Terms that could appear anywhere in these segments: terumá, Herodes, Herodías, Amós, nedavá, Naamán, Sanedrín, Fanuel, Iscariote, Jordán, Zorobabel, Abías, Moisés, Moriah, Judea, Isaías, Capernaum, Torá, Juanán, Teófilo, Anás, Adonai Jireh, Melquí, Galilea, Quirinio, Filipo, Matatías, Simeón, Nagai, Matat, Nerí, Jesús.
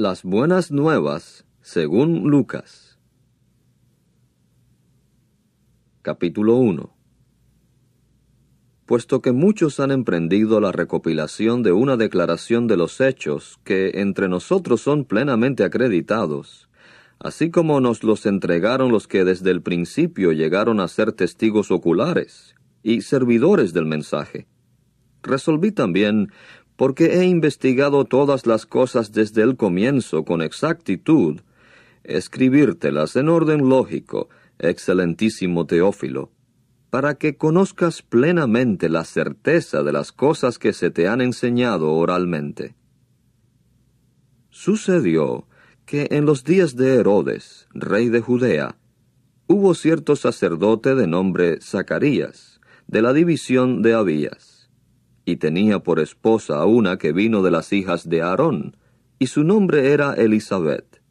Las buenas nuevas según Lucas. Capítulo 1. Puesto que muchos han emprendido la recopilación de una declaración de los hechos que entre nosotros son plenamente acreditados, así como nos los entregaron los que desde el principio llegaron a ser testigos oculares y servidores del mensaje, resolví también, porque he investigado todas las cosas desde el comienzo con exactitud, escribírtelas en orden lógico, excelentísimo Teófilo, para que conozcas plenamente la certeza de las cosas que se te han enseñado oralmente. Sucedió que en los días de Herodes, rey de Judea, hubo cierto sacerdote de nombre Zacarías, de la división de Abías, y tenía por esposa a una que vino de las hijas de Aarón, y su nombre era Elisabet.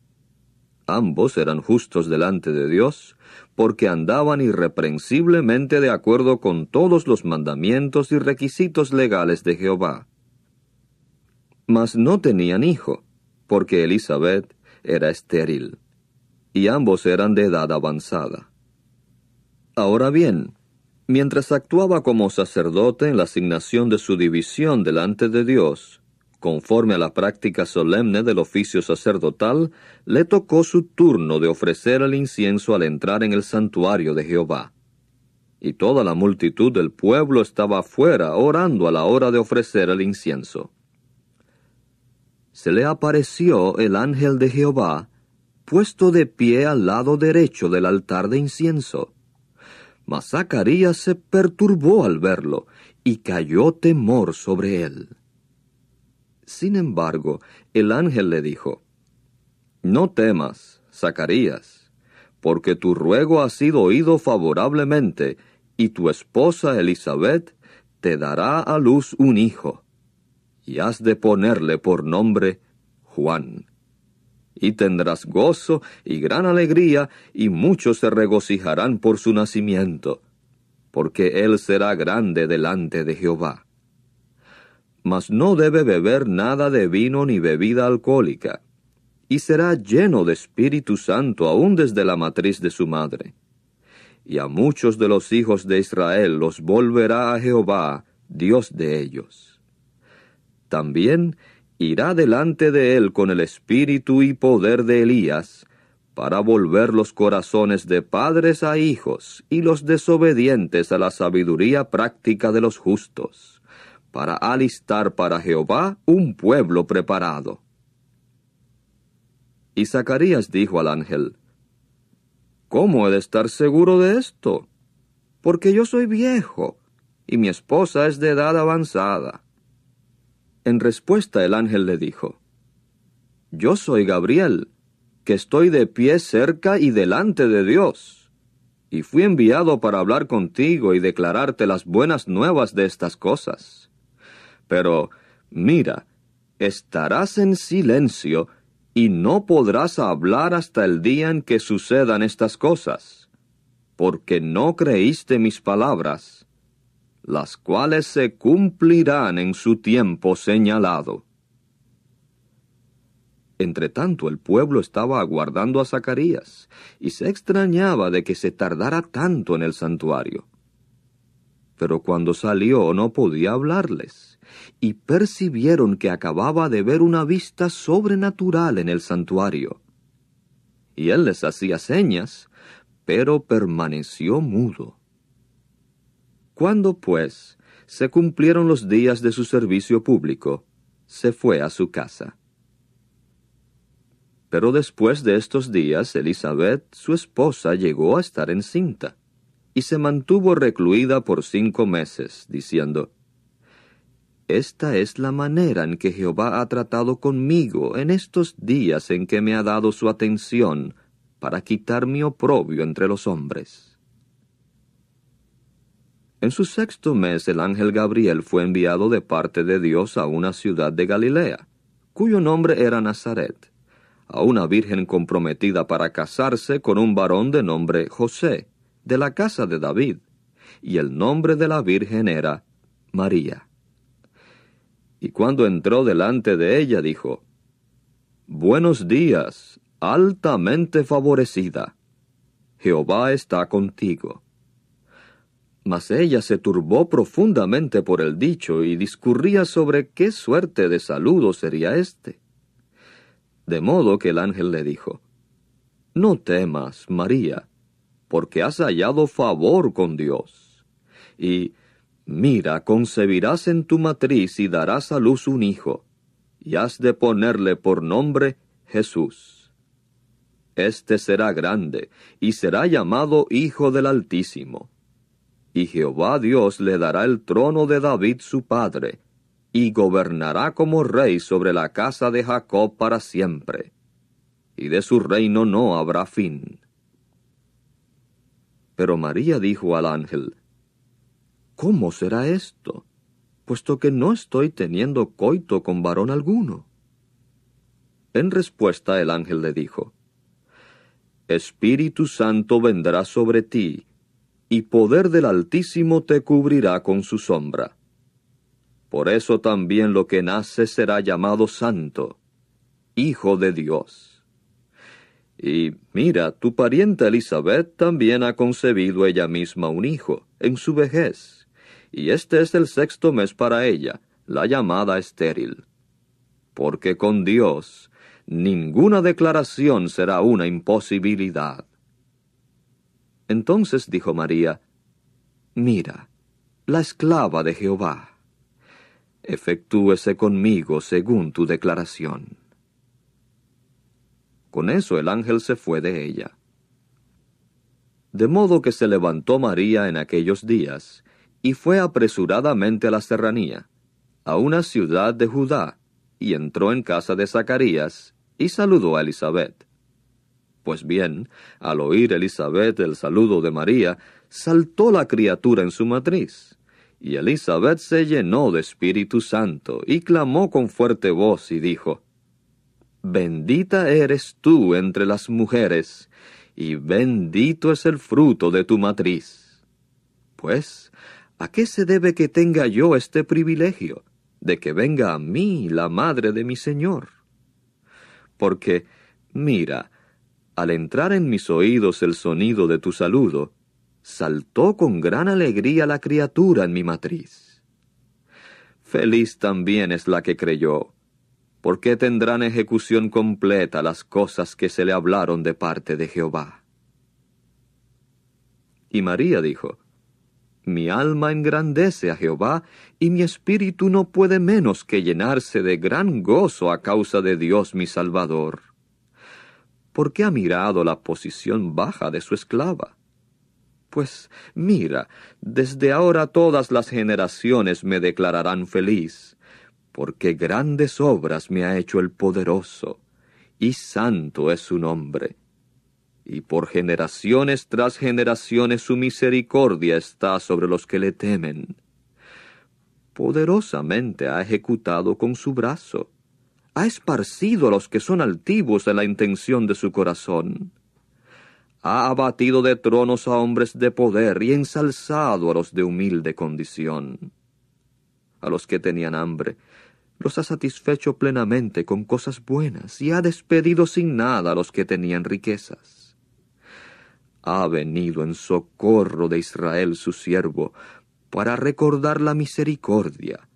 Ambos eran justos delante de Dios, porque andaban irreprensiblemente de acuerdo con todos los mandamientos y requisitos legales de Jehová. Mas no tenían hijo, porque Elisabet era estéril, y ambos eran de edad avanzada. Ahora bien, mientras actuaba como sacerdote en la asignación de su división delante de Dios, conforme a la práctica solemne del oficio sacerdotal, le tocó su turno de ofrecer el incienso al entrar en el santuario de Jehová. Y toda la multitud del pueblo estaba afuera orando a la hora de ofrecer el incienso. Se le apareció el ángel de Jehová, puesto de pie al lado derecho del altar de incienso. Mas Zacarías se perturbó al verlo, y cayó temor sobre él. Sin embargo, el ángel le dijo, «No temas, Zacarías, porque tu ruego ha sido oído favorablemente, y tu esposa Elisabet te dará a luz un hijo, y has de ponerle por nombre Juan. Y tendrás gozo y gran alegría, y muchos se regocijarán por su nacimiento, porque él será grande delante de Jehová. Mas no debe beber nada de vino ni bebida alcohólica, y será lleno de Espíritu Santo aún desde la matriz de su madre. Y a muchos de los hijos de Israel los volverá a Jehová, Dios de ellos. También irá delante de él con el espíritu y poder de Elías, para volver los corazones de padres a hijos y los desobedientes a la sabiduría práctica de los justos, para alistar para Jehová un pueblo preparado». Y Zacarías dijo al ángel, «¿Cómo he de estar seguro de esto? Porque yo soy viejo, y mi esposa es de edad avanzada». En respuesta el ángel le dijo, «Yo soy Gabriel, que estoy de pie cerca y delante de Dios, y fui enviado para hablar contigo y declararte las buenas nuevas de estas cosas. Pero, mira, estarás en silencio y no podrás hablar hasta el día en que sucedan estas cosas, porque no creíste mis palabras, las cuales se cumplirán en su tiempo señalado». Entretanto el pueblo estaba aguardando a Zacarías y se extrañaba de que se tardara tanto en el santuario. Pero cuando salió no podía hablarles, y percibieron que acababa de ver una vista sobrenatural en el santuario. Y él les hacía señas, pero permaneció mudo. Cuando, pues, se cumplieron los días de su servicio público, se fue a su casa. Pero después de estos días, Elisabet, su esposa, llegó a estar encinta, y se mantuvo recluida por 5 meses, diciendo, «Esta es la manera en que Jehová ha tratado conmigo en estos días en que me ha dado su atención, para quitar mi oprobio entre los hombres». En su 6º mes el ángel Gabriel fue enviado de parte de Dios a una ciudad de Galilea, cuyo nombre era Nazaret, a una virgen comprometida para casarse con un varón de nombre José, de la casa de David, y el nombre de la virgen era María. Y cuando entró delante de ella, dijo, Buenos días, altamente favorecida. Jehová está contigo. Mas ella se turbó profundamente por el dicho y discurría sobre qué suerte de saludo sería este. De modo que el ángel le dijo, No temas, María, porque has hallado favor con Dios. Y, mira, concebirás en tu matriz y darás a luz un hijo, y has de ponerle por nombre Jesús. Este será grande, y será llamado Hijo del Altísimo. Y Jehová Dios le dará el trono de David su padre, y gobernará como rey sobre la casa de Jacob para siempre. Y de su reino no habrá fin. Pero María dijo al ángel, ¿Cómo será esto, puesto que no estoy teniendo coito con varón alguno? En respuesta el ángel le dijo, Espíritu Santo vendrá sobre ti, y poder del Altísimo te cubrirá con su sombra. Por eso también lo que nace será llamado Santo, Hijo de Dios. Y mira, tu parienta Elisabet también ha concebido ella misma un hijo, en su vejez, y este es el sexto mes para ella, la llamada estéril. Porque con Dios ninguna declaración será una imposibilidad. Entonces dijo María, Mira, la esclava de Jehová, efectúese conmigo según tu declaración. Con eso el ángel se fue de ella. De modo que se levantó María en aquellos días, y fue apresuradamente a la serranía, a una ciudad de Judá, y entró en casa de Zacarías, y saludó a Elisabet. Pues bien, al oír Elisabet el saludo de María, saltó la criatura en su matriz, y Elisabet se llenó de Espíritu Santo, y clamó con fuerte voz, y dijo, Bendita eres tú entre las mujeres, y bendito es el fruto de tu matriz. Pues, ¿a qué se debe que tenga yo este privilegio, de que venga a mí la madre de mi Señor? Porque, mira, al entrar en mis oídos el sonido de tu saludo, saltó con gran alegría la criatura en mi matriz. Feliz también es la que creyó, porque tendrán ejecución completa las cosas que se le hablaron de parte de Jehová. Y María dijo, Mi alma engrandece a Jehová, y mi espíritu no puede menos que llenarse de gran gozo a causa de Dios mi Salvador, porque ha mirado la posición baja de su esclava. Pues mira, desde ahora todas las generaciones me declararán feliz, porque grandes obras me ha hecho el Poderoso, y santo es su nombre. Y por generaciones tras generaciones su misericordia está sobre los que le temen. Poderosamente ha ejecutado con su brazo, ha esparcido a los que son altivos en la intención de su corazón. Ha abatido de tronos a hombres de poder y ensalzado a los de humilde condición. A los que tenían hambre, los ha satisfecho plenamente con cosas buenas, y ha despedido sin nada a los que tenían riquezas. Ha venido en socorro de Israel su siervo, para recordar la misericordia,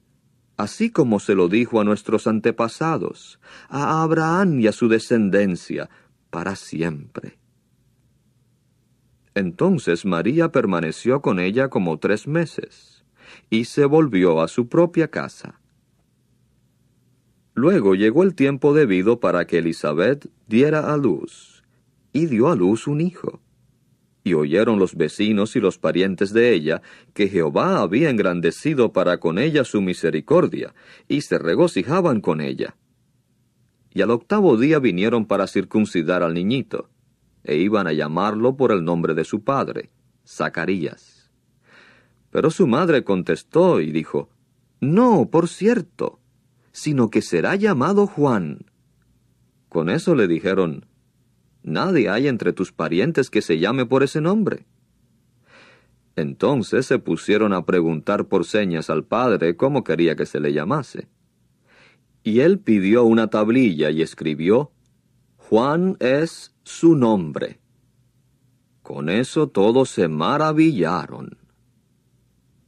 así como se lo dijo a nuestros antepasados, a Abraham y a su descendencia, para siempre. Entonces María permaneció con ella como 3 meses, y se volvió a su propia casa. Luego llegó el tiempo debido para que Elisabet diera a luz, y dio a luz un hijo. Y oyeron los vecinos y los parientes de ella que Jehová había engrandecido para con ella su misericordia, y se regocijaban con ella. Y al 8º día vinieron para circuncidar al niñito, e iban a llamarlo por el nombre de su padre, Zacarías. Pero su madre contestó y dijo, No, por cierto, sino que será llamado Juan. Con eso le dijeron, Nadie hay entre tus parientes que se llame por ese nombre. Entonces se pusieron a preguntar por señas al padre cómo quería que se le llamase. Y él pidió una tablilla y escribió, Juan es su nombre. Con eso todos se maravillaron.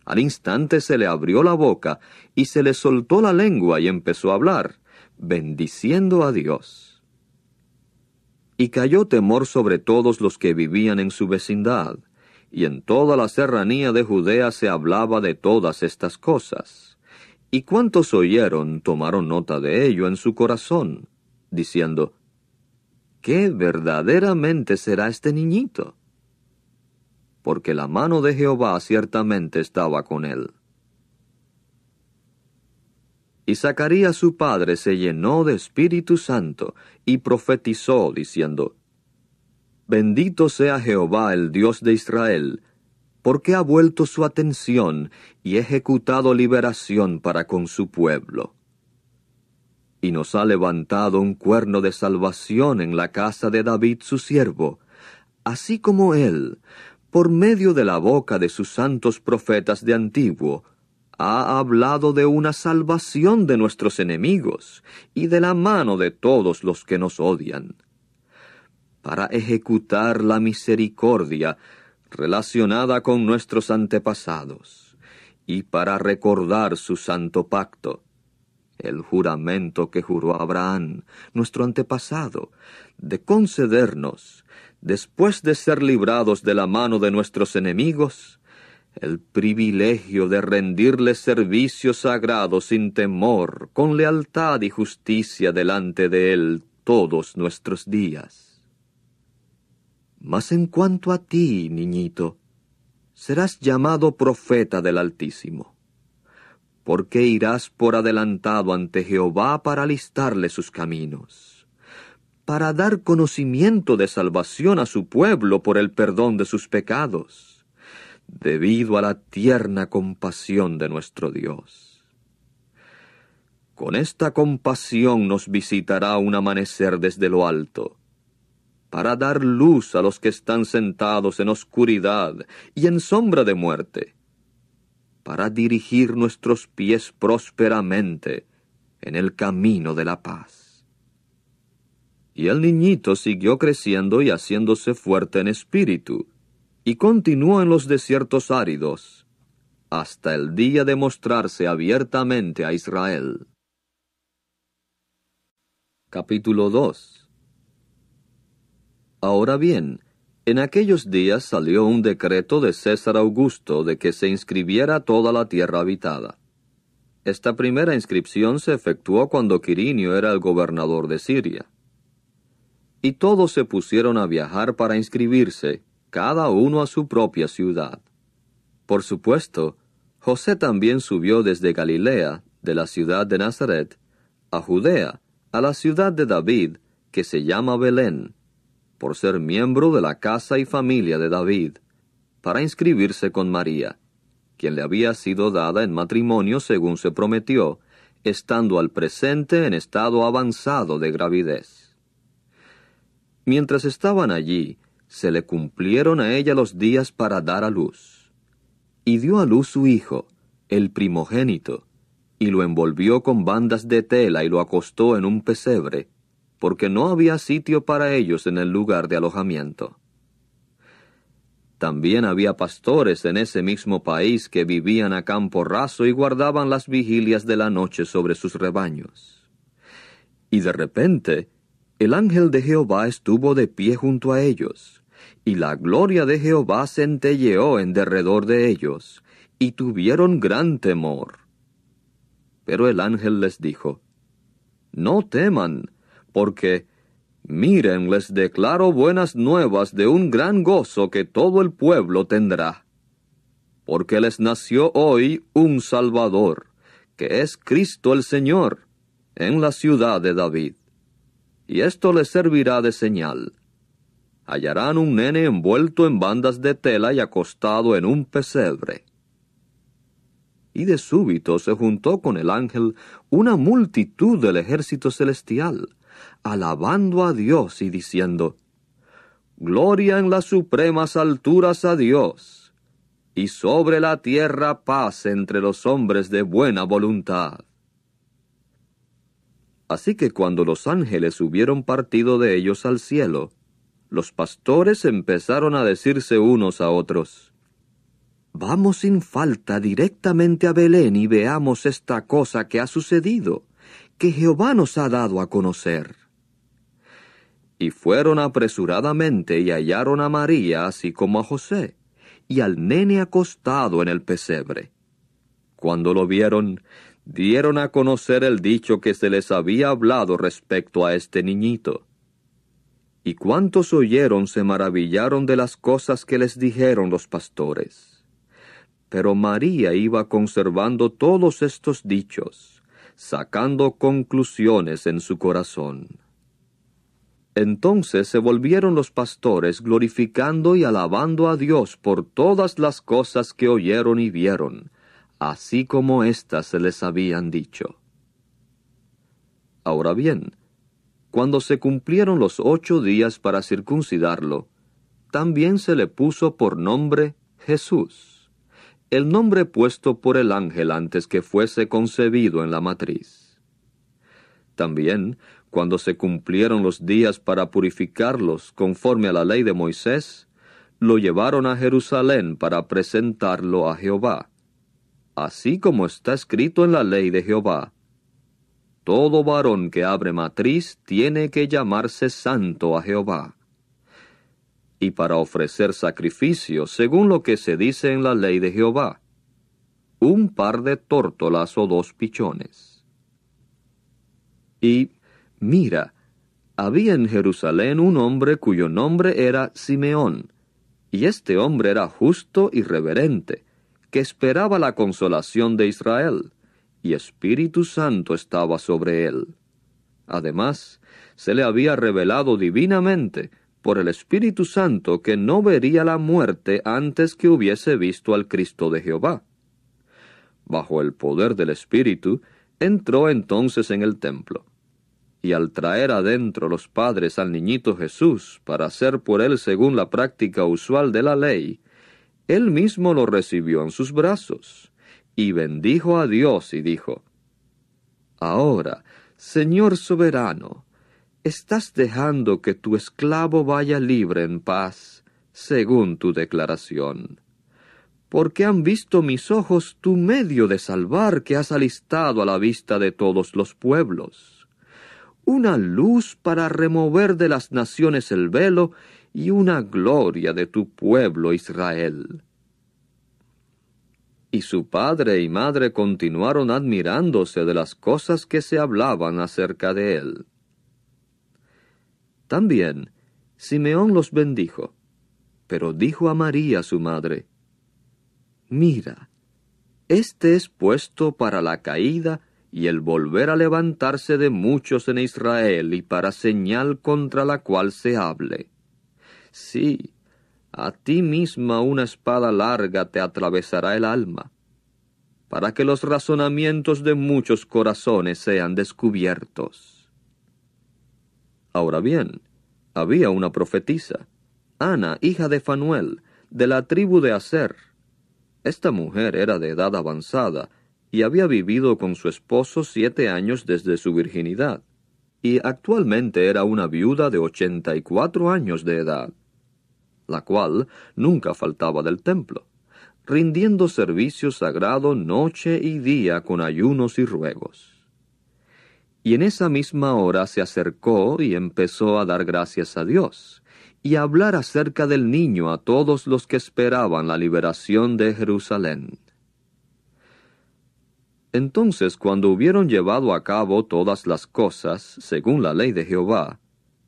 Al instante se le abrió la boca y se le soltó la lengua y empezó a hablar, bendiciendo a Dios. Y cayó temor sobre todos los que vivían en su vecindad, y en toda la serranía de Judea se hablaba de todas estas cosas. Y cuantos oyeron tomaron nota de ello en su corazón, diciendo, ¿qué verdaderamente será este niñito? Porque la mano de Jehová ciertamente estaba con él. Y Zacarías su padre se llenó de Espíritu Santo, y profetizó, diciendo, bendito sea Jehová el Dios de Israel, porque ha vuelto su atención y ejecutado liberación para con su pueblo. Y nos ha levantado un cuerno de salvación en la casa de David su siervo, así como él, por medio de la boca de sus santos profetas de antiguo, ha hablado de una salvación de nuestros enemigos y de la mano de todos los que nos odian, para ejecutar la misericordia relacionada con nuestros antepasados, y para recordar su santo pacto, el juramento que juró Abraham, nuestro antepasado, de concedernos, después de ser librados de la mano de nuestros enemigos, el privilegio de rendirles servicio sagrado sin temor, con lealtad y justicia delante de él todos nuestros días. Mas en cuanto a ti, niñito, serás llamado profeta del Altísimo, porque irás por adelantado ante Jehová para alistarle sus caminos, para dar conocimiento de salvación a su pueblo por el perdón de sus pecados, debido a la tierna compasión de nuestro Dios. Con esta compasión nos visitará un amanecer desde lo alto, para dar luz a los que están sentados en oscuridad y en sombra de muerte, para dirigir nuestros pies prósperamente en el camino de la paz. Y el niñito siguió creciendo y haciéndose fuerte en espíritu, y continuó en los desiertos áridos, hasta el día de mostrarse abiertamente a Israel. Capítulo 2. Ahora bien, en aquellos días salió un decreto de César Augusto de que se inscribiera toda la tierra habitada. Esta primera inscripción se efectuó cuando Quirinio era el gobernador de Siria. Y todos se pusieron a viajar para inscribirse, cada uno a su propia ciudad. Por supuesto, José también subió desde Galilea, de la ciudad de Nazaret, a Judea, a la ciudad de David, que se llama Belén, por ser miembro de la casa y familia de David, para inscribirse con María, quien le había sido dada en matrimonio según se prometió, estando al presente en estado avanzado de gravidez. Mientras estaban allí, se le cumplieron a ella los días para dar a luz. Y dio a luz su hijo, el primogénito, y lo envolvió con bandas de tela y lo acostó en un pesebre, porque no había sitio para ellos en el lugar de alojamiento. También había pastores en ese mismo país que vivían a campo raso y guardaban las vigilias de la noche sobre sus rebaños. Y de repente, el ángel de Jehová estuvo de pie junto a ellos, y la gloria de Jehová centelleó en derredor de ellos, y tuvieron gran temor. Pero el ángel les dijo, «No teman, porque, miren, les declaro buenas nuevas de un gran gozo que todo el pueblo tendrá. Porque les nació hoy un Salvador, que es Cristo el Señor, en la ciudad de David. Y esto les servirá de señal. Hallarán un nene envuelto en bandas de tela y acostado en un pesebre». Y de súbito se juntó con el ángel una multitud del ejército celestial, alabando a Dios y diciendo, «Gloria en las supremas alturas a Dios, y sobre la tierra paz entre los hombres de buena voluntad». Así que cuando los ángeles hubieron partido de ellos al cielo, los pastores empezaron a decirse unos a otros, «Vamos sin falta directamente a Belén y veamos esta cosa que ha sucedido, que Jehová nos ha dado a conocer». Y fueron apresuradamente y hallaron a María así como a José, y al nene acostado en el pesebre. Cuando lo vieron, dieron a conocer el dicho que se les había hablado respecto a este niñito. Y cuantos oyeron se maravillaron de las cosas que les dijeron los pastores. Pero María iba conservando todos estos dichos, sacando conclusiones en su corazón. Entonces se volvieron los pastores glorificando y alabando a Dios por todas las cosas que oyeron y vieron, así como éstas se les habían dicho. Ahora bien, cuando se cumplieron los 8 días para circuncidarlo, también se le puso por nombre Jesús, el nombre puesto por el ángel antes que fuese concebido en la matriz. También, cuando se cumplieron los días para purificarlos conforme a la ley de Moisés, lo llevaron a Jerusalén para presentarlo a Jehová, así como está escrito en la ley de Jehová. Todo varón que abre matriz tiene que llamarse santo a Jehová. Y para ofrecer sacrificio, según lo que se dice en la ley de Jehová, 1 par de tórtolas o 2 pichones. Y mira, había en Jerusalén un hombre cuyo nombre era Simeón, y este hombre era justo y reverente, que esperaba la consolación de Israel, y Espíritu Santo estaba sobre él. Además, se le había revelado divinamente por el Espíritu Santo que no vería la muerte antes que hubiese visto al Cristo de Jehová. Bajo el poder del Espíritu, entró entonces en el templo. Y al traer adentro los padres al niñito Jesús para hacer por él según la práctica usual de la ley, él mismo lo recibió en sus brazos, y bendijo a Dios y dijo, «Ahora, Señor soberano, estás dejando que tu esclavo vaya libre en paz, según tu declaración, porque han visto mis ojos tu medio de salvar que has alistado a la vista de todos los pueblos, una luz para remover de las naciones el velo y una gloria de tu pueblo Israel». Y su padre y madre continuaron admirándose de las cosas que se hablaban acerca de él. También Simeón los bendijo, pero dijo a María su madre, «Mira, este es puesto para la caída y el volver a levantarse de muchos en Israel, y para señal contra la cual se hable. Sí, a ti misma una espada larga te atravesará el alma, para que los razonamientos de muchos corazones sean descubiertos». Ahora bien, había una profetisa, Ana, hija de Fanuel, de la tribu de Aser. Esta mujer era de edad avanzada, y había vivido con su esposo 7 años desde su virginidad, y actualmente era una viuda de 84 años de edad, la cual nunca faltaba del templo, rindiendo servicio sagrado noche y día con ayunos y ruegos. Y en esa misma hora se acercó y empezó a dar gracias a Dios, y a hablar acerca del niño a todos los que esperaban la liberación de Jerusalén. Entonces, cuando hubieron llevado a cabo todas las cosas, según la ley de Jehová,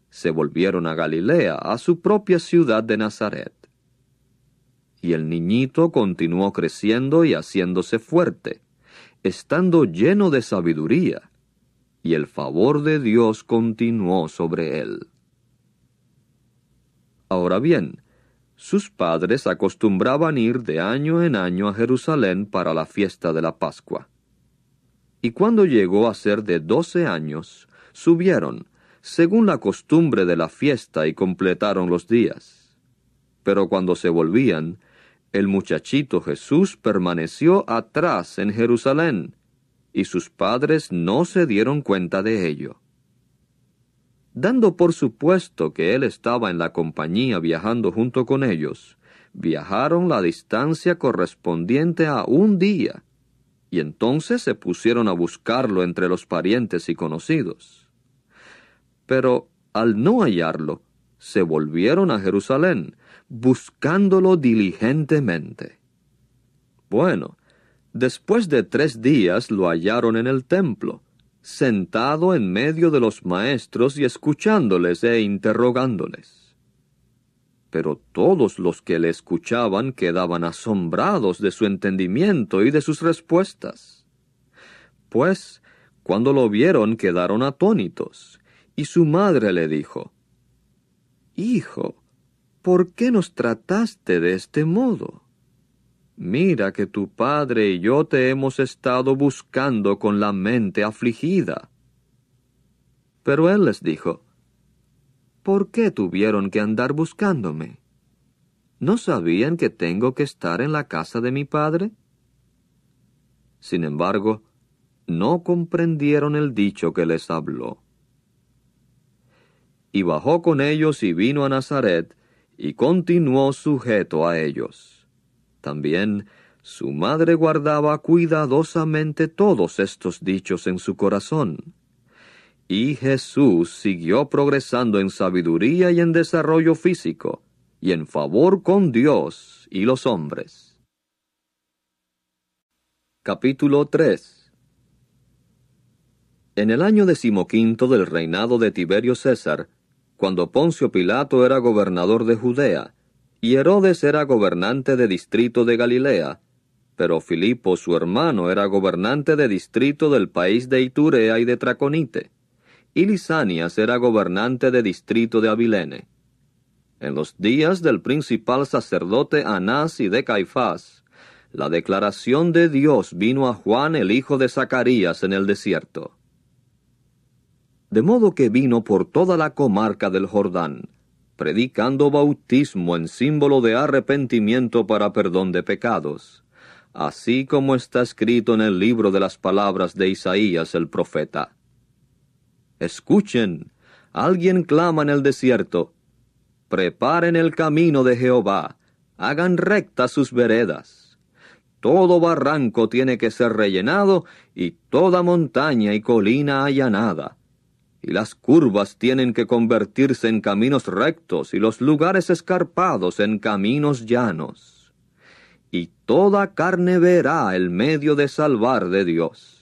se volvieron a Galilea, a su propia ciudad de Nazaret. Y el niñito continuó creciendo y haciéndose fuerte, estando lleno de sabiduría, y el favor de Dios continuó sobre él. Ahora bien, sus padres acostumbraban ir de año en año a Jerusalén para la fiesta de la Pascua. Y cuando llegó a ser de 12 años, subieron, según la costumbre de la fiesta, y completaron los días. Pero cuando se volvían, el muchachito Jesús permaneció atrás en Jerusalén, y sus padres no se dieron cuenta de ello. Dando por supuesto que él estaba en la compañía viajando junto con ellos, viajaron la distancia correspondiente a un día, y entonces se pusieron a buscarlo entre los parientes y conocidos. Pero al no hallarlo, se volvieron a Jerusalén, buscándolo diligentemente. Bueno, después de 3 días lo hallaron en el templo, sentado en medio de los maestros y escuchándoles e interrogándoles. Pero todos los que le escuchaban quedaban asombrados de su entendimiento y de sus respuestas. Pues, cuando lo vieron quedaron atónitos, y su madre le dijo, «Hijo, ¿por qué nos trataste de este modo? Mira que tu padre y yo te hemos estado buscando con la mente afligida». Pero él les dijo, «¿Por qué tuvieron que andar buscándome? ¿No sabían que tengo que estar en la casa de mi padre?». Sin embargo, no comprendieron el dicho que les habló. Y bajó con ellos y vino a Nazaret, y continuó sujeto a ellos. También su madre guardaba cuidadosamente todos estos dichos en su corazón. Y Jesús siguió progresando en sabiduría y en desarrollo físico, y en favor con Dios y los hombres. Capítulo 3. En el año 15 del reinado de Tiberio César, cuando Poncio Pilato era gobernador de Judea, y Herodes era gobernante de distrito de Galilea, pero Filipo su hermano era gobernante de distrito del país de Iturea y de Traconite, y Lisanias era gobernante de distrito de Abilene. En los días del principal sacerdote Anás y de Caifás, la declaración de Dios vino a Juan el hijo de Zacarías en el desierto. De modo que vino por toda la comarca del Jordán, predicando bautismo en símbolo de arrepentimiento para perdón de pecados, así como está escrito en el libro de las palabras de Isaías el profeta. Escuchen, alguien clama en el desierto, preparen el camino de Jehová, hagan rectas sus veredas. Todo barranco tiene que ser rellenado, y toda montaña y colina allanada. Y las curvas tienen que convertirse en caminos rectos, y los lugares escarpados en caminos llanos. Y toda carne verá el medio de salvar de Dios.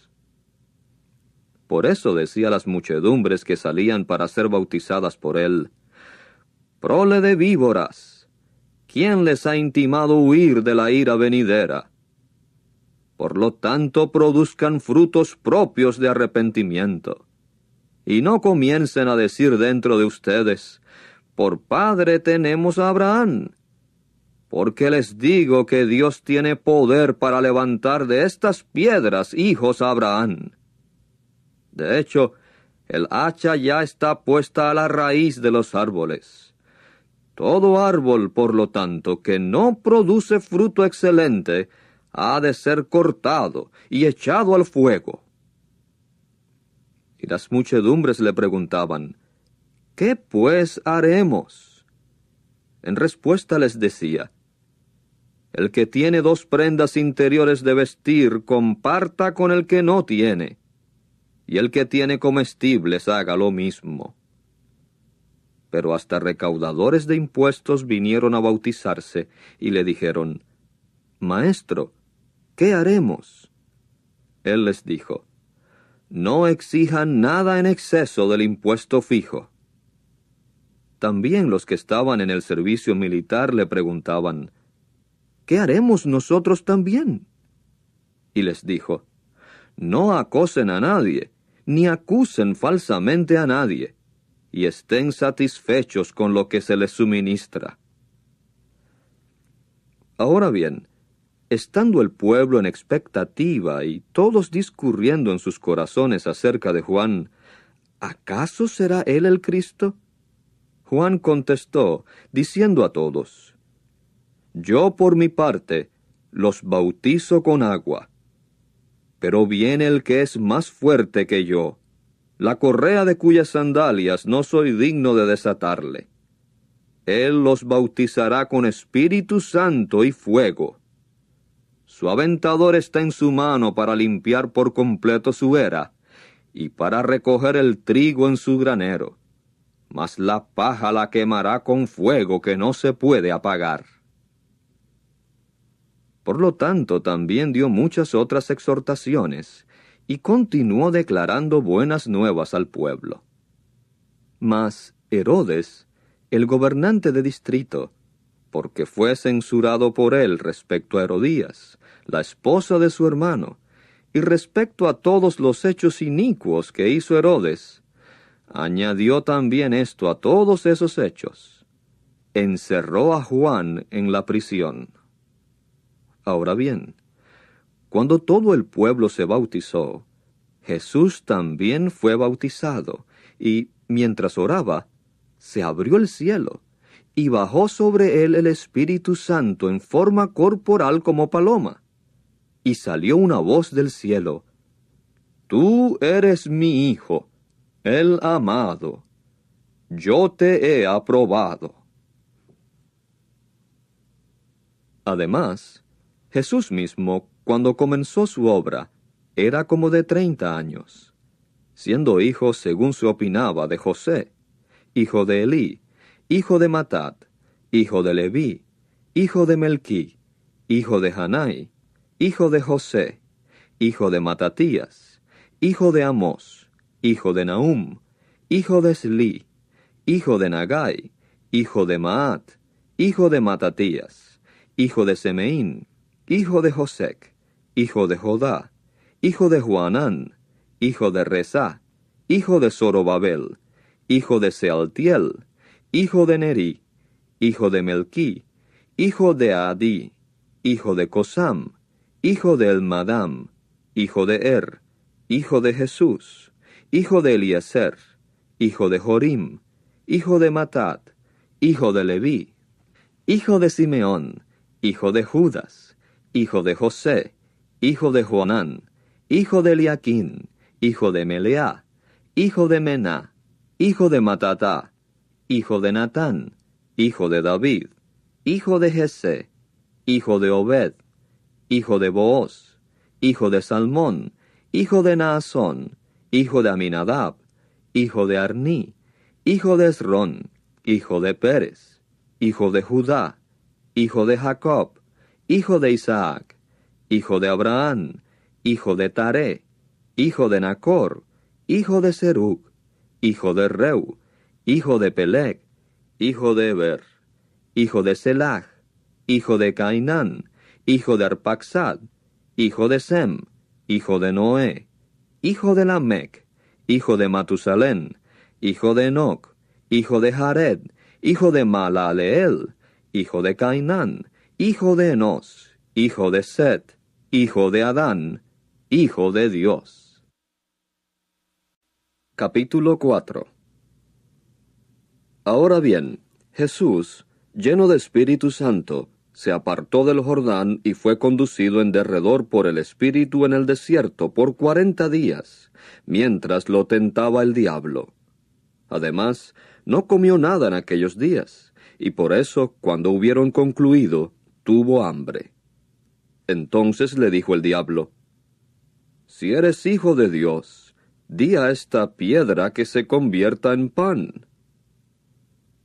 Por eso decía a las muchedumbres que salían para ser bautizadas por él, «Prole de víboras, ¿quién les ha intimado huir de la ira venidera? Por lo tanto, produzcan frutos propios de arrepentimiento». Y no comiencen a decir dentro de ustedes, «Por padre tenemos a Abraham», porque les digo que Dios tiene poder para levantar de estas piedras hijos a Abraham. De hecho, el hacha ya está puesta a la raíz de los árboles. Todo árbol, por lo tanto, que no produce fruto excelente, ha de ser cortado y echado al fuego. Y las muchedumbres le preguntaban, «¿Qué pues haremos?». En respuesta les decía, «El que tiene 2 prendas interiores de vestir, comparta con el que no tiene, y el que tiene comestibles haga lo mismo». Pero hasta recaudadores de impuestos vinieron a bautizarse, y le dijeron, «Maestro, ¿qué haremos?». Él les dijo, «No exijan nada en exceso del impuesto fijo». También los que estaban en el servicio militar le preguntaban, «¿Qué haremos nosotros también?». Y les dijo, «No acosen a nadie, ni acusen falsamente a nadie, y estén satisfechos con lo que se les suministra». Ahora bien, estando el pueblo en expectativa y todos discurriendo en sus corazones acerca de Juan, ¿acaso será él el Cristo? Juan contestó, diciendo a todos, «Yo por mi parte los bautizo con agua, pero viene el que es más fuerte que yo, la correa de cuyas sandalias no soy digno de desatarle. Él los bautizará con Espíritu Santo y fuego. Su aventador está en su mano para limpiar por completo su era, y para recoger el trigo en su granero. Mas la paja la quemará con fuego que no se puede apagar. Por lo tanto, también dio muchas otras exhortaciones, y continuó declarando buenas nuevas al pueblo. Mas Herodes, el gobernante de distrito, porque fue censurado por él respecto a Herodías, la esposa de su hermano, y respecto a todos los hechos inicuos que hizo Herodes, añadió también esto a todos esos hechos: encerró a Juan en la prisión. Ahora bien, cuando todo el pueblo se bautizó, Jesús también fue bautizado, y, mientras oraba, se abrió el cielo, y bajó sobre él el Espíritu Santo en forma corporal como paloma. Y salió una voz del cielo: «Tú eres mi Hijo, el amado, yo te he aprobado». Además, Jesús mismo, cuando comenzó su obra, era como de 30 años, siendo hijo, según se opinaba, de José, hijo de Elí, hijo de Matat, hijo de Leví, hijo de Melquí, hijo de Janai, hijo de José, hijo de Matatías, hijo de Amós, hijo de Nahum, hijo de Slí, hijo de Nagai, hijo de Maat, hijo de Matatías, hijo de Simeón, hijo de José, hijo de Jodá, hijo de Juanán, hijo de Rezá, hijo de Zorobabel, hijo de Sealtiel, hijo de Nerí, hijo de Melquí, hijo de Adí, hijo de Cosam, hijo de Elmadam, hijo de Er, hijo de Jesús, hijo de Eliezer, hijo de Jorim, hijo de Matat, hijo de Leví, hijo de Simeón, hijo de Judas, hijo de José, hijo de Juanán, hijo de Eliaquín, hijo de Meleá, hijo de Mená, hijo de Matatá, hijo de Natán, hijo de David, hijo de Jesse, hijo de Obed, hijo de Booz, hijo de Salmón, hijo de Naasón, hijo de Aminadab, hijo de Arní, hijo de Esrón, hijo de Pérez, hijo de Judá, hijo de Jacob, hijo de Isaac, hijo de Abraham, hijo de Taré, hijo de Nacor, hijo de Serug, hijo de Reu, hijo de Peleg, hijo de Eber, hijo de Selaj, hijo de Cainán, hijo de Arpaxad, hijo de Sem, hijo de Noé, hijo de Lamec, hijo de Matusalén, hijo de Enoc, hijo de Jared, hijo de Maalaleel, hijo de Cainán, hijo de Enos, hijo de Set, hijo de Adán, hijo de Dios. Capítulo 4. Ahora bien, Jesús, lleno de Espíritu Santo, se apartó del Jordán y fue conducido en derredor por el Espíritu en el desierto por 40 días, mientras lo tentaba el diablo. Además, no comió nada en aquellos días, y por eso, cuando hubieron concluido, tuvo hambre. Entonces le dijo el diablo: «Si eres hijo de Dios, di a esta piedra que se convierta en pan».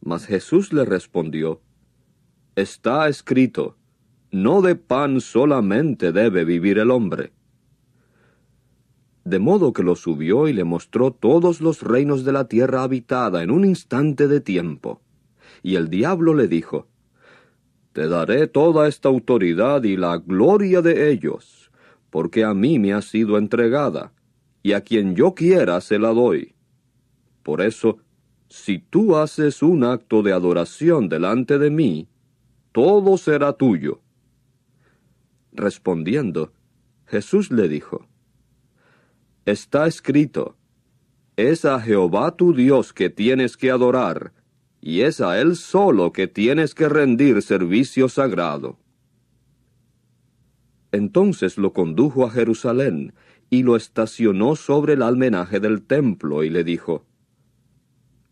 Mas Jesús le respondió: «Está escrito, no de pan solamente debe vivir el hombre». De modo que lo subió y le mostró todos los reinos de la tierra habitada en un instante de tiempo. Y el diablo le dijo: «Te daré toda esta autoridad y la gloria de ellos, porque a mí me ha sido entregada, y a quien yo quiera se la doy. Por eso, si tú haces un acto de adoración delante de mí, todo será tuyo». Respondiendo, Jesús le dijo: «Está escrito, es a Jehová tu Dios que tienes que adorar, y es a él solo que tienes que rendir servicio sagrado». Entonces lo condujo a Jerusalén, y lo estacionó sobre el almenaje del templo, y le dijo,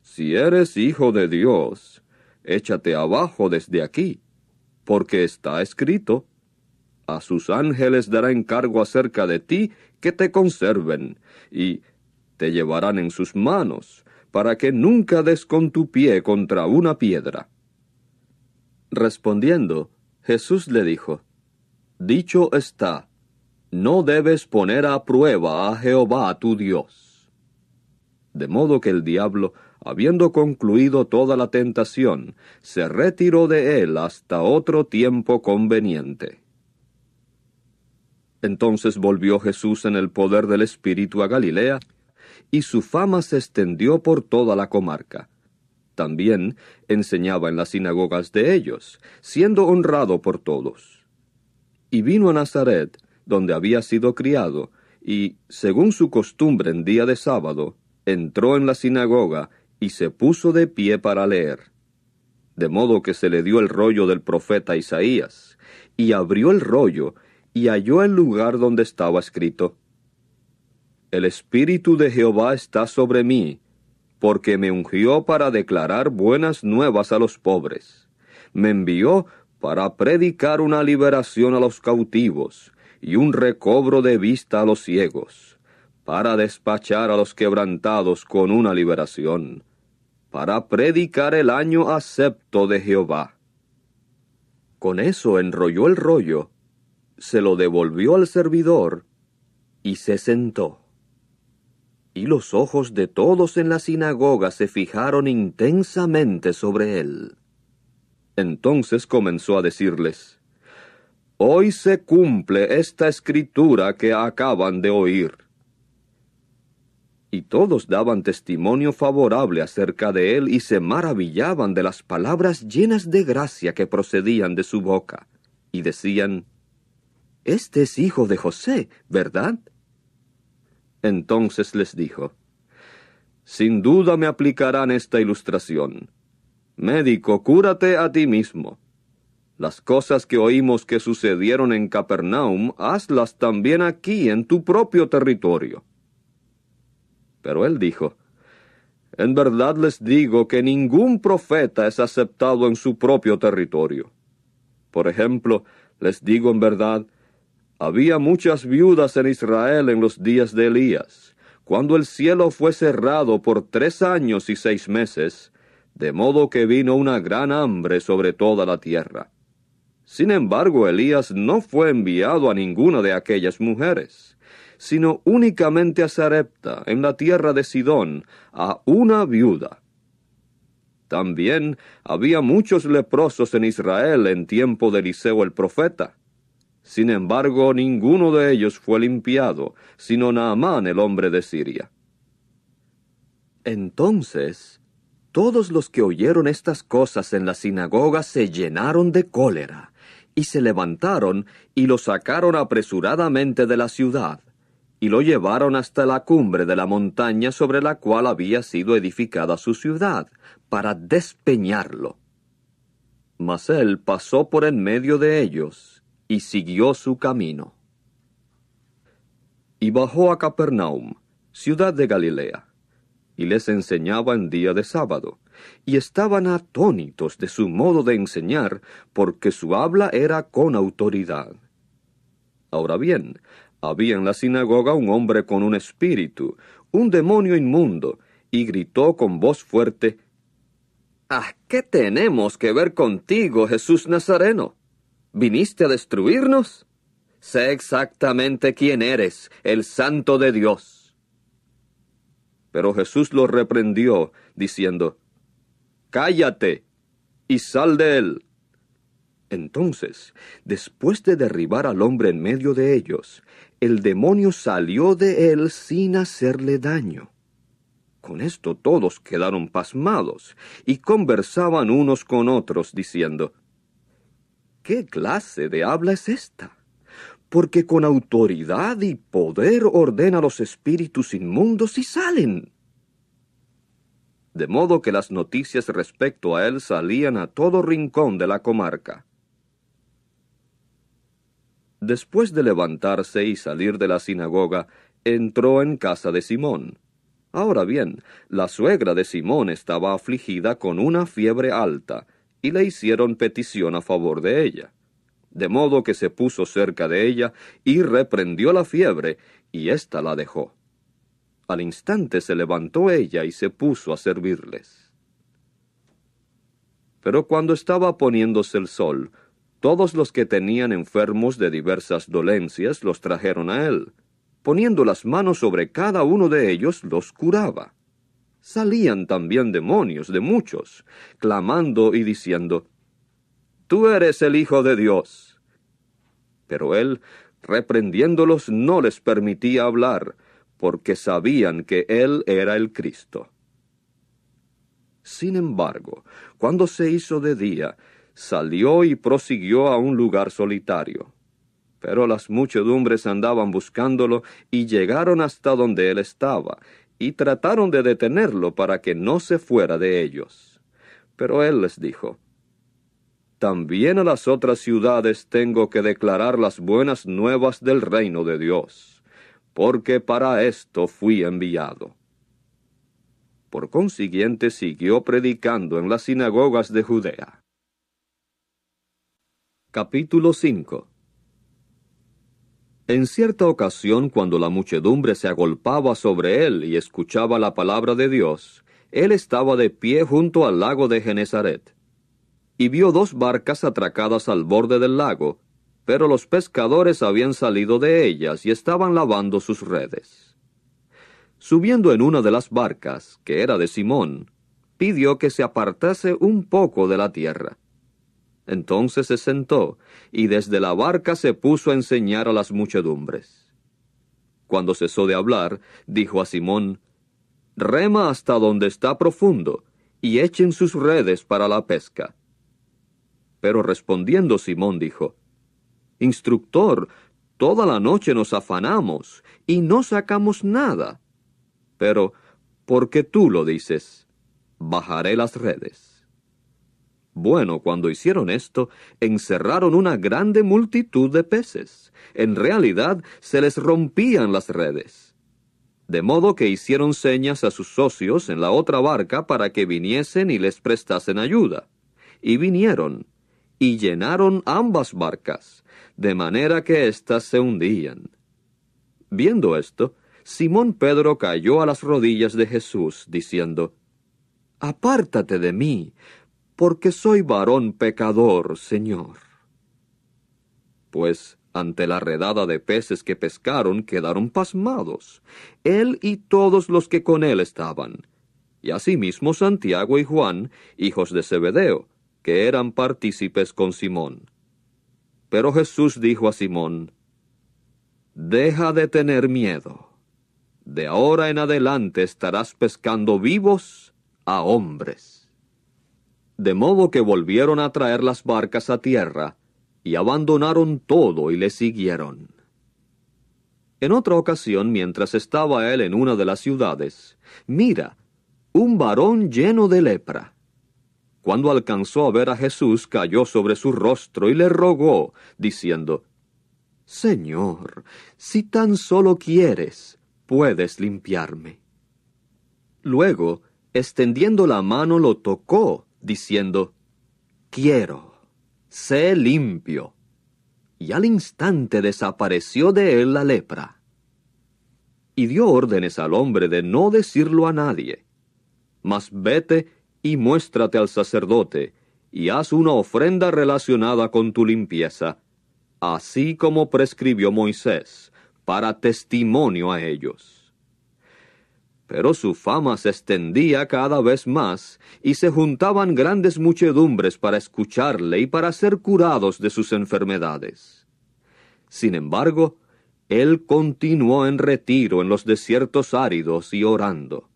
«Si eres hijo de Dios, échate abajo desde aquí, porque está escrito, a sus ángeles dará encargo acerca de ti que te conserven, y te llevarán en sus manos, para que nunca des con tu pie contra una piedra». Respondiendo, Jesús le dijo, «Dicho está, no debes poner a prueba a Jehová tu Dios». De modo que el diablo, habiendo concluido toda la tentación, se retiró de él hasta otro tiempo conveniente. Entonces volvió Jesús en el poder del Espíritu a Galilea, y su fama se extendió por toda la comarca. También enseñaba en las sinagogas de ellos, siendo honrado por todos. Y vino a Nazaret, donde había sido criado, y, según su costumbre en día de sábado, entró en la sinagoga y se puso de pie para leer. De modo que se le dio el rollo del profeta Isaías, y abrió el rollo, y halló el lugar donde estaba escrito, «El Espíritu de Jehová está sobre mí, porque me ungió para declarar buenas nuevas a los pobres. Me envió para predicar una liberación a los cautivos, y un recobro de vista a los ciegos, para despachar a los quebrantados con una liberación, para predicar el año acepto de Jehová». Con eso enrolló el rollo, se lo devolvió al servidor, y se sentó. Y los ojos de todos en la sinagoga se fijaron intensamente sobre él. Entonces comenzó a decirles, «Hoy se cumple esta escritura que acaban de oír». Y todos daban testimonio favorable acerca de él y se maravillaban de las palabras llenas de gracia que procedían de su boca, y decían, «Este es hijo de José, ¿verdad?». Entonces les dijo, «Sin duda me aplicarán esta ilustración. Médico, cúrate a ti mismo. Las cosas que oímos que sucedieron en Capernaum, hazlas también aquí en tu propio territorio». Pero él dijo, «En verdad les digo que ningún profeta es aceptado en su propio territorio. Por ejemplo, les digo en verdad, había muchas viudas en Israel en los días de Elías, cuando el cielo fue cerrado por 3 años y 6 meses, de modo que vino una gran hambre sobre toda la tierra. Sin embargo, Elías no fue enviado a ninguna de aquellas mujeres, sino únicamente a Sarepta, en la tierra de Sidón, a una viuda. También había muchos leprosos en Israel en tiempo de Eliseo el profeta. Sin embargo, ninguno de ellos fue limpiado, sino Naamán, el hombre de Siria». Entonces, todos los que oyeron estas cosas en la sinagoga se llenaron de cólera, y se levantaron y lo sacaron apresuradamente de la ciudad, y lo llevaron hasta la cumbre de la montaña sobre la cual había sido edificada su ciudad, para despeñarlo. Mas él pasó por en medio de ellos, y siguió su camino. Y bajó a Capernaum, ciudad de Galilea, y les enseñaba en día de sábado, y estaban atónitos de su modo de enseñar, porque su habla era con autoridad. Ahora bien, había en la sinagoga un hombre con un espíritu, un demonio inmundo, y gritó con voz fuerte, «¿A qué tenemos que ver contigo, Jesús Nazareno? ¿Viniste a destruirnos? Sé exactamente quién eres, el Santo de Dios». Pero Jesús lo reprendió, diciendo, «Cállate, y sal de él». Entonces, después de derribar al hombre en medio de ellos, el demonio salió de él sin hacerle daño. Con esto todos quedaron pasmados, y conversaban unos con otros, diciendo, «¿Qué clase de habla es esta? Porque con autoridad y poder ordena a los espíritus inmundos y salen». De modo que las noticias respecto a él salían a todo rincón de la comarca. Después de levantarse y salir de la sinagoga, entró en casa de Simón. Ahora bien, la suegra de Simón estaba afligida con una fiebre alta, y le hicieron petición a favor de ella. De modo que se puso cerca de ella, y reprendió la fiebre, y ésta la dejó. Al instante se levantó ella y se puso a servirles. Pero cuando estaba poniéndose el sol, todos los que tenían enfermos de diversas dolencias los trajeron a él. Poniendo las manos sobre cada uno de ellos, los curaba. Salían también demonios de muchos, clamando y diciendo, «Tú eres el Hijo de Dios». Pero él, reprendiéndolos, no les permitía hablar, porque sabían que él era el Cristo. Sin embargo, cuando se hizo de día, salió y prosiguió a un lugar solitario. Pero las muchedumbres andaban buscándolo y llegaron hasta donde él estaba, y trataron de detenerlo para que no se fuera de ellos. Pero él les dijo, «También a las otras ciudades tengo que declarar las buenas nuevas del reino de Dios, porque para esto fui enviado». Por consiguiente siguió predicando en las sinagogas de Judea. Capítulo 5. En cierta ocasión, cuando la muchedumbre se agolpaba sobre él y escuchaba la palabra de Dios, él estaba de pie junto al lago de Genezaret, y vio dos barcas atracadas al borde del lago, pero los pescadores habían salido de ellas y estaban lavando sus redes. Subiendo en una de las barcas, que era de Simón, pidió que se apartase un poco de la tierra. Entonces se sentó, y desde la barca se puso a enseñar a las muchedumbres. Cuando cesó de hablar, dijo a Simón, «Rema hasta donde está profundo, y echen sus redes para la pesca». Pero respondiendo Simón dijo, «Instructor, toda la noche nos afanamos, y no sacamos nada». Pero, «Porque tú lo dices, bajaré las redes». Bueno, cuando hicieron esto, encerraron una grande multitud de peces. En realidad, se les rompían las redes. De modo que hicieron señas a sus socios en la otra barca para que viniesen y les prestasen ayuda. Y vinieron, y llenaron ambas barcas, de manera que éstas se hundían. Viendo esto, Simón Pedro cayó a las rodillas de Jesús, diciendo, «Apártate de mí, porque soy varón pecador, Señor». Pues, ante la redada de peces que pescaron, quedaron pasmados, él y todos los que con él estaban, y asimismo Santiago y Juan, hijos de Zebedeo, que eran partícipes con Simón. Pero Jesús dijo a Simón, «Deja de tener miedo. De ahora en adelante estarás pescando vivos a hombres». De modo que volvieron a traer las barcas a tierra, y abandonaron todo y le siguieron. En otra ocasión, mientras estaba él en una de las ciudades, mira, un varón lleno de lepra. Cuando alcanzó a ver a Jesús, cayó sobre su rostro y le rogó, diciendo, «Señor, si tan solo quieres, puedes limpiarme». Luego, extendiendo la mano, lo tocó, diciendo, «Quiero, sé limpio». Y al instante desapareció de él la lepra. Y dio órdenes al hombre de no decirlo a nadie. Mas vete y muéstrate al sacerdote, y haz una ofrenda relacionada con tu limpieza, así como prescribió Moisés, para testimonio a ellos. Pero su fama se extendía cada vez más, y se juntaban grandes muchedumbres para escucharle y para ser curados de sus enfermedades. Sin embargo, él continuó en retiro en los desiertos áridos y orando.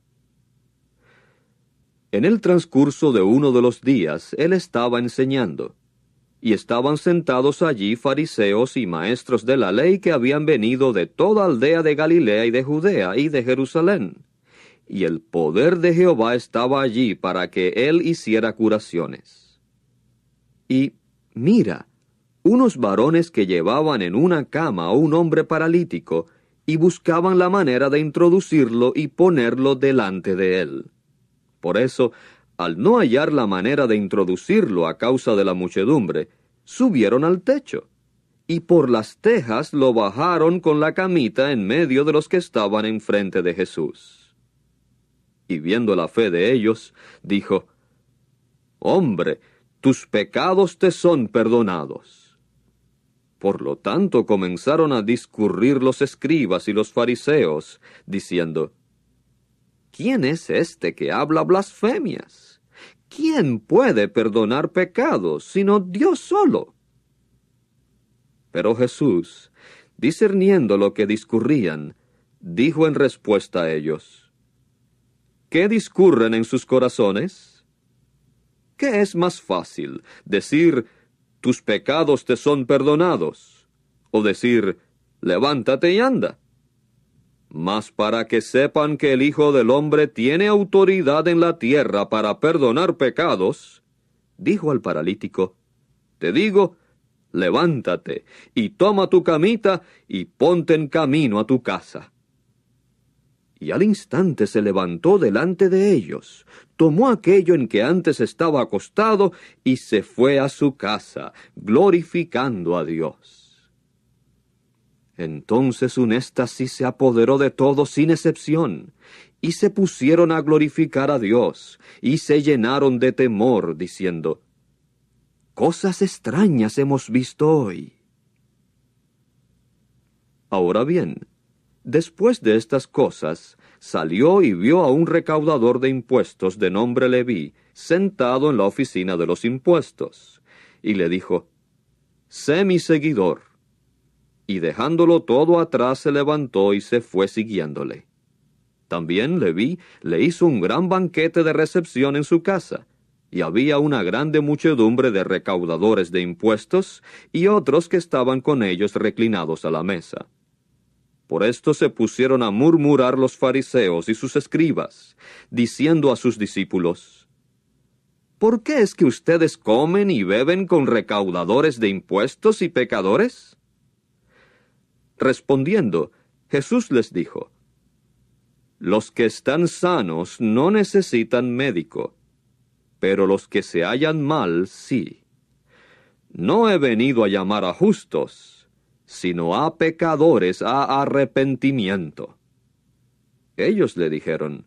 En el transcurso de uno de los días, él estaba enseñando, y estaban sentados allí fariseos y maestros de la ley que habían venido de toda aldea de Galilea y de Judea y de Jerusalén. Y el poder de Jehová estaba allí para que él hiciera curaciones. Y, mira, unos varones que llevaban en una cama a un hombre paralítico, y buscaban la manera de introducirlo y ponerlo delante de él. Por eso, al no hallar la manera de introducirlo a causa de la muchedumbre, subieron al techo, y por las tejas lo bajaron con la camita en medio de los que estaban enfrente de Jesús. Y viendo la fe de ellos, dijo, «Hombre, tus pecados te son perdonados». Por lo tanto comenzaron a discurrir los escribas y los fariseos, diciendo, «¿Quién es este que habla blasfemias? ¿Quién puede perdonar pecados sino Dios solo?» Pero Jesús, discerniendo lo que discurrían, dijo en respuesta a ellos, «¿Qué discurren en sus corazones? ¿Qué es más fácil, decir, tus pecados te son perdonados, o decir, levántate y anda? Mas para que sepan que el Hijo del Hombre tiene autoridad en la tierra para perdonar pecados», dijo al paralítico, «Te digo, levántate, y toma tu camita, y ponte en camino a tu casa». Y al instante se levantó delante de ellos, tomó aquello en que antes estaba acostado, y se fue a su casa, glorificando a Dios. Entonces un éxtasis se apoderó de todos sin excepción, y se pusieron a glorificar a Dios, y se llenaron de temor, diciendo, «Cosas extrañas hemos visto hoy». Ahora bien, después de estas cosas, salió y vio a un recaudador de impuestos de nombre Leví, sentado en la oficina de los impuestos, y le dijo, «Sé mi seguidor». Y dejándolo todo atrás se levantó y se fue siguiéndole. También Leví le hizo un gran banquete de recepción en su casa, y había una grande muchedumbre de recaudadores de impuestos y otros que estaban con ellos reclinados a la mesa. Por esto se pusieron a murmurar los fariseos y sus escribas, diciendo a sus discípulos, «¿Por qué es que ustedes comen y beben con recaudadores de impuestos y pecadores?». Respondiendo, Jesús les dijo, «Los que están sanos no necesitan médico, pero los que se hallan mal, sí. No he venido a llamar a justos, sino a pecadores a arrepentimiento». Ellos le dijeron,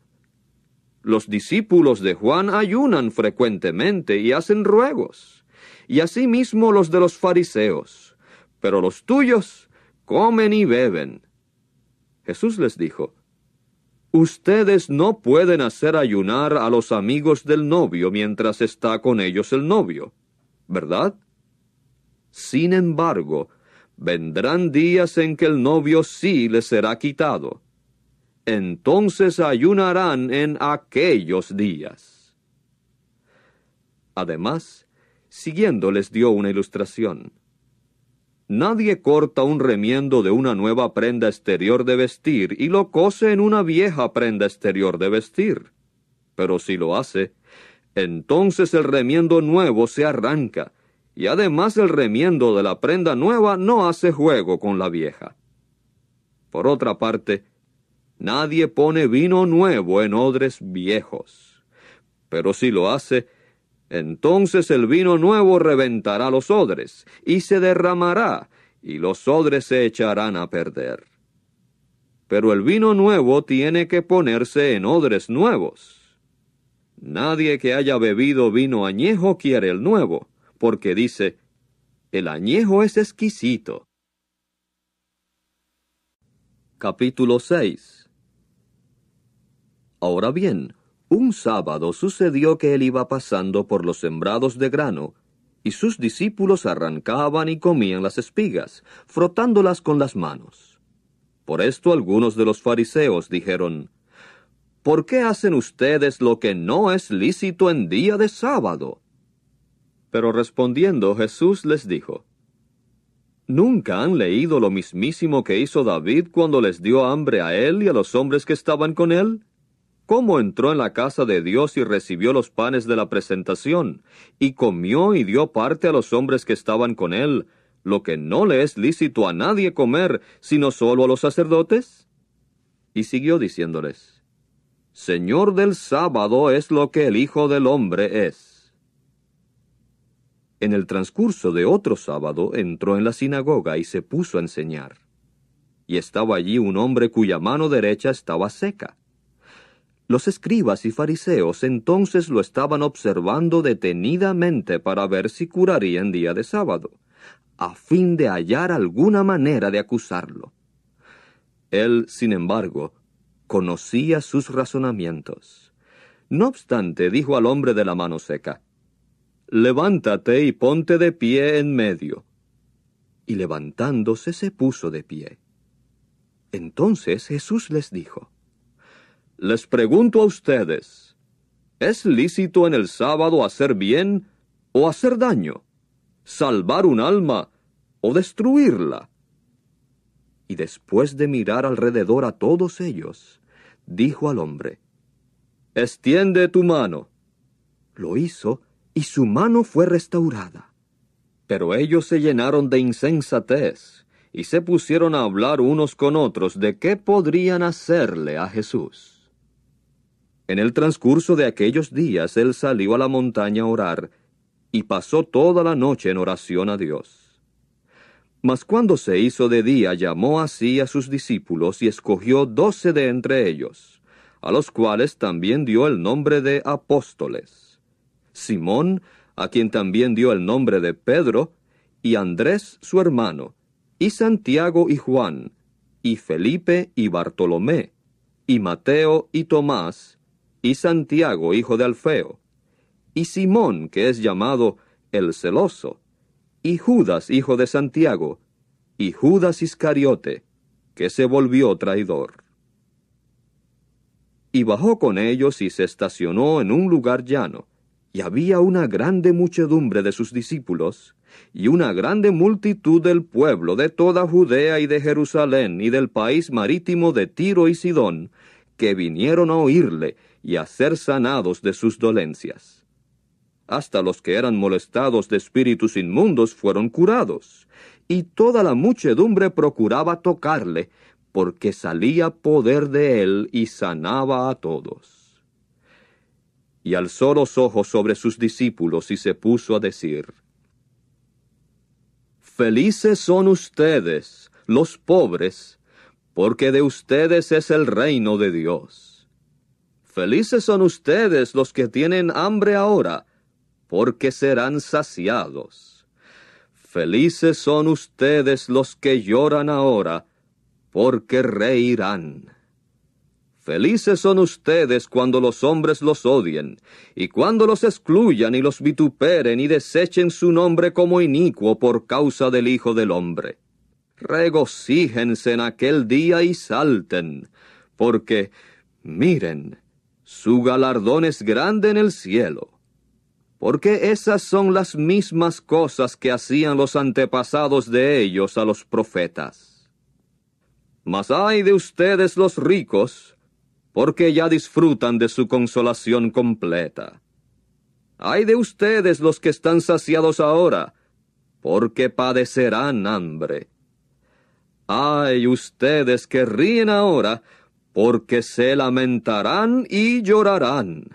«Los discípulos de Juan ayunan frecuentemente y hacen ruegos, y asimismo los de los fariseos, pero los tuyos comen y beben». Jesús les dijo, «Ustedes no pueden hacer ayunar a los amigos del novio mientras está con ellos el novio, ¿verdad? Sin embargo, vendrán días en que el novio sí les será quitado. Entonces ayunarán en aquellos días». Además, siguiendo les dio una ilustración. «Nadie corta un remiendo de una nueva prenda exterior de vestir y lo cose en una vieja prenda exterior de vestir. Pero si lo hace, entonces el remiendo nuevo se arranca, y además el remiendo de la prenda nueva no hace juego con la vieja. Por otra parte, nadie pone vino nuevo en odres viejos. Pero si lo hace, entonces el vino nuevo reventará los odres, y se derramará, y los odres se echarán a perder. Pero el vino nuevo tiene que ponerse en odres nuevos. Nadie que haya bebido vino añejo quiere el nuevo, porque dice, el añejo es exquisito». Capítulo 6. Ahora bien, un sábado sucedió que él iba pasando por los sembrados de grano, y sus discípulos arrancaban y comían las espigas, frotándolas con las manos. Por esto algunos de los fariseos dijeron, «¿Por qué hacen ustedes lo que no es lícito en día de sábado?». Pero respondiendo Jesús les dijo, «¿Nunca han leído lo mismísimo que hizo David cuando les dio hambre a él y a los hombres que estaban con él? ¿Cómo entró en la casa de Dios y recibió los panes de la presentación, y comió y dio parte a los hombres que estaban con él, lo que no le es lícito a nadie comer, sino solo a los sacerdotes? Y siguió diciéndoles, Señor del sábado es lo que el Hijo del Hombre es. En el transcurso de otro sábado entró en la sinagoga y se puso a enseñar. Y estaba allí un hombre cuya mano derecha estaba seca. Los escribas y fariseos entonces lo estaban observando detenidamente para ver si curaría en día de sábado, a fin de hallar alguna manera de acusarlo. Él, sin embargo, conocía sus razonamientos. No obstante, dijo al hombre de la mano seca, «Levántate y ponte de pie en medio». Y levantándose se puso de pie. Entonces Jesús les dijo, «Les pregunto a ustedes, ¿es lícito en el sábado hacer bien o hacer daño? ¿Salvar un alma o destruirla?» Y después de mirar alrededor a todos ellos, dijo al hombre, «Extiende tu mano». Lo hizo, y su mano fue restaurada. Pero ellos se llenaron de insensatez, y se pusieron a hablar unos con otros de qué podrían hacerle a Jesús. En el transcurso de aquellos días, él salió a la montaña a orar, y pasó toda la noche en oración a Dios. Mas cuando se hizo de día, llamó así a sus discípulos, y escogió 12 de entre ellos, a los cuales también dio el nombre de apóstoles. Simón, a quien también dio el nombre de Pedro, y Andrés su hermano, y Santiago y Juan, y Felipe y Bartolomé, y Mateo y Tomás, y Santiago, hijo de Alfeo, y Simón, que es llamado el celoso, y Judas, hijo de Santiago, y Judas Iscariote, que se volvió traidor. Y bajó con ellos y se estacionó en un lugar llano, y había una grande muchedumbre de sus discípulos, y una grande multitud del pueblo de toda Judea y de Jerusalén y del país marítimo de Tiro y Sidón, que vinieron a oírle y a ser sanados de sus dolencias. Hasta los que eran molestados de espíritus inmundos fueron curados, y toda la muchedumbre procuraba tocarle, porque salía poder de él y sanaba a todos. Y alzó los ojos sobre sus discípulos y se puso a decir, «Felices son ustedes, los pobres, porque de ustedes es el reino de Dios. Felices son ustedes los que tienen hambre ahora, porque serán saciados. Felices son ustedes los que lloran ahora, porque reirán. Felices son ustedes cuando los hombres los odien, y cuando los excluyan y los vituperen y desechen su nombre como inicuo por causa del Hijo del Hombre. Regocíjense en aquel día y salten, porque, miren, su galardón es grande en el cielo, porque esas son las mismas cosas que hacían los antepasados de ellos a los profetas. Mas ay de ustedes los ricos, porque ya disfrutan de su consolación completa. Ay de ustedes los que están saciados ahora, porque padecerán hambre. Ay ustedes que ríen ahora, porque se lamentarán y llorarán.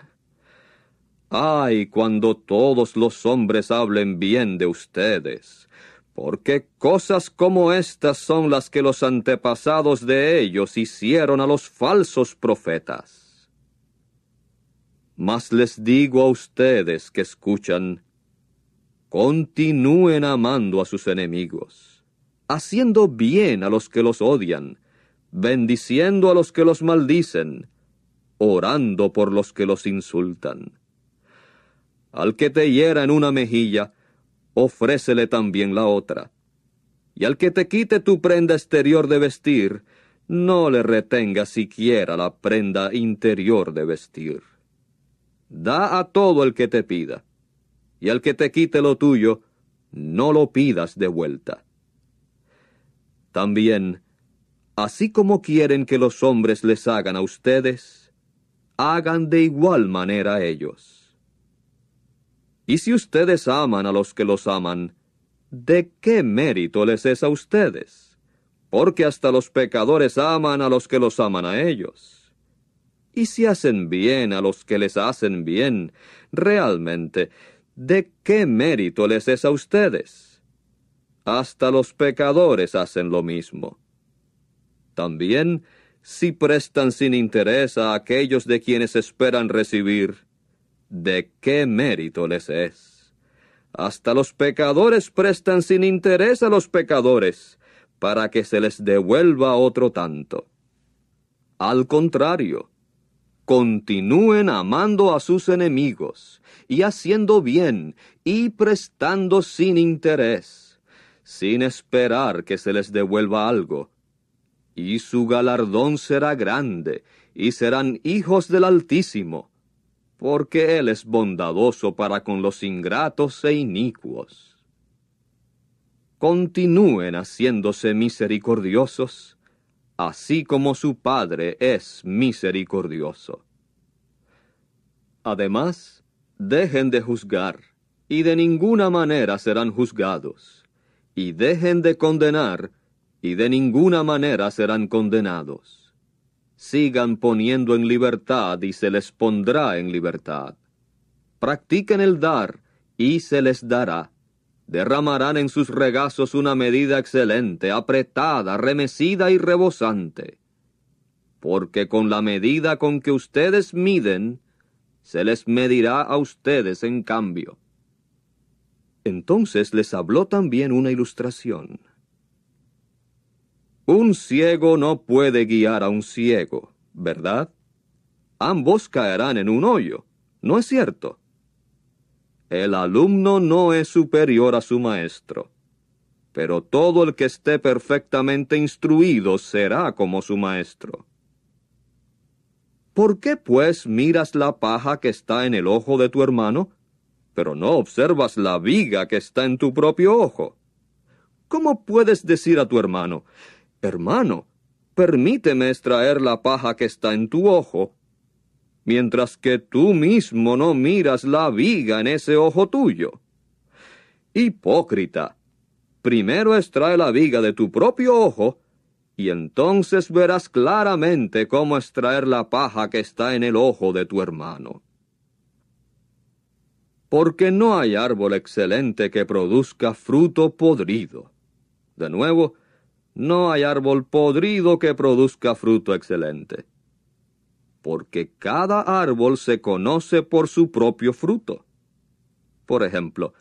Ay, cuando todos los hombres hablen bien de ustedes, porque cosas como estas son las que los antepasados de ellos hicieron a los falsos profetas. Mas les digo a ustedes que escuchan, continúen amando a sus enemigos, haciendo bien a los que los odian, bendiciendo a los que los maldicen, orando por los que los insultan. Al que te hiera en una mejilla, ofrécele también la otra. Y al que te quite tu prenda exterior de vestir, no le retengas siquiera la prenda interior de vestir. Da a todo el que te pida, y al que te quite lo tuyo, no lo pidas de vuelta. También, así como quieren que los hombres les hagan a ustedes, hagan de igual manera a ellos. Y si ustedes aman a los que los aman, ¿de qué mérito les es a ustedes? Porque hasta los pecadores aman a los que los aman a ellos. Y si hacen bien a los que les hacen bien, realmente, ¿de qué mérito les es a ustedes? Hasta los pecadores hacen lo mismo. También, si prestan sin interés a aquellos de quienes esperan recibir, ¿de qué mérito les es? Hasta los pecadores prestan sin interés a los pecadores, para que se les devuelva otro tanto. Al contrario, continúen amando a sus enemigos, y haciendo bien, y prestando sin interés, sin esperar que se les devuelva algo. Y su galardón será grande, y serán hijos del Altísimo, porque Él es bondadoso para con los ingratos e inicuos. Continúen haciéndose misericordiosos, así como su Padre es misericordioso. Además, dejen de juzgar, y de ninguna manera serán juzgados, y dejen de condenar, y de ninguna manera serán condenados. Sigan poniendo en libertad, y se les pondrá en libertad. Practiquen el dar, y se les dará. Derramarán en sus regazos una medida excelente, apretada, remecida y rebosante. Porque con la medida con que ustedes miden, se les medirá a ustedes en cambio. Entonces les habló también una ilustración. Un ciego no puede guiar a un ciego, ¿verdad? Ambos caerán en un hoyo, ¿no es cierto? El alumno no es superior a su maestro, pero todo el que esté perfectamente instruido será como su maestro. ¿Por qué, pues, miras la paja que está en el ojo de tu hermano, pero no observas la viga que está en tu propio ojo? ¿Cómo puedes decir a tu hermano, hermano, permíteme extraer la paja que está en tu ojo, mientras que tú mismo no miras la viga en ese ojo tuyo? Hipócrita, primero extrae la viga de tu propio ojo, y entonces verás claramente cómo extraer la paja que está en el ojo de tu hermano. Porque no hay árbol excelente que produzca fruto podrido. De nuevo, no hay árbol podrido que produzca fruto excelente. Porque cada árbol se conoce por su propio fruto. Por ejemplo,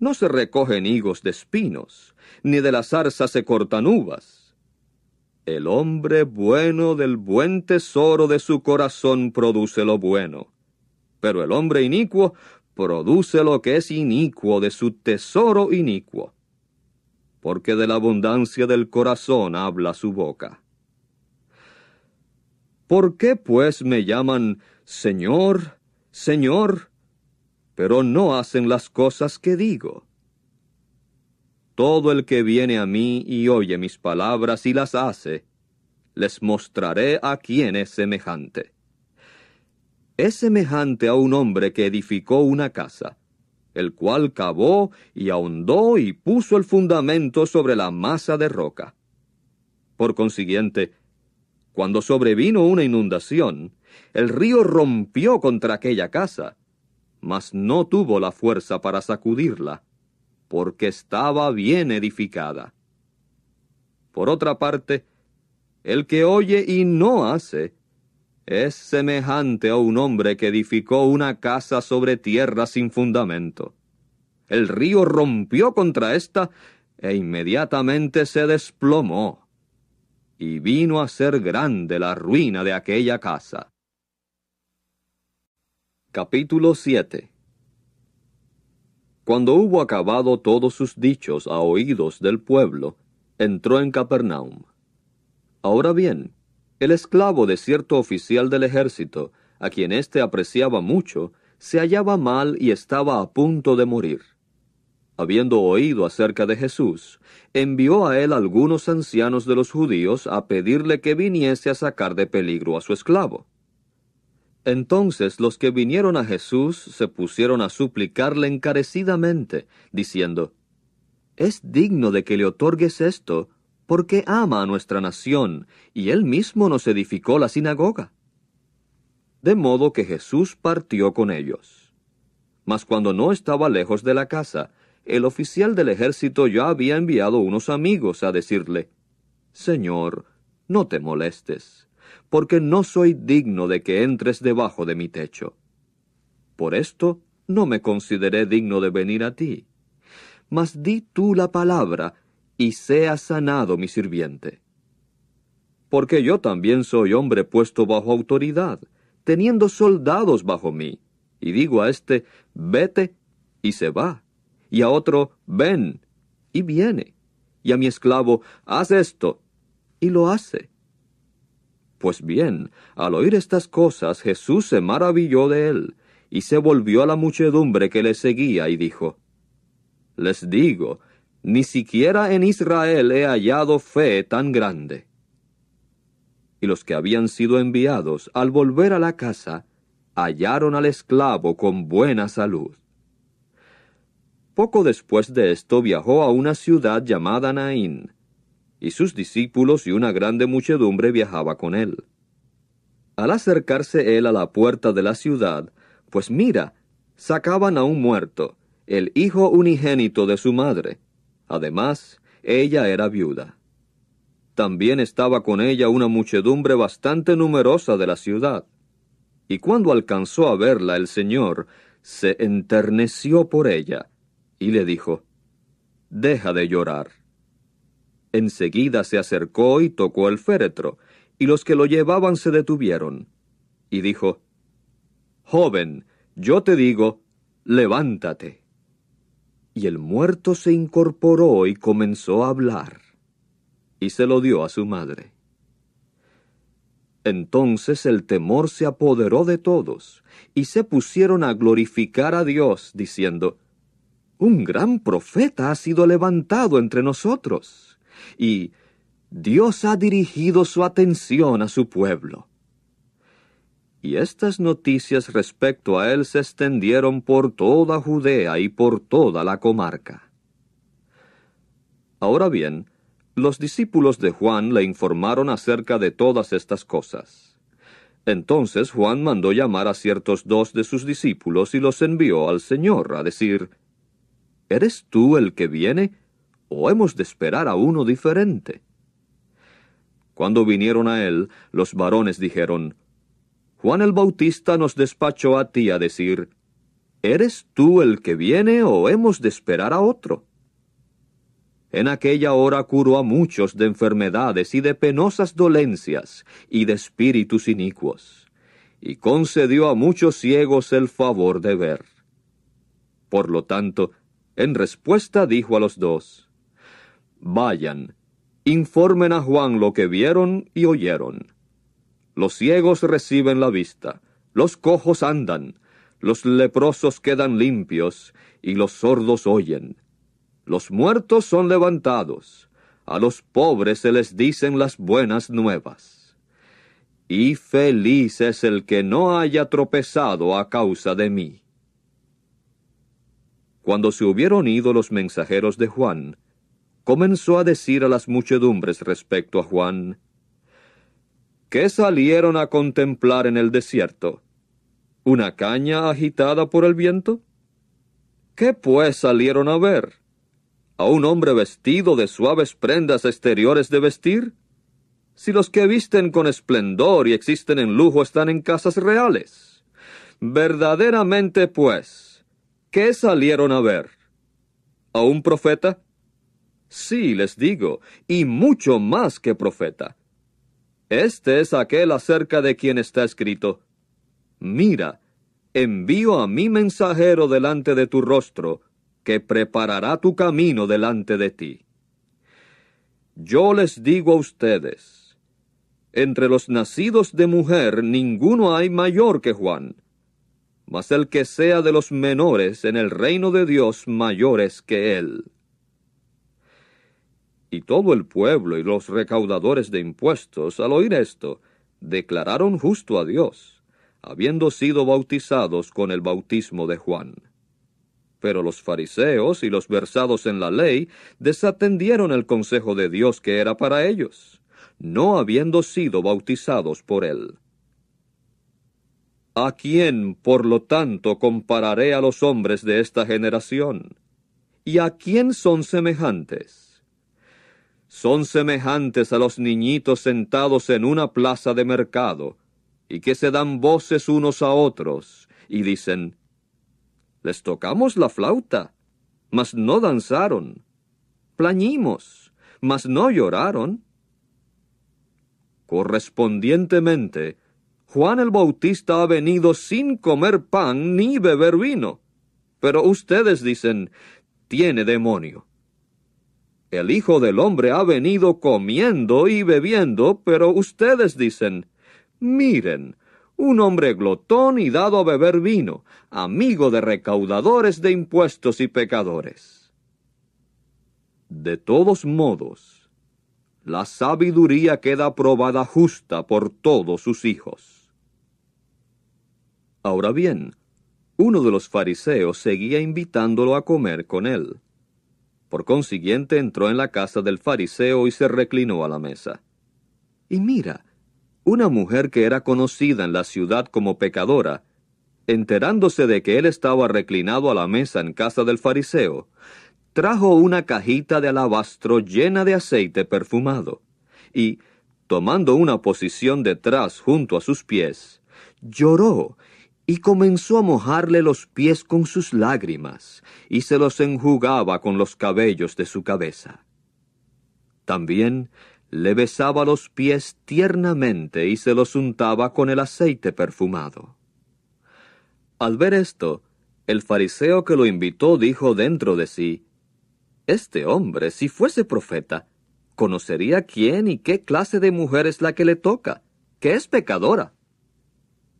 no se recogen higos de espinos, ni de la zarza se cortan uvas. El hombre bueno del buen tesoro de su corazón produce lo bueno, pero el hombre inicuo produce lo que es inicuo de su tesoro inicuo. Porque de la abundancia del corazón habla su boca. ¿Por qué, pues, me llaman Señor, Señor, pero no hacen las cosas que digo? Todo el que viene a mí y oye mis palabras y las hace, les mostraré a quién es semejante. Es semejante a un hombre que edificó una casa, el cual cavó y ahondó y puso el fundamento sobre la masa de roca. Por consiguiente, cuando sobrevino una inundación, el río rompió contra aquella casa, mas no tuvo la fuerza para sacudirla, porque estaba bien edificada. Por otra parte, el que oye y no hace, es semejante a un hombre que edificó una casa sobre tierra sin fundamento. El río rompió contra ésta e inmediatamente se desplomó, y vino a ser grande la ruina de aquella casa. Capítulo 7. Cuando hubo acabado todos sus dichos a oídos del pueblo, entró en Capernaum. Ahora bien, el esclavo de cierto oficial del ejército, a quien éste apreciaba mucho, se hallaba mal y estaba a punto de morir. Habiendo oído acerca de Jesús, envió a él algunos ancianos de los judíos a pedirle que viniese a sacar de peligro a su esclavo. Entonces los que vinieron a Jesús se pusieron a suplicarle encarecidamente, diciendo, es digno de que le otorgues esto, porque ama a nuestra nación, y él mismo nos edificó la sinagoga. De modo que Jesús partió con ellos. Mas cuando no estaba lejos de la casa, el oficial del ejército ya había enviado unos amigos a decirle, «Señor, no te molestes, porque no soy digno de que entres debajo de mi techo. Por esto no me consideré digno de venir a ti. Mas di tú la palabra, y sea sanado mi sirviente. Porque yo también soy hombre puesto bajo autoridad, teniendo soldados bajo mí, y digo a este, vete, y se va, y a otro, ven, y viene, y a mi esclavo, haz esto, y lo hace». Pues bien, al oír estas cosas, Jesús se maravilló de él, y se volvió a la muchedumbre que le seguía, y dijo, «Les digo, ni siquiera en Israel he hallado fe tan grande». Y los que habían sido enviados, al volver a la casa, hallaron al esclavo con buena salud. Poco después de esto viajó a una ciudad llamada Naín, y sus discípulos y una grande muchedumbre viajaba con él. Al acercarse él a la puerta de la ciudad, pues mira, sacaban a un muerto, el hijo unigénito de su madre. Además, ella era viuda. También estaba con ella una muchedumbre bastante numerosa de la ciudad. Y cuando alcanzó a verla el Señor, se enterneció por ella, y le dijo, «Deja de llorar». Enseguida se acercó y tocó el féretro, y los que lo llevaban se detuvieron. Y dijo, «Joven, yo te digo, levántate». Y el muerto se incorporó y comenzó a hablar, y se lo dio a su madre. Entonces el temor se apoderó de todos, y se pusieron a glorificar a Dios, diciendo, «Un gran profeta ha sido levantado entre nosotros». Y Dios ha dirigido su atención a su pueblo. Y estas noticias respecto a él se extendieron por toda Judea y por toda la comarca. Ahora bien, los discípulos de Juan le informaron acerca de todas estas cosas. Entonces Juan mandó llamar a ciertos dos de sus discípulos y los envió al Señor a decir, «¿Eres tú el que viene? ¿O hemos de esperar a uno diferente?». Cuando vinieron a él, los varones dijeron, «Juan el Bautista nos despachó a ti a decir, ¿eres tú el que viene o hemos de esperar a otro?». En aquella hora curó a muchos de enfermedades y de penosas dolencias y de espíritus inicuos, y concedió a muchos ciegos el favor de ver. Por lo tanto, en respuesta dijo a los dos, «Vayan, informen a Juan lo que vieron y oyeron. Los ciegos reciben la vista, los cojos andan, los leprosos quedan limpios, y los sordos oyen. Los muertos son levantados, a los pobres se les dicen las buenas nuevas. Y feliz es el que no haya tropezado a causa de mí». Cuando se hubieron ido los mensajeros de Juan, comenzó a decir a las muchedumbres respecto a Juan, «¿Qué salieron a contemplar en el desierto? ¿Una caña agitada por el viento? ¿Qué pues salieron a ver? ¿A un hombre vestido de suaves prendas exteriores de vestir? Si los que visten con esplendor y existen en lujo están en casas reales. Verdaderamente pues, ¿qué salieron a ver? ¿A un profeta? Sí, les digo, y mucho más que profeta. Este es aquel acerca de quien está escrito, mira, envío a mi mensajero delante de tu rostro, que preparará tu camino delante de ti. Yo les digo a ustedes, entre los nacidos de mujer ninguno hay mayor que Juan, mas el que sea de los menores en el reino de Dios mayor es que él». Y todo el pueblo y los recaudadores de impuestos, al oír esto, declararon justo a Dios, habiendo sido bautizados con el bautismo de Juan. Pero los fariseos y los versados en la ley desatendieron el consejo de Dios que era para ellos, no habiendo sido bautizados por él. ¿A quién, por lo tanto, compararé a los hombres de esta generación? ¿Y a quién son semejantes? Son semejantes a los niñitos sentados en una plaza de mercado, y que se dan voces unos a otros, y dicen, «Les tocamos la flauta, mas no danzaron. Plañimos, mas no lloraron». Correspondientemente, Juan el Bautista ha venido sin comer pan ni beber vino, pero ustedes dicen, «Tiene demonio». El Hijo del Hombre ha venido comiendo y bebiendo, pero ustedes dicen, «Miren, un hombre glotón y dado a beber vino, amigo de recaudadores de impuestos y pecadores». De todos modos, la sabiduría queda probada justa por todos sus hijos. Ahora bien, uno de los fariseos seguía invitándolo a comer con él. Por consiguiente, entró en la casa del fariseo y se reclinó a la mesa. Y mira, una mujer que era conocida en la ciudad como pecadora, enterándose de que él estaba reclinado a la mesa en casa del fariseo, trajo una cajita de alabastro llena de aceite perfumado, y, tomando una posición detrás junto a sus pies, lloró y comenzó a mojarle los pies con sus lágrimas, y se los enjugaba con los cabellos de su cabeza. También le besaba los pies tiernamente y se los untaba con el aceite perfumado. Al ver esto, el fariseo que lo invitó dijo dentro de sí, «Este hombre, si fuese profeta, conocería quién y qué clase de mujer es la que le toca, que es pecadora».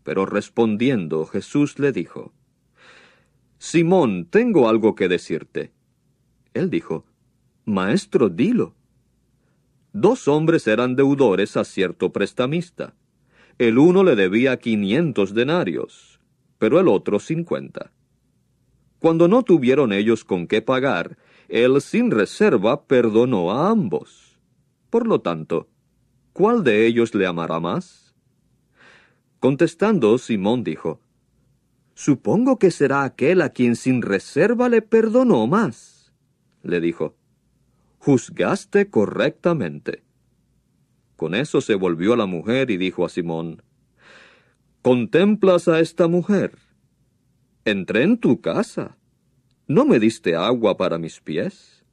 Pero respondiendo, Jesús le dijo, «Simón, tengo algo que decirte». Él dijo, «Maestro, dilo». Dos hombres eran deudores a cierto prestamista. El uno le debía 500 denarios, pero el otro 50. Cuando no tuvieron ellos con qué pagar, él sin reserva perdonó a ambos. Por lo tanto, ¿cuál de ellos le amará más? Contestando, Simón dijo, «Supongo que será aquel a quien sin reserva le perdonó más». Le dijo, «Juzgaste correctamente». Con eso se volvió a la mujer y dijo a Simón, «¿Contemplas a esta mujer? Entré en tu casa. No me diste agua para mis pies,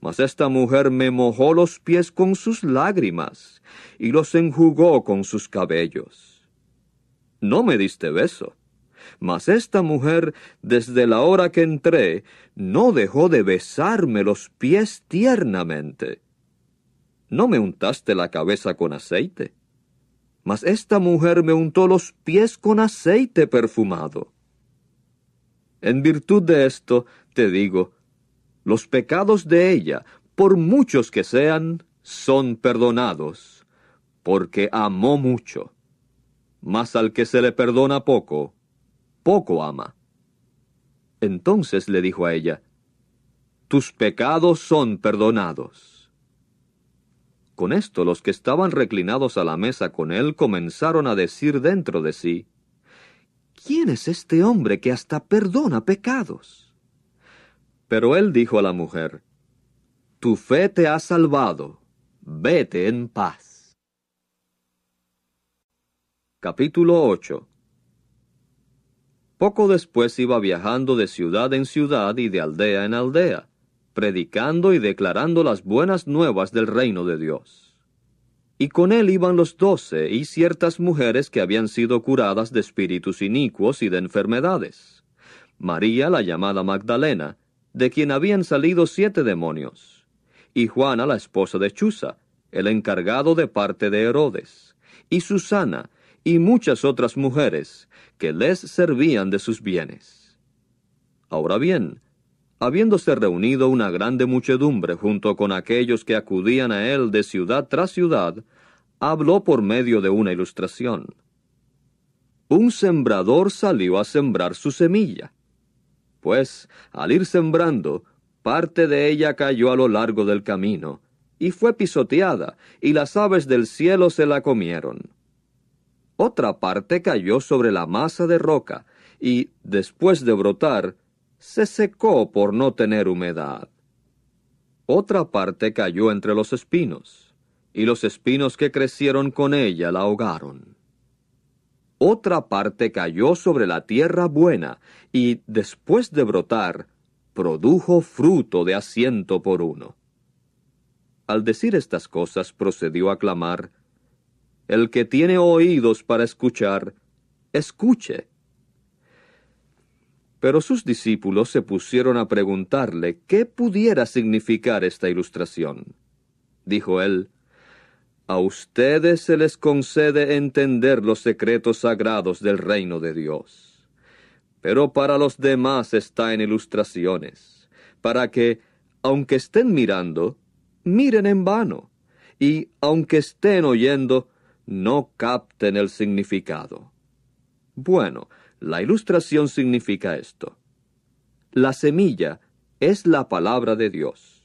mas esta mujer me mojó los pies con sus lágrimas y los enjugó con sus cabellos. No me diste beso, mas esta mujer, desde la hora que entré, no dejó de besarme los pies tiernamente. No me untaste la cabeza con aceite, mas esta mujer me untó los pies con aceite perfumado. En virtud de esto, te digo, los pecados de ella, por muchos que sean, son perdonados, porque amó mucho. Mas al que se le perdona poco, poco ama». Entonces le dijo a ella, «Tus pecados son perdonados». Con esto los que estaban reclinados a la mesa con él comenzaron a decir dentro de sí, «¿Quién es este hombre que hasta perdona pecados?». Pero él dijo a la mujer, «Tu fe te ha salvado, vete en paz». Capítulo 8. Poco después iba viajando de ciudad en ciudad y de aldea en aldea, predicando y declarando las buenas nuevas del reino de Dios. Y con él iban los 12 y ciertas mujeres que habían sido curadas de espíritus inicuos y de enfermedades. María, la llamada Magdalena, de quien habían salido 7 demonios. Y Juana, la esposa de Chuza, el encargado de parte de Herodes. Y Susana, y muchas otras mujeres, que les servían de sus bienes. Ahora bien, habiéndose reunido una grande muchedumbre junto con aquellos que acudían a él de ciudad tras ciudad, habló por medio de una ilustración. Un sembrador salió a sembrar su semilla. Pues, al ir sembrando, parte de ella cayó a lo largo del camino, y fue pisoteada, y las aves del cielo se la comieron. Otra parte cayó sobre la masa de roca, y, después de brotar, se secó por no tener humedad. Otra parte cayó entre los espinos, y los espinos que crecieron con ella la ahogaron. Otra parte cayó sobre la tierra buena, y, después de brotar, produjo fruto de a 100 por 1. Al decir estas cosas procedió a clamar, «El que tiene oídos para escuchar, escuche». Pero sus discípulos se pusieron a preguntarle qué pudiera significar esta ilustración. Dijo él, «A ustedes se les concede entender los secretos sagrados del reino de Dios, pero para los demás está en ilustraciones, para que, aunque estén mirando, miren en vano, y aunque estén oyendo, no capten el significado». Bueno, la ilustración significa esto. La semilla es la palabra de Dios.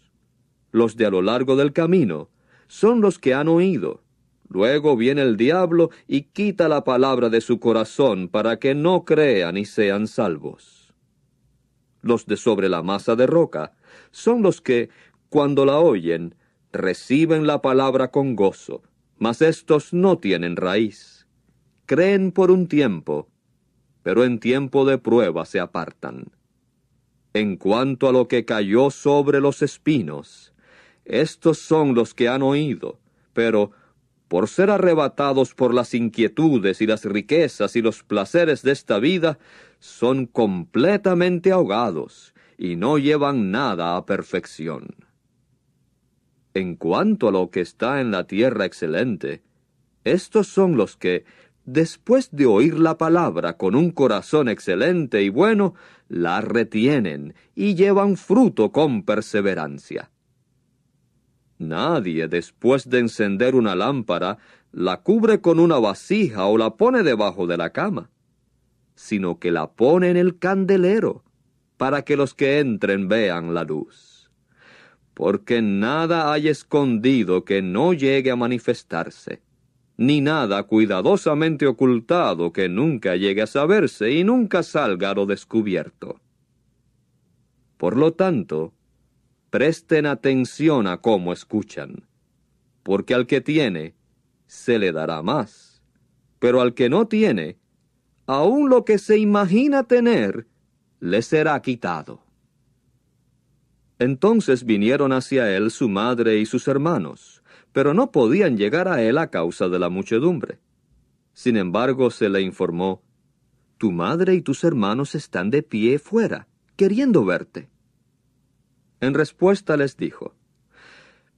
Los de a lo largo del camino son los que han oído. Luego viene el diablo y quita la palabra de su corazón para que no crean y sean salvos. Los de sobre la masa de roca son los que, cuando la oyen, reciben la palabra con gozo, mas éstos no tienen raíz. Creen por un tiempo, pero en tiempo de prueba se apartan. En cuanto a lo que cayó sobre los espinos, estos son los que han oído, pero por ser arrebatados por las inquietudes y las riquezas y los placeres de esta vida, son completamente ahogados y no llevan nada a perfección. En cuanto a lo que está en la tierra excelente, estos son los que, después de oír la palabra con un corazón excelente y bueno, la retienen y llevan fruto con perseverancia. Nadie, después de encender una lámpara, la cubre con una vasija o la pone debajo de la cama, sino que la pone en el candelero, para que los que entren vean la luz. Porque nada hay escondido que no llegue a manifestarse, ni nada cuidadosamente ocultado que nunca llegue a saberse y nunca salga a lo descubierto. Por lo tanto, presten atención a cómo escuchan, porque al que tiene, se le dará más, pero al que no tiene, aun lo que se imagina tener, le será quitado. Entonces vinieron hacia él su madre y sus hermanos, pero no podían llegar a él a causa de la muchedumbre. Sin embargo, se le informó, «Tu madre y tus hermanos están de pie fuera, queriendo verte». En respuesta les dijo,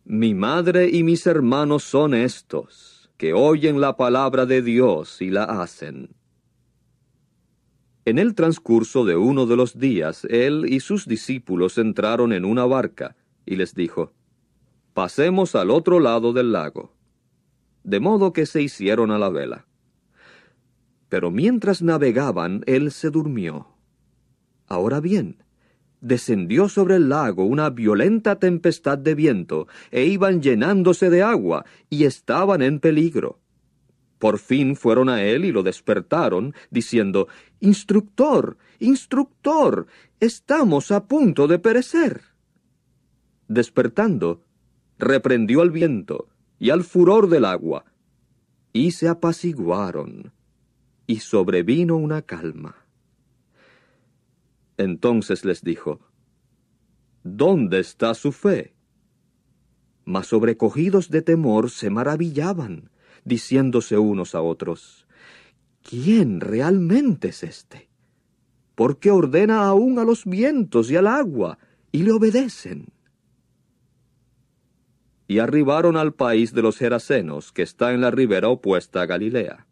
«Mi madre y mis hermanos son estos, que oyen la palabra de Dios y la hacen». En el transcurso de uno de los días, él y sus discípulos entraron en una barca, y les dijo, «Pasemos al otro lado del lago». De modo que se hicieron a la vela. Pero mientras navegaban, él se durmió. Ahora bien, descendió sobre el lago una violenta tempestad de viento, e iban llenándose de agua, y estaban en peligro. Por fin fueron a él y lo despertaron, diciendo, «Instructor, instructor, estamos a punto de perecer». Despertando, reprendió al viento y al furor del agua, y se apaciguaron, y sobrevino una calma. Entonces les dijo, «¿Dónde está su fe?». Mas sobrecogidos de temor se maravillaban, diciéndose unos a otros, «¿Quién realmente es este? Porque ordena aún a los vientos y al agua, y le obedecen». Y arribaron al país de los Gerasenos, que está en la ribera opuesta a Galilea.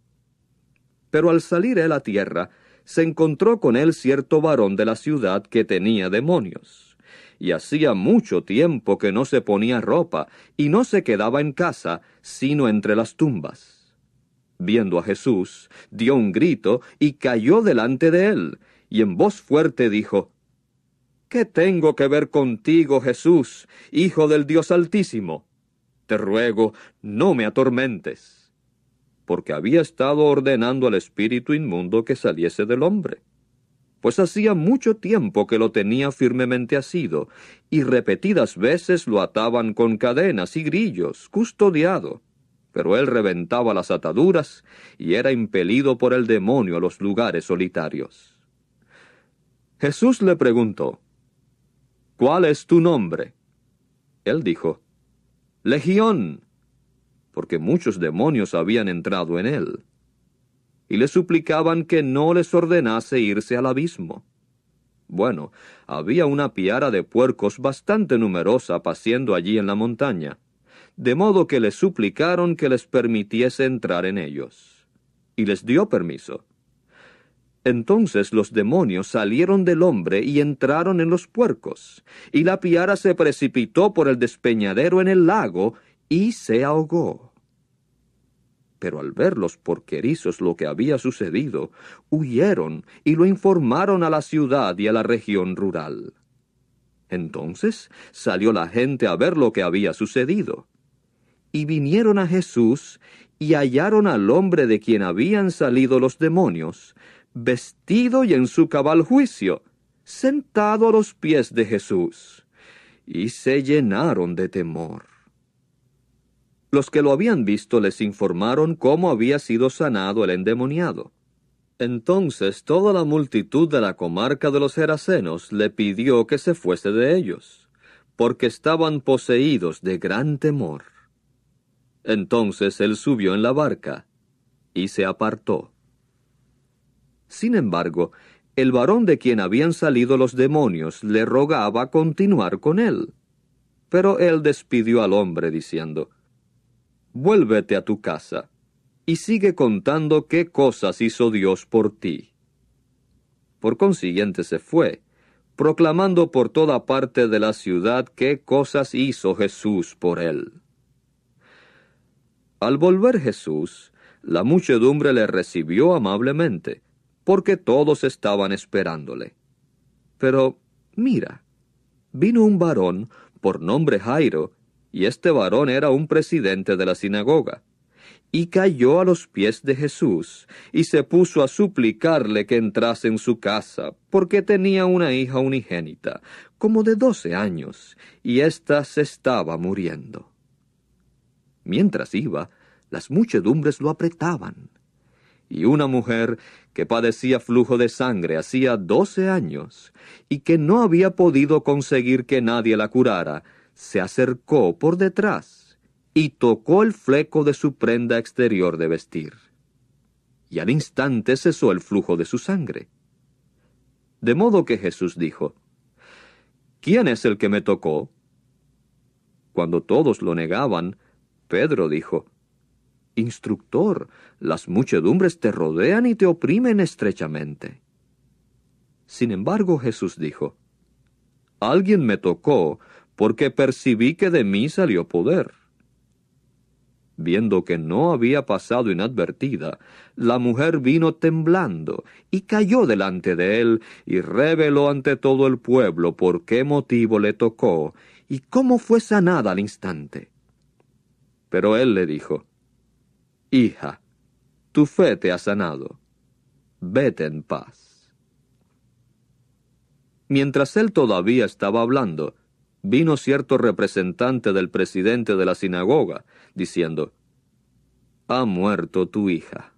Pero al salir él a tierra, se encontró con él cierto varón de la ciudad que tenía demonios, y hacía mucho tiempo que no se ponía ropa, y no se quedaba en casa, sino entre las tumbas. Viendo a Jesús, dio un grito, y cayó delante de él, y en voz fuerte dijo, ¿Qué tengo que ver contigo, Jesús, Hijo del Dios Altísimo? Te ruego, no me atormentes. Porque había estado ordenando al espíritu inmundo que saliese del hombre. Pues hacía mucho tiempo que lo tenía firmemente asido, y repetidas veces lo ataban con cadenas y grillos, custodiado. Pero él reventaba las ataduras y era impelido por el demonio a los lugares solitarios. Jesús le preguntó, ¿cuál es tu nombre? Él dijo, Legión, porque muchos demonios habían entrado en él, y le suplicaban que no les ordenase irse al abismo. Bueno, había una piara de puercos bastante numerosa paciendo allí en la montaña, de modo que le suplicaron que les permitiese entrar en ellos, y les dio permiso. Entonces los demonios salieron del hombre y entraron en los puercos, y la piara se precipitó por el despeñadero en el lago y se ahogó. Pero al ver los porquerizos lo que había sucedido, huyeron y lo informaron a la ciudad y a la región rural. Entonces salió la gente a ver lo que había sucedido, y vinieron a Jesús y hallaron al hombre de quien habían salido los demonios, vestido y en su cabal juicio, sentado a los pies de Jesús, y se llenaron de temor. Los que lo habían visto les informaron cómo había sido sanado el endemoniado. Entonces toda la multitud de la comarca de los Gerasenos le pidió que se fuese de ellos, porque estaban poseídos de gran temor. Entonces él subió en la barca y se apartó. Sin embargo, el varón de quien habían salido los demonios le rogaba continuar con él. Pero él despidió al hombre diciendo, «Vuélvete a tu casa, y sigue contando qué cosas hizo Dios por ti». Por consiguiente se fue, proclamando por toda parte de la ciudad qué cosas hizo Jesús por él. Al volver Jesús, la muchedumbre le recibió amablemente, porque todos estaban esperándole. Pero, mira, vino un varón, por nombre Jairo, y este varón era un presidente de la sinagoga, y cayó a los pies de Jesús, y se puso a suplicarle que entrase en su casa, porque tenía una hija unigénita, como de 12 años, y ésta se estaba muriendo. Mientras iba, las muchedumbres lo apretaban, y una mujer que padecía flujo de sangre hacía 12 años, y que no había podido conseguir que nadie la curara, se acercó por detrás y tocó el fleco de su prenda exterior de vestir. Y al instante cesó el flujo de su sangre. De modo que Jesús dijo, ¿Quién es el que me tocó? Cuando todos lo negaban, Pedro dijo, Instructor, las muchedumbres te rodean y te oprimen estrechamente. Sin embargo, Jesús dijo, Alguien me tocó, porque percibí que de mí salió poder. Viendo que no había pasado inadvertida, la mujer vino temblando y cayó delante de él y reveló ante todo el pueblo por qué motivo le tocó y cómo fue sanada al instante. Pero él le dijo, Hija, tu fe te ha sanado. Vete en paz. Mientras él todavía estaba hablando, vino cierto representante del presidente de la sinagoga, diciendo, Ha muerto tu hija.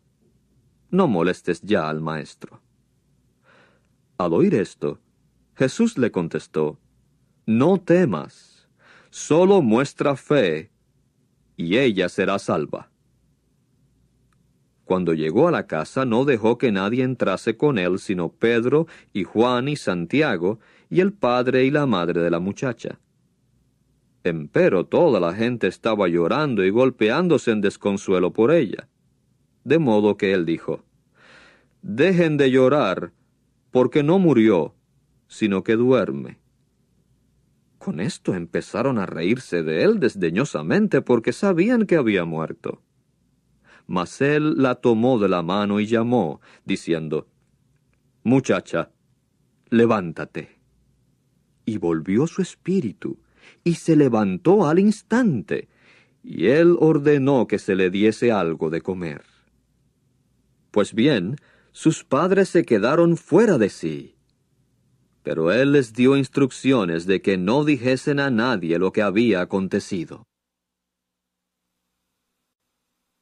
No molestes ya al maestro. Al oír esto, Jesús le contestó, No temas, solo muestra fe, y ella será salva. Cuando llegó a la casa no dejó que nadie entrase con él, sino Pedro y Juan y Santiago, y el padre y la madre de la muchacha. Empero toda la gente estaba llorando y golpeándose en desconsuelo por ella. De modo que él dijo, «Dejen de llorar, porque no murió, sino que duerme». Con esto empezaron a reírse de él desdeñosamente, porque sabían que había muerto. Mas él la tomó de la mano y llamó, diciendo, Muchacha, levántate. y volvió su espíritu, y se levantó al instante, y él ordenó que se le diese algo de comer. Pues bien, sus padres se quedaron fuera de sí. Pero él les dio instrucciones de que no dijesen a nadie lo que había acontecido.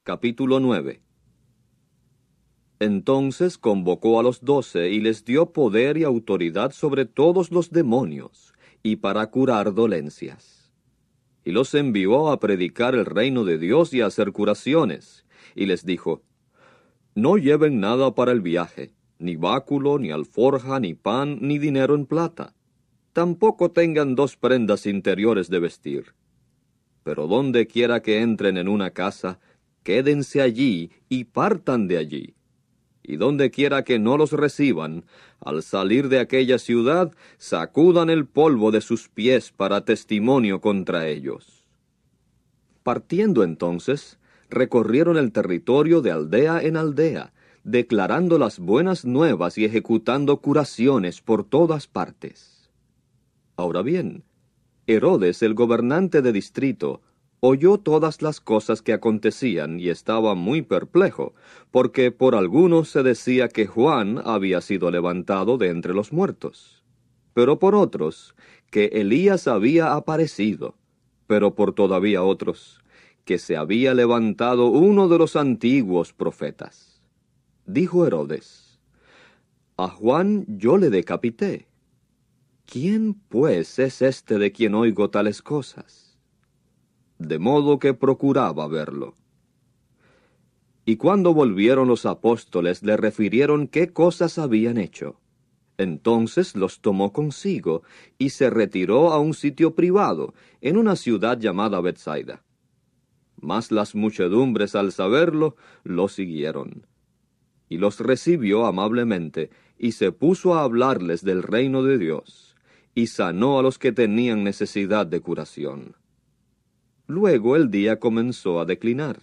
Capítulo 9. Entonces convocó a los 12 y les dio poder y autoridad sobre todos los demonios, y para curar dolencias. Y los envió a predicar el reino de Dios y a hacer curaciones, y les dijo, «No lleven nada para el viaje, ni báculo, ni alforja, ni pan, ni dinero en plata. Tampoco tengan dos prendas interiores de vestir. Pero donde quiera que entren en una casa, quédense allí y partan de allí. Y donde quiera que no los reciban, al salir de aquella ciudad, sacudan el polvo de sus pies para testimonio contra ellos». Partiendo entonces, recorrieron el territorio de aldea en aldea, declarando las buenas nuevas y ejecutando curaciones por todas partes. Ahora bien, Herodes, el gobernante de distrito, oyó todas las cosas que acontecían y estaba muy perplejo, porque por algunos se decía que Juan había sido levantado de entre los muertos, pero por otros que Elías había aparecido, pero por todavía otros que se había levantado uno de los antiguos profetas. Dijo Herodes, «A Juan yo le decapité. ¿Quién, pues, es este de quien oigo tales cosas?» De modo que procuraba verlo. Y cuando volvieron los apóstoles, le refirieron qué cosas habían hecho. Entonces los tomó consigo, y se retiró a un sitio privado, en una ciudad llamada Betsaida. Mas las muchedumbres, al saberlo, lo siguieron. Y los recibió amablemente, y se puso a hablarles del reino de Dios, y sanó a los que tenían necesidad de curación. Luego el día comenzó a declinar.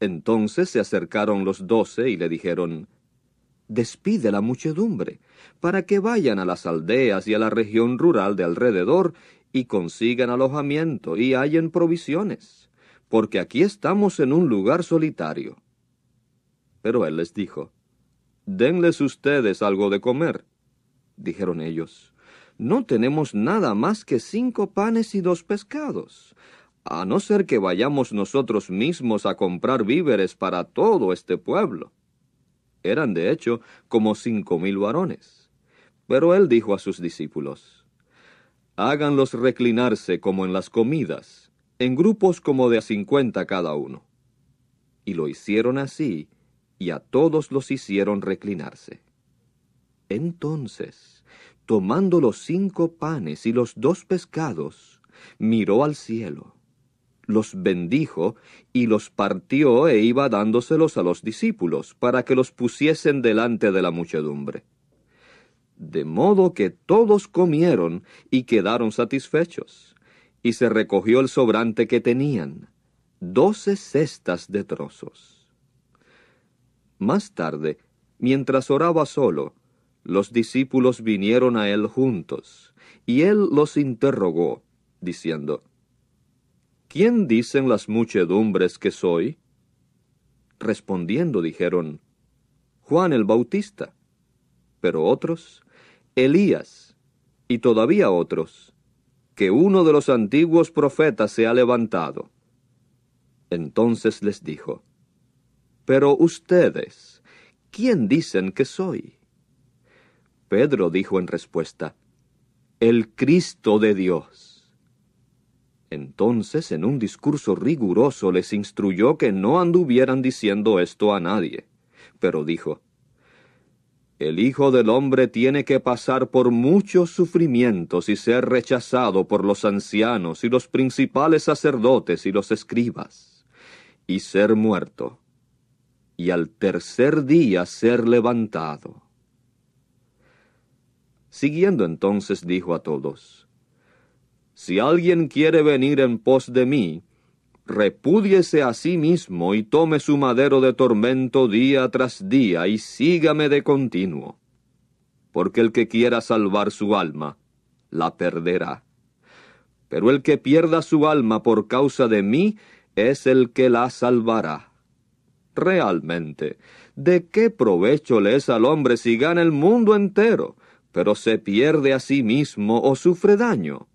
Entonces se acercaron los 12 y le dijeron, «Despide la muchedumbre, para que vayan a las aldeas y a la región rural de alrededor, y consigan alojamiento y hallen provisiones, porque aquí estamos en un lugar solitario». Pero él les dijo, «Denles ustedes algo de comer». Dijeron ellos, «No tenemos nada más que 5 panes y 2 pescados, a no ser que vayamos nosotros mismos a comprar víveres para todo este pueblo». Eran, de hecho, como 5,000 varones. Pero él dijo a sus discípulos, «Háganlos reclinarse como en las comidas, en grupos como de a 50 cada uno». Y lo hicieron así, y a todos los hicieron reclinarse. Entonces, tomando los 5 panes y los 2 pescados, miró al cielo, los bendijo, y los partió e iba dándoselos a los discípulos, para que los pusiesen delante de la muchedumbre. De modo que todos comieron y quedaron satisfechos, y se recogió el sobrante que tenían, 12 cestas de trozos. Más tarde, mientras oraba solo, los discípulos vinieron a él juntos, y él los interrogó, diciendo, «¿Quién dicen las muchedumbres que soy?» Respondiendo dijeron, «Juan el Bautista», pero otros, «Elías», y todavía otros, «que uno de los antiguos profetas se ha levantado». Entonces les dijo, «Pero ustedes, ¿quién dicen que soy?» Pedro dijo en respuesta, «El Cristo de Dios». Entonces, en un discurso riguroso, les instruyó que no anduvieran diciendo esto a nadie, pero dijo, «El Hijo del Hombre tiene que pasar por muchos sufrimientos y ser rechazado por los ancianos y los principales sacerdotes y los escribas, y ser muerto, y al tercer día ser levantado». Siguiendo entonces dijo a todos, «Si alguien quiere venir en pos de mí, repúdiese a sí mismo y tome su madero de tormento día tras día y sígame de continuo. Porque el que quiera salvar su alma, la perderá. Pero el que pierda su alma por causa de mí es el que la salvará. Realmente, ¿de qué provecho le es al hombre si gana el mundo entero, pero se pierde a sí mismo o sufre daño?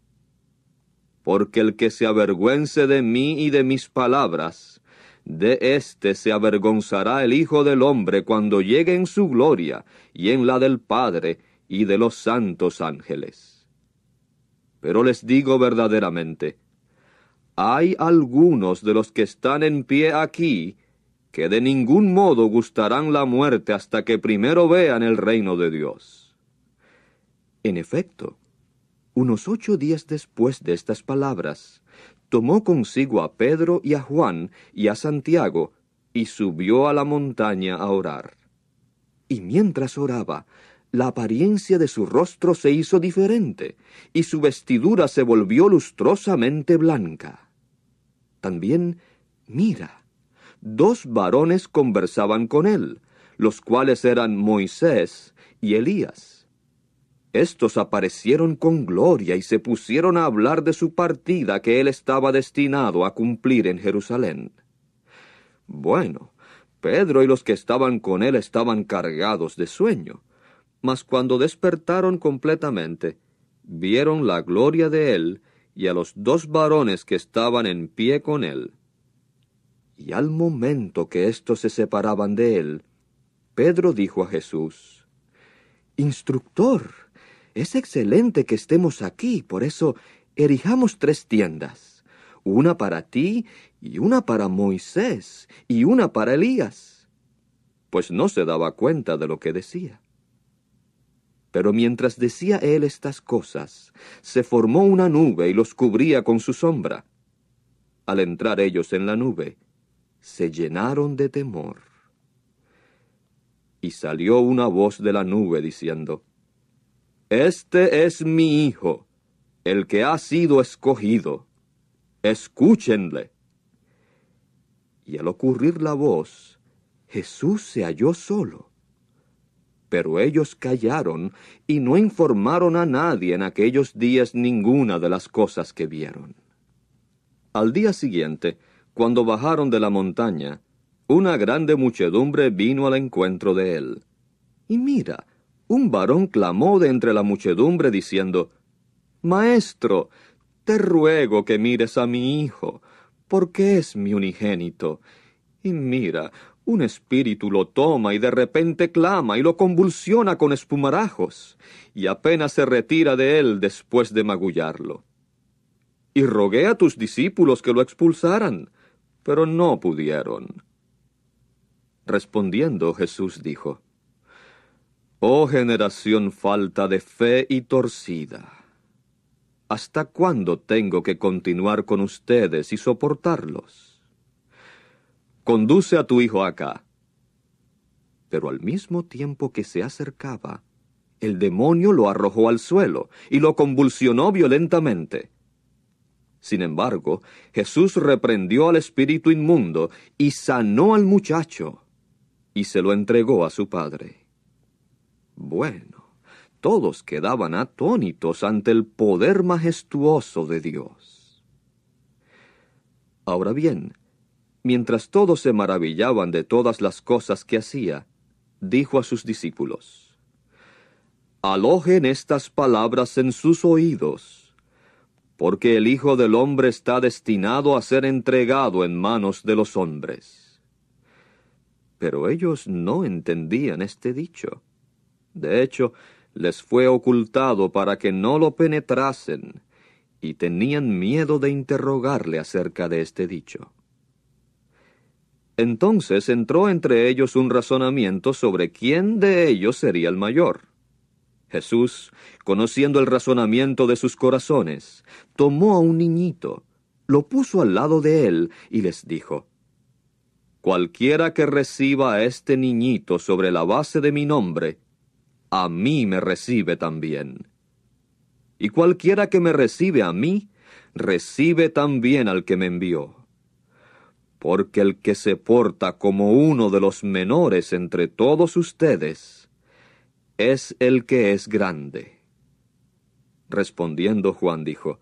Porque el que se avergüence de mí y de mis palabras, de éste se avergonzará el Hijo del Hombre cuando llegue en su gloria y en la del Padre y de los santos ángeles. Pero les digo verdaderamente, hay algunos de los que están en pie aquí que de ningún modo gustarán la muerte hasta que primero vean el reino de Dios. En efecto, unos 8 días después de estas palabras, tomó consigo a Pedro y a Juan y a Santiago, y subió a la montaña a orar. Y mientras oraba, la apariencia de su rostro se hizo diferente, y su vestidura se volvió lustrosamente blanca. También, mira, 2 varones conversaban con él, los cuales eran Moisés y Elías. Estos aparecieron con gloria y se pusieron a hablar de su partida que él estaba destinado a cumplir en Jerusalén. Bueno, Pedro y los que estaban con él estaban cargados de sueño, mas cuando despertaron completamente, vieron la gloria de él y a los 2 varones que estaban en pie con él. Y al momento que éstos se separaban de él, Pedro dijo a Jesús, «Instructor, es excelente que estemos aquí, por eso erijamos 3 tiendas, una para ti, y una para Moisés, y una para Elías». Pues no se daba cuenta de lo que decía. Pero mientras decía él estas cosas, se formó una nube y los cubría con su sombra. Al entrar ellos en la nube, se llenaron de temor. Y salió una voz de la nube diciendo, «Este es mi Hijo, el que ha sido escogido. Escúchenle». Y al ocurrir la voz, Jesús se halló solo. Pero ellos callaron y no informaron a nadie en aquellos días ninguna de las cosas que vieron. Al día siguiente, cuando bajaron de la montaña, una grande muchedumbre vino al encuentro de él. Y mira, un varón clamó de entre la muchedumbre diciendo, «Maestro, te ruego que mires a mi hijo, porque es mi unigénito. Y mira, un espíritu lo toma y de repente clama y lo convulsiona con espumarajos, y apenas se retira de él después de magullarlo. Y rogué a tus discípulos que lo expulsaran, pero no pudieron». Respondiendo Jesús dijo, «Oh generación falta de fe y torcida, ¿hasta cuándo tengo que continuar con ustedes y soportarlos? Conduce a tu hijo acá». Pero al mismo tiempo que se acercaba, el demonio lo arrojó al suelo y lo convulsionó violentamente. Sin embargo, Jesús reprendió al espíritu inmundo y sanó al muchacho, y se lo entregó a su padre. Bueno, todos quedaban atónitos ante el poder majestuoso de Dios. Ahora bien, mientras todos se maravillaban de todas las cosas que hacía, dijo a sus discípulos, «Alojen estas palabras en sus oídos, porque el Hijo del Hombre está destinado a ser entregado en manos de los hombres». Pero ellos no entendían este dicho. De hecho, les fue ocultado para que no lo penetrasen, y tenían miedo de interrogarle acerca de este dicho. Entonces entró entre ellos un razonamiento sobre quién de ellos sería el mayor. Jesús, conociendo el razonamiento de sus corazones, tomó a un niñito, lo puso al lado de él y les dijo, «Cualquiera que reciba a este niñito sobre la base de mi nombre, a mí me recibe también. Y cualquiera que me recibe a mí, recibe también al que me envió. Porque el que se porta como uno de los menores entre todos ustedes, es el que es grande». Respondiendo Juan dijo,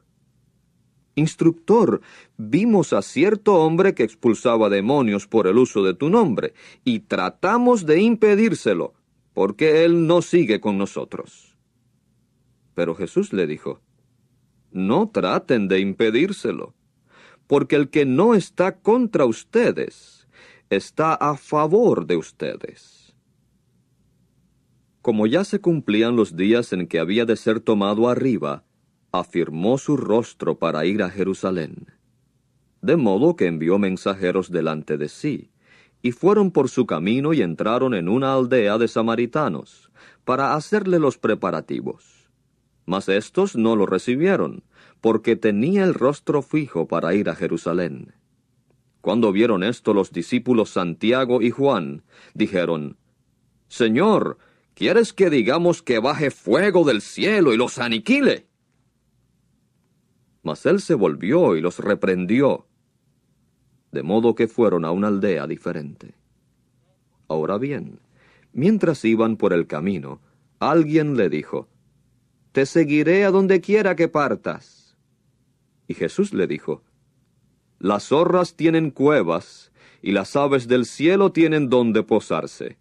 Instructor, vimos a cierto hombre que expulsaba demonios por el uso de tu nombre, y tratamos de impedírselo, porque él no sigue con nosotros. Pero Jesús le dijo, No traten de impedírselo, porque el que no está contra ustedes, está a favor de ustedes. Como ya se cumplían los días en que había de ser tomado arriba, afirmó su rostro para ir a Jerusalén. De modo que envió mensajeros delante de sí, y fueron por su camino y entraron en una aldea de samaritanos, para hacerle los preparativos. Mas éstos no lo recibieron, porque tenía el rostro fijo para ir a Jerusalén. Cuando vieron esto los discípulos Santiago y Juan, dijeron, Señor, ¿quieres que digamos que baje fuego del cielo y los aniquile? Mas él se volvió y los reprendió, de modo que fueron a una aldea diferente. Ahora bien, mientras iban por el camino, alguien le dijo, Te seguiré a donde quiera que partas. Y Jesús le dijo, Las zorras tienen cuevas, y las aves del cielo tienen donde posarse,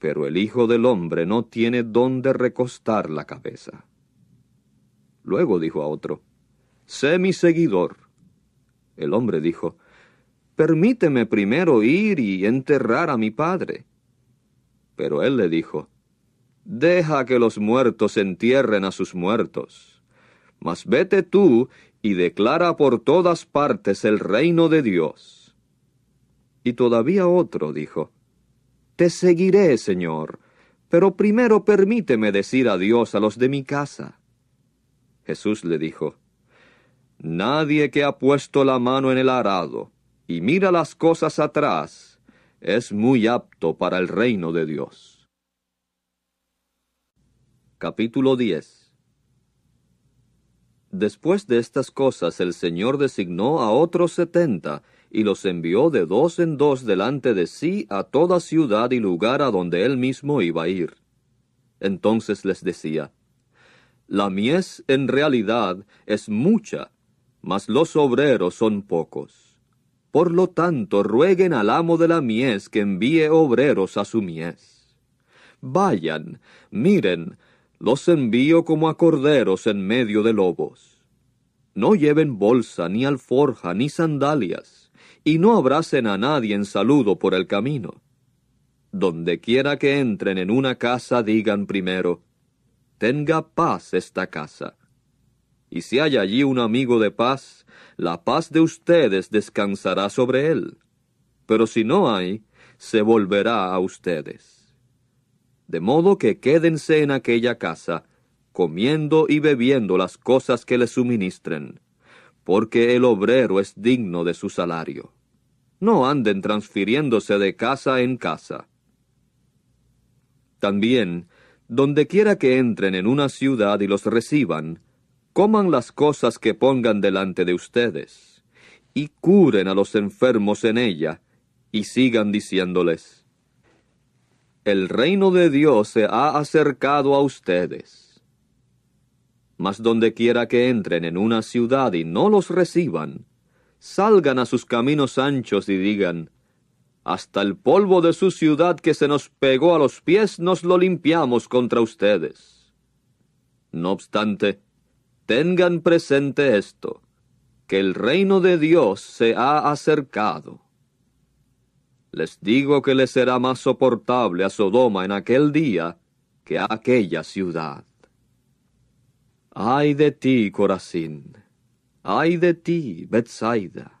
pero el Hijo del Hombre no tiene donde recostar la cabeza. Luego dijo a otro, Sé mi seguidor. El hombre dijo, Permíteme primero ir y enterrar a mi padre. Pero él le dijo, Deja que los muertos entierren a sus muertos. Mas vete tú y declara por todas partes el reino de Dios. Y todavía otro dijo, Te seguiré, Señor, pero primero permíteme decir adiós a los de mi casa. Jesús le dijo, Nadie que ha puesto la mano en el arado y mira las cosas atrás es muy apto para el reino de Dios. Capítulo 10. Después de estas cosas el Señor designó a otros 70 y los envió de dos en dos delante de sí a toda ciudad y lugar a donde él mismo iba a ir. Entonces les decía, La mies en realidad es mucha, mas los obreros son pocos. Por lo tanto, rueguen al amo de la mies que envíe obreros a su mies. Vayan, miren, los envío como a corderos en medio de lobos. No lleven bolsa, ni alforja, ni sandalias, y no abracen a nadie en saludo por el camino. Donde quiera que entren en una casa, digan primero, Tenga paz esta casa. Y si hay allí un amigo de paz, la paz de ustedes descansará sobre él. Pero si no hay, se volverá a ustedes. De modo que quédense en aquella casa, comiendo y bebiendo las cosas que les suministren, porque el obrero es digno de su salario. No anden transfiriéndose de casa en casa. También, donde quiera que entren en una ciudad y los reciban, coman las cosas que pongan delante de ustedes, y curen a los enfermos en ella, y sigan diciéndoles, El reino de Dios se ha acercado a ustedes. Mas donde quiera que entren en una ciudad y no los reciban, salgan a sus caminos anchos y digan, Hasta el polvo de su ciudad que se nos pegó a los pies nos lo limpiamos contra ustedes. No obstante, tengan presente esto, que el reino de Dios se ha acercado. Les digo que les será más soportable a Sodoma en aquel día que a aquella ciudad. ¡Ay de ti, Corazín! ¡Ay de ti, Betsaida!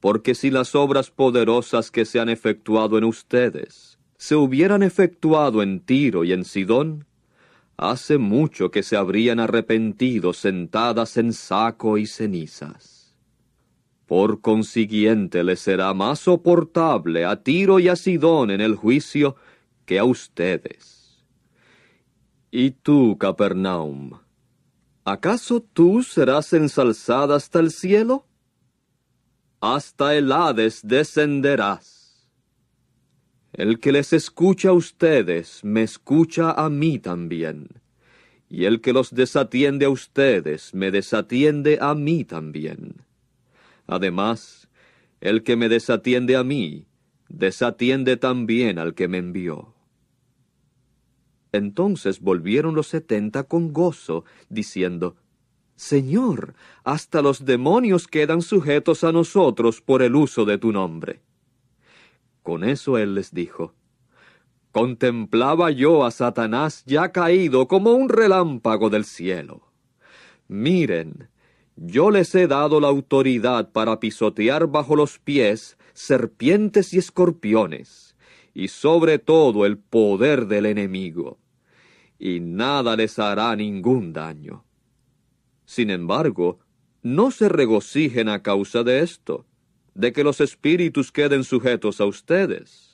Porque si las obras poderosas que se han efectuado en ustedes se hubieran efectuado en Tiro y en Sidón, hace mucho que se habrían arrepentido sentadas en saco y cenizas. Por consiguiente, les será más soportable a Tiro y a Sidón en el juicio que a ustedes. Y tú, Capernaum, ¿acaso tú serás ensalzada hasta el cielo? Hasta el Hades descenderás. El que les escucha a ustedes, me escucha a mí también. y el que los desatiende a ustedes me desatiende a mí también. Además, el que me desatiende a mí, desatiende también al que me envió. Entonces volvieron los 70 con gozo, diciendo, Señor, hasta los demonios quedan sujetos a nosotros por el uso de tu nombre. Con eso él les dijo, Contemplaba yo a Satanás ya caído como un relámpago del cielo. Miren, yo les he dado la autoridad para pisotear bajo los pies serpientes y escorpiones, y sobre todo el poder del enemigo, y nada les hará ningún daño. Sin embargo, no se regocijen a causa de esto, de que los espíritus queden sujetos a ustedes,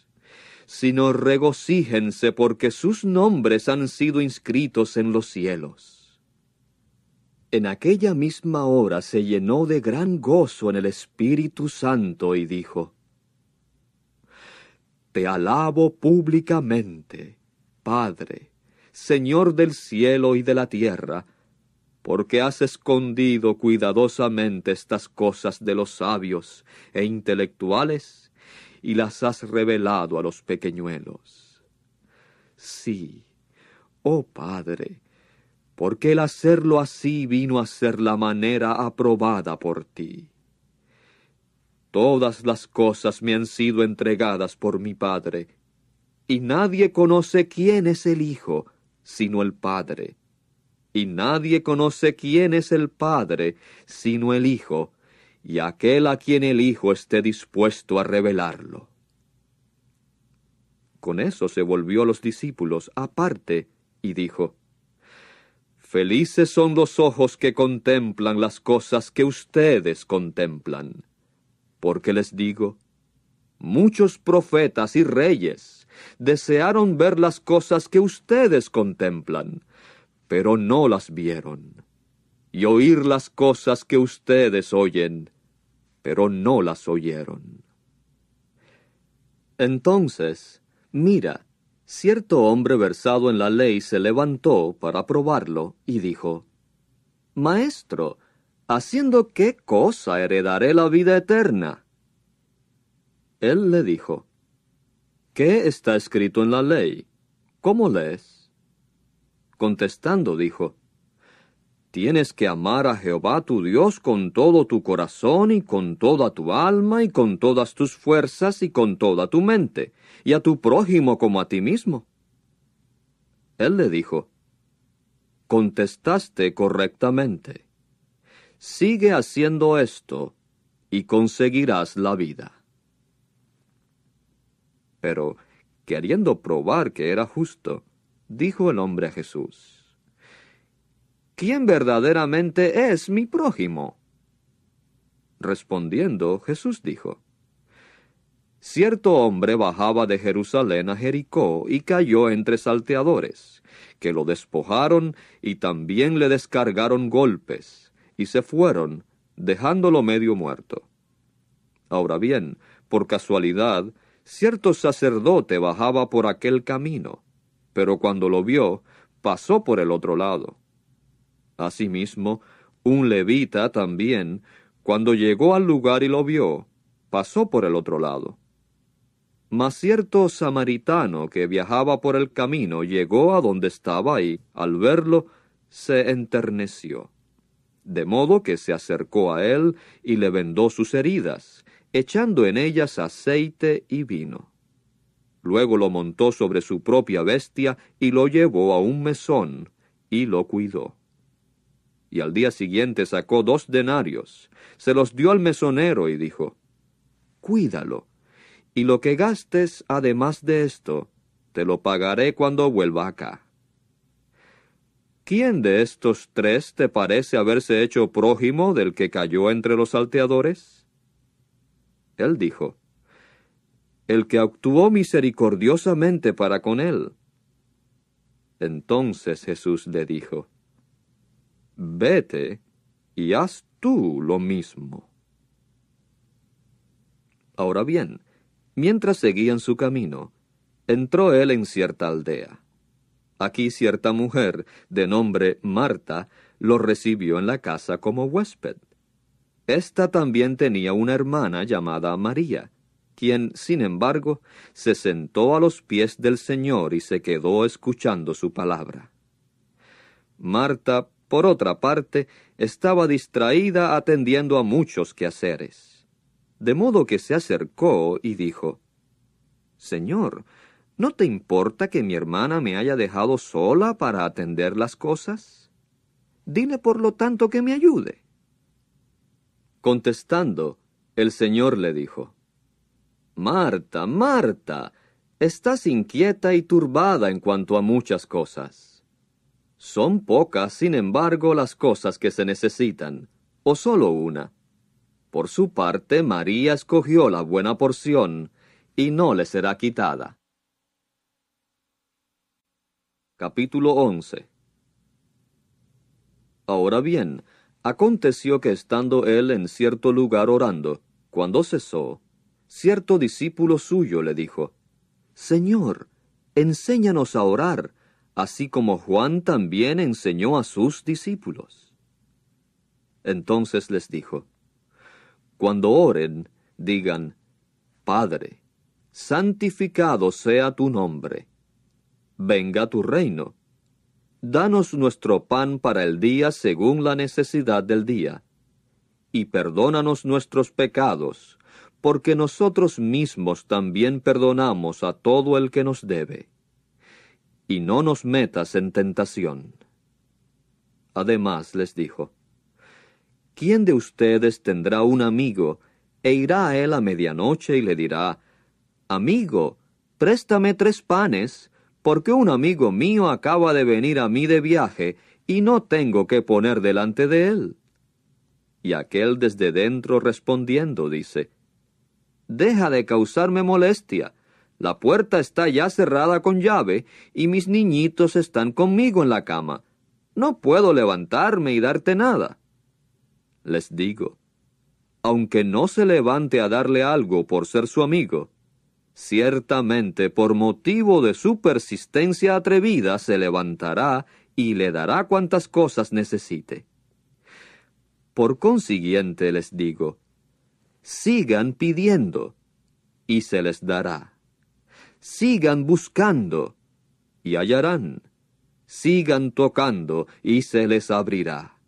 sino regocíjense porque sus nombres han sido inscritos en los cielos. En aquella misma hora se llenó de gran gozo en el Espíritu Santo y dijo, Te alabo públicamente, Padre, Señor del cielo y de la tierra, porque has escondido cuidadosamente estas cosas de los sabios e intelectuales, y las has revelado a los pequeñuelos. Sí, oh Padre, porque el hacerlo así vino a ser la manera aprobada por ti. Todas las cosas me han sido entregadas por mi Padre, y nadie conoce quién es el Hijo, sino el Padre. Y nadie conoce quién es el Padre, sino el Hijo, y aquel a quien el Hijo esté dispuesto a revelarlo. Con eso se volvió a los discípulos aparte, y dijo, Felices son los ojos que contemplan las cosas que ustedes contemplan. Porque les digo, muchos profetas y reyes desearon ver las cosas que ustedes contemplan, pero no las vieron, y oír las cosas que ustedes oyen, pero no las oyeron. Entonces, mira, cierto hombre versado en la ley se levantó para probarlo, y dijo, Maestro, ¿haciendo qué cosa heredaré la vida eterna? Él le dijo, ¿Qué está escrito en la ley? ¿Cómo lees? Contestando, dijo, Tienes que amar a Jehová tu Dios con todo tu corazón y con toda tu alma y con todas tus fuerzas y con toda tu mente, y a tu prójimo como a ti mismo. Él le dijo, Contestaste correctamente. Sigue haciendo esto y conseguirás la vida. Pero, queriendo probar que era justo, dijo el hombre a Jesús, ¿Quién verdaderamente es mi prójimo? Respondiendo, Jesús dijo, Cierto hombre bajaba de Jerusalén a Jericó y cayó entre salteadores, que lo despojaron y también le descargaron golpes, y se fueron, dejándolo medio muerto. Ahora bien, por casualidad, cierto sacerdote bajaba por aquel camino, pero cuando lo vio, pasó por el otro lado. Asimismo, un levita también, cuando llegó al lugar y lo vio, pasó por el otro lado. Mas cierto samaritano que viajaba por el camino llegó a donde estaba y, al verlo, se enterneció. De modo que se acercó a él y le vendó sus heridas, echando en ellas aceite y vino. Luego lo montó sobre su propia bestia y lo llevó a un mesón y lo cuidó. Y al día siguiente sacó 2 denarios, se los dio al mesonero y dijo, Cuídalo, y lo que gastes además de esto, te lo pagaré cuando vuelva acá. ¿Quién de estos 3 te parece haberse hecho prójimo del que cayó entre los salteadores? Él dijo, El que actuó misericordiosamente para con él. Entonces Jesús le dijo, Vete y haz tú lo mismo. Ahora bien, mientras seguían su camino, entró él en cierta aldea. Aquí cierta mujer, de nombre Marta, lo recibió en la casa como huésped. Esta también tenía una hermana llamada María, quien, sin embargo, se sentó a los pies del Señor y se quedó escuchando su palabra. Marta, por otra parte, estaba distraída atendiendo a muchos quehaceres. De modo que se acercó y dijo, «Señor, ¿no te importa que mi hermana me haya dejado sola para atender las cosas? Dile, por lo tanto, que me ayude». Contestando, el Señor le dijo, «Marta, Marta, estás inquieta y turbada en cuanto a muchas cosas. Son pocas, sin embargo, las cosas que se necesitan, o solo una. Por su parte, María escogió la buena porción, y no le será quitada». Capítulo 11. Ahora bien, aconteció que estando él en cierto lugar orando, cuando cesó, cierto discípulo suyo le dijo, «Señor, enséñanos a orar, así como Juan también enseñó a sus discípulos». Entonces les dijo, «Cuando oren, digan, Padre, santificado sea tu nombre. Venga tu reino. Danos nuestro pan para el día según la necesidad del día. Y perdónanos nuestros pecados, porque nosotros mismos también perdonamos a todo el que nos debe. Y no nos metas en tentación». Además les dijo, «¿Quién de ustedes tendrá un amigo, e irá a él a medianoche y le dirá, Amigo, préstame 3 panes, porque un amigo mío acaba de venir a mí de viaje, y no tengo que poner delante de él?». Y aquel desde dentro respondiendo dice, «Deja de causarme molestia, la puerta está ya cerrada con llave, y mis niñitos están conmigo en la cama. No puedo levantarme y darte nada. Les digo, aunque no se levante a darle algo por ser su amigo, ciertamente por motivo de su persistencia atrevida se levantará y le dará cuantas cosas necesite. Por consiguiente les digo, sigan pidiendo, y se les dará. Sigan buscando, y hallarán. Sigan tocando, y se les abrirá.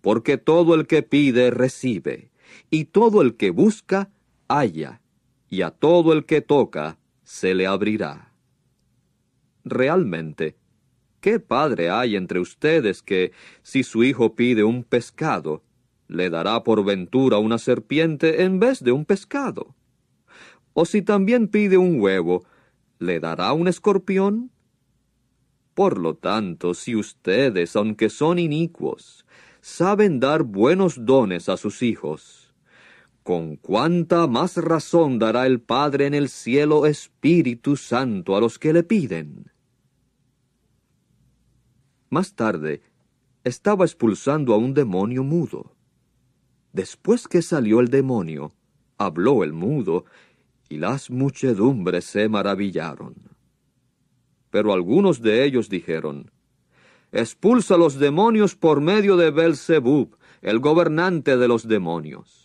Porque todo el que pide recibe, y todo el que busca halla, y a todo el que toca se le abrirá. Realmente, ¿qué padre hay entre ustedes que, si su hijo pide un pescado, le dará por ventura una serpiente en vez de un pescado? ¿O si también pide un huevo, le dará un escorpión? Por lo tanto, si ustedes, aunque son inicuos, saben dar buenos dones a sus hijos, ¿con cuánta más razón dará el Padre en el cielo Espíritu Santo a los que le piden?». Más tarde, estaba expulsando a un demonio mudo. Después que salió el demonio, habló el mudo, y las muchedumbres se maravillaron. Pero algunos de ellos dijeron, «Expulsa a los demonios por medio de Belzebub, el gobernante de los demonios».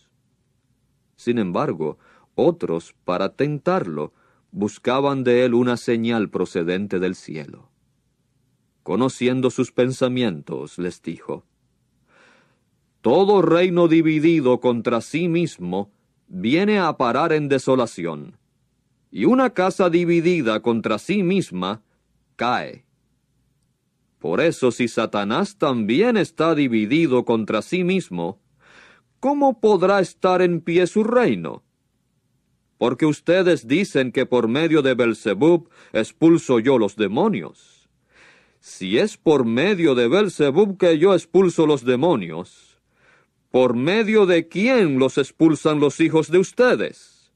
Sin embargo, otros, para tentarlo, buscaban de él una señal procedente del cielo. Conociendo sus pensamientos, les dijo, «Todo reino dividido contra sí mismo viene a parar en desolación, y una casa dividida contra sí misma cae. Por eso, si Satanás también está dividido contra sí mismo, ¿cómo podrá estar en pie su reino? Porque ustedes dicen que por medio de Belzebub expulso yo los demonios. Si es por medio de Belzebub que yo expulso los demonios, ¿por medio de quién los expulsan los hijos de ustedes?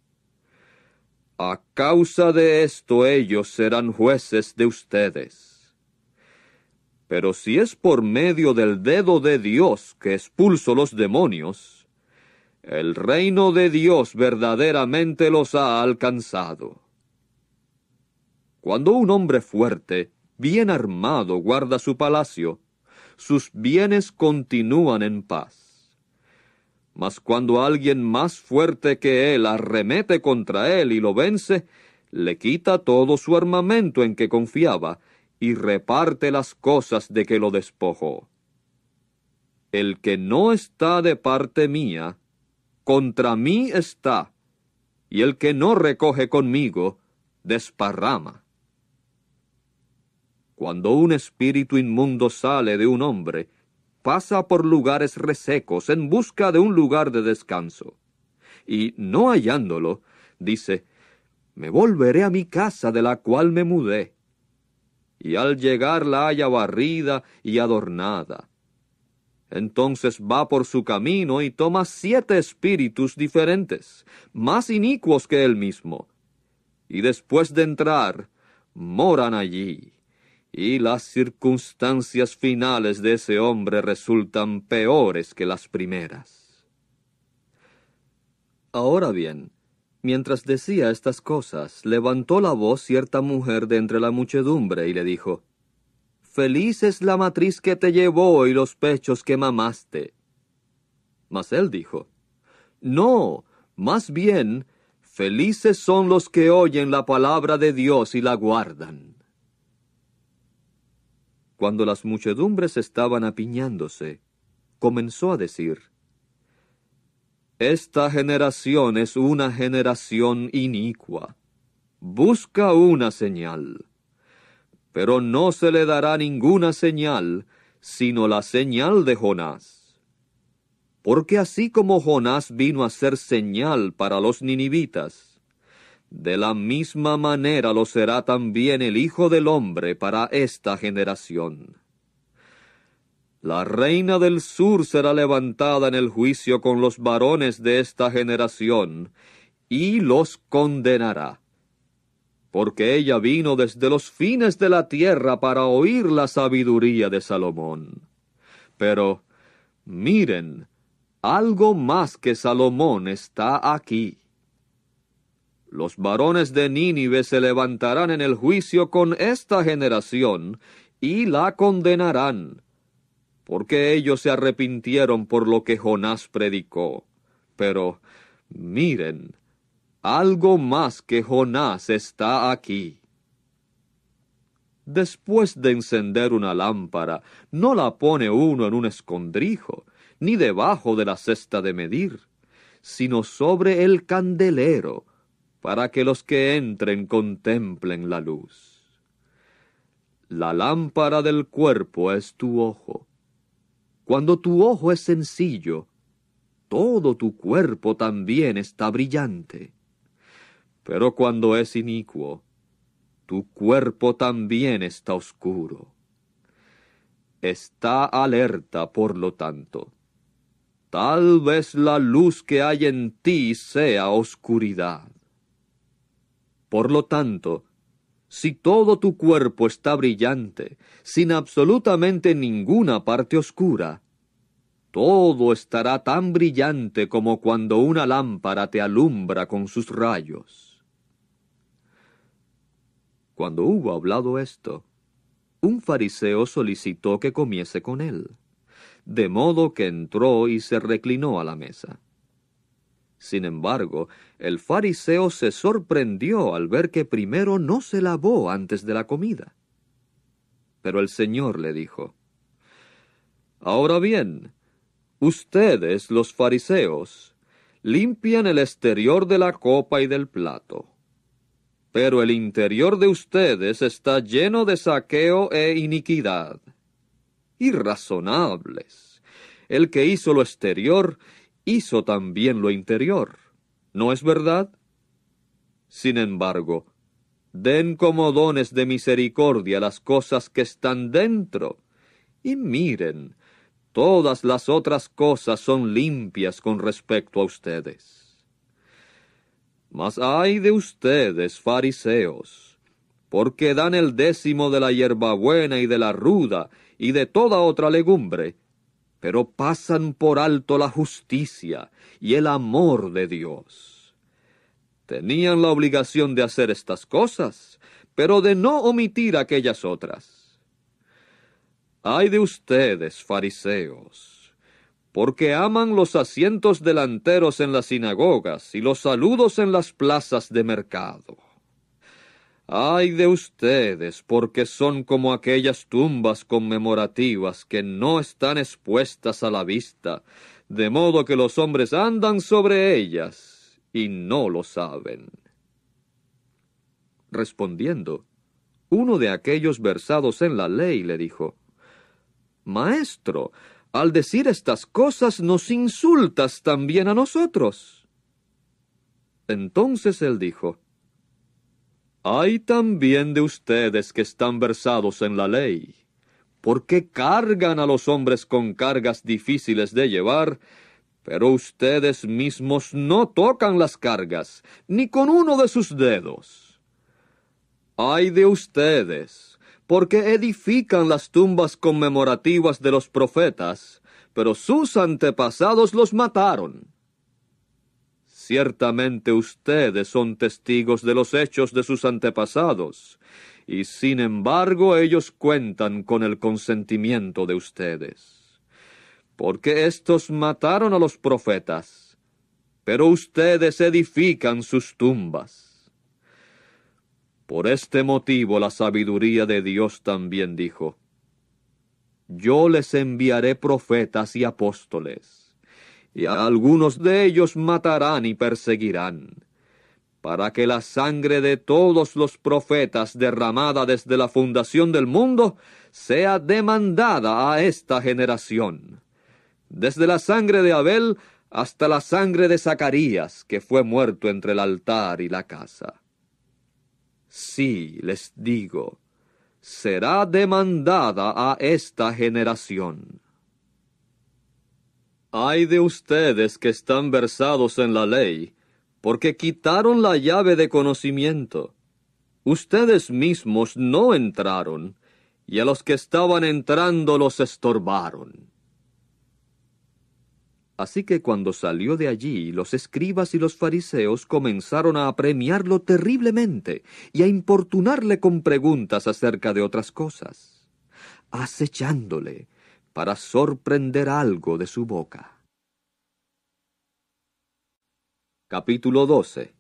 A causa de esto ellos serán jueces de ustedes. Pero si es por medio del dedo de Dios que expulso los demonios, el reino de Dios verdaderamente los ha alcanzado». Cuando un hombre fuerte, bien armado guarda su palacio, sus bienes continúan en paz. Mas cuando alguien más fuerte que él arremete contra él y lo vence, le quita todo su armamento en que confiaba y reparte las cosas de que lo despojó. El que no está de parte mía, contra mí está, y el que no recoge conmigo, desparrama. Cuando un espíritu inmundo sale de un hombre, pasa por lugares resecos en busca de un lugar de descanso. Y no hallándolo, dice, me volveré a mi casa de la cual me mudé. Y al llegar la halla barrida y adornada. Entonces va por su camino y toma 7 espíritus diferentes, más inicuos que él mismo. Y después de entrar, moran allí. Y las circunstancias finales de ese hombre resultan peores que las primeras. Ahora bien, mientras decía estas cosas, levantó la voz cierta mujer de entre la muchedumbre y le dijo, «Feliz es la matriz que te llevó y los pechos que mamaste». Mas él dijo, «No, más bien, felices son los que oyen la palabra de Dios y la guardan». Cuando las muchedumbres estaban apiñándose, comenzó a decir, «Esta generación es una generación inicua. Busca una señal, pero no se le dará ninguna señal, sino la señal de Jonás. Porque así como Jonás vino a ser señal para los ninivitas, de la misma manera lo será también el Hijo del Hombre para esta generación. La reina del sur será levantada en el juicio con los varones de esta generación, y los condenará, porque ella vino desde los fines de la tierra para oír la sabiduría de Salomón. Pero, miren, algo más que Salomón está aquí. Los varones de Nínive se levantarán en el juicio con esta generación, y la condenarán, porque ellos se arrepintieron por lo que Jonás predicó. Pero, miren, algo más que Jonás está aquí. Después de encender una lámpara, no la pone uno en un escondrijo, ni debajo de la cesta de medir, sino sobre el candelero, para que los que entren contemplen la luz. La lámpara del cuerpo es tu ojo. Cuando tu ojo es sencillo, todo tu cuerpo también está brillante. Pero cuando es inicuo, tu cuerpo también está oscuro. Está alerta, por lo tanto. Tal vez la luz que hay en ti sea oscuridad. Por lo tanto, si todo tu cuerpo está brillante, sin absolutamente ninguna parte oscura, todo estará tan brillante como cuando una lámpara te alumbra con sus rayos. Cuando hubo hablado esto, un fariseo solicitó que comiese con él, de modo que entró y se reclinó a la mesa. Sin embargo, el fariseo se sorprendió al ver que primero no se lavó antes de la comida. Pero el Señor le dijo, «Ahora bien, ustedes, los fariseos, limpian el exterior de la copa y del plato, pero el interior de ustedes está lleno de saqueo e iniquidad. Irrazonables, el que hizo lo exterior hizo también lo interior, ¿no es verdad? Sin embargo, den como dones de misericordia las cosas que están dentro, y miren, todas las otras cosas son limpias con respecto a ustedes. Mas ay de ustedes, fariseos, porque dan el 10 de la hierbabuena y de la ruda y de toda otra legumbre, pero pasan por alto la justicia y el amor de Dios. Tenían la obligación de hacer estas cosas, pero de no omitir aquellas otras. Ay de ustedes, fariseos, porque aman los asientos delanteros en las sinagogas y los saludos en las plazas de mercado. Ay de ustedes, porque son como aquellas tumbas conmemorativas que no están expuestas a la vista, de modo que los hombres andan sobre ellas y no lo saben. Respondiendo, uno de aquellos versados en la ley le dijo, «Maestro, al decir estas cosas nos insultas también a nosotros». Entonces él dijo, «Hay también de ustedes que están versados en la ley, porque cargan a los hombres con cargas difíciles de llevar, pero ustedes mismos no tocan las cargas, ni con uno de sus dedos. ¡Ay de ustedes! Porque edifican las tumbas conmemorativas de los profetas, pero sus antepasados los mataron. Ciertamente ustedes son testigos de los hechos de sus antepasados, y sin embargo ellos cuentan con el consentimiento de ustedes. Porque éstos mataron a los profetas, pero ustedes edifican sus tumbas. Por este motivo la sabiduría de Dios también dijo, «Yo les enviaré profetas y apóstoles, y a algunos de ellos matarán y perseguirán, para que la sangre de todos los profetas derramada desde la fundación del mundo sea demandada a esta generación, desde la sangre de Abel hasta la sangre de Zacarías, que fue muerto entre el altar y la casa». Sí, les digo, será demandada a esta generación. Ay de ustedes que están versados en la ley, porque quitaron la llave de conocimiento. Ustedes mismos no entraron, y a los que estaban entrando los estorbaron. Así que cuando salió de allí, los escribas y los fariseos comenzaron a apremiarlo terriblemente y a importunarle con preguntas acerca de otras cosas, acechándole para sorprender algo de su boca. Capítulo 12.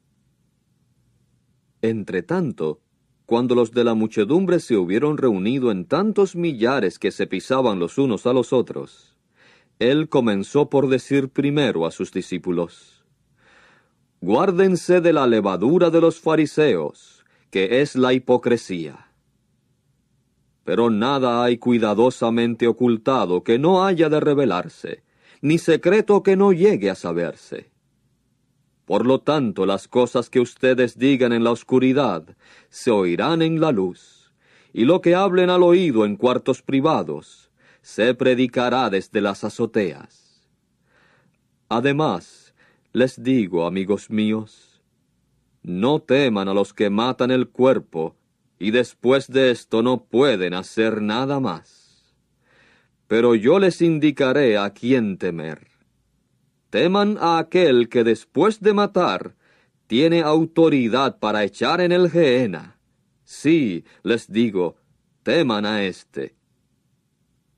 Entretanto, cuando los de la muchedumbre se hubieron reunido en tantos millares que se pisaban los unos a los otros, él comenzó por decir primero a sus discípulos, «Guárdense de la levadura de los fariseos, que es la hipocresía. Pero nada hay cuidadosamente ocultado que no haya de revelarse, ni secreto que no llegue a saberse. Por lo tanto, las cosas que ustedes digan en la oscuridad se oirán en la luz, y lo que hablen al oído en cuartos privados, se predicará desde las azoteas. Además, les digo, amigos míos, no teman a los que matan el cuerpo, y después de esto no pueden hacer nada más. Pero yo les indicaré a quién temer. Teman a aquel que después de matar, tiene autoridad para echar en el Gehenna. Sí, les digo, teman a éste.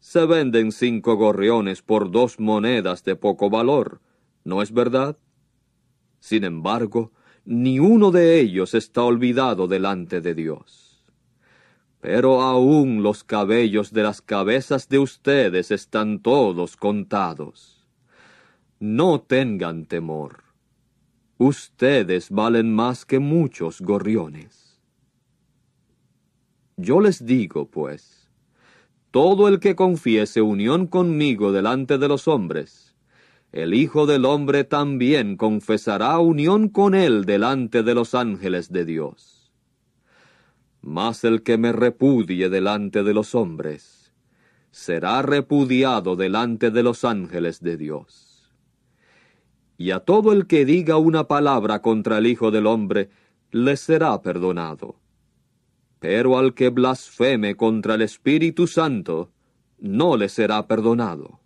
Se venden 5 gorriones por 2 monedas de poco valor, ¿no es verdad? Sin embargo, ni uno de ellos está olvidado delante de Dios. Pero aún los cabellos de las cabezas de ustedes están todos contados. No tengan temor. Ustedes valen más que muchos gorriones. Yo les digo, pues, todo el que confiese unión conmigo delante de los hombres, el Hijo del Hombre también confesará unión con él delante de los ángeles de Dios. Mas el que me repudie delante de los hombres, será repudiado delante de los ángeles de Dios. Y a todo el que diga una palabra contra el Hijo del Hombre, le será perdonado. Pero al que blasfeme contra el Espíritu Santo, no le será perdonado.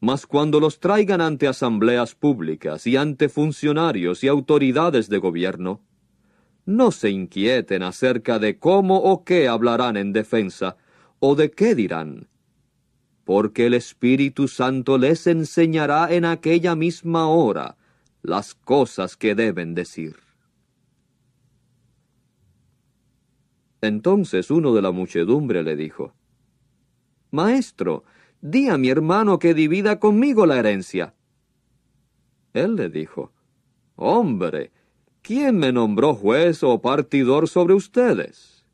Mas cuando los traigan ante asambleas públicas y ante funcionarios y autoridades de gobierno, No se inquieten acerca de cómo o qué hablarán en defensa, o de qué dirán, porque el Espíritu Santo les enseñará en aquella misma hora las cosas que deben decir. Entonces uno de la muchedumbre le dijo, «Maestro, di a mi hermano que divida conmigo la herencia». Él le dijo, «Hombre, ¿quién me nombró juez o partidor sobre ustedes?»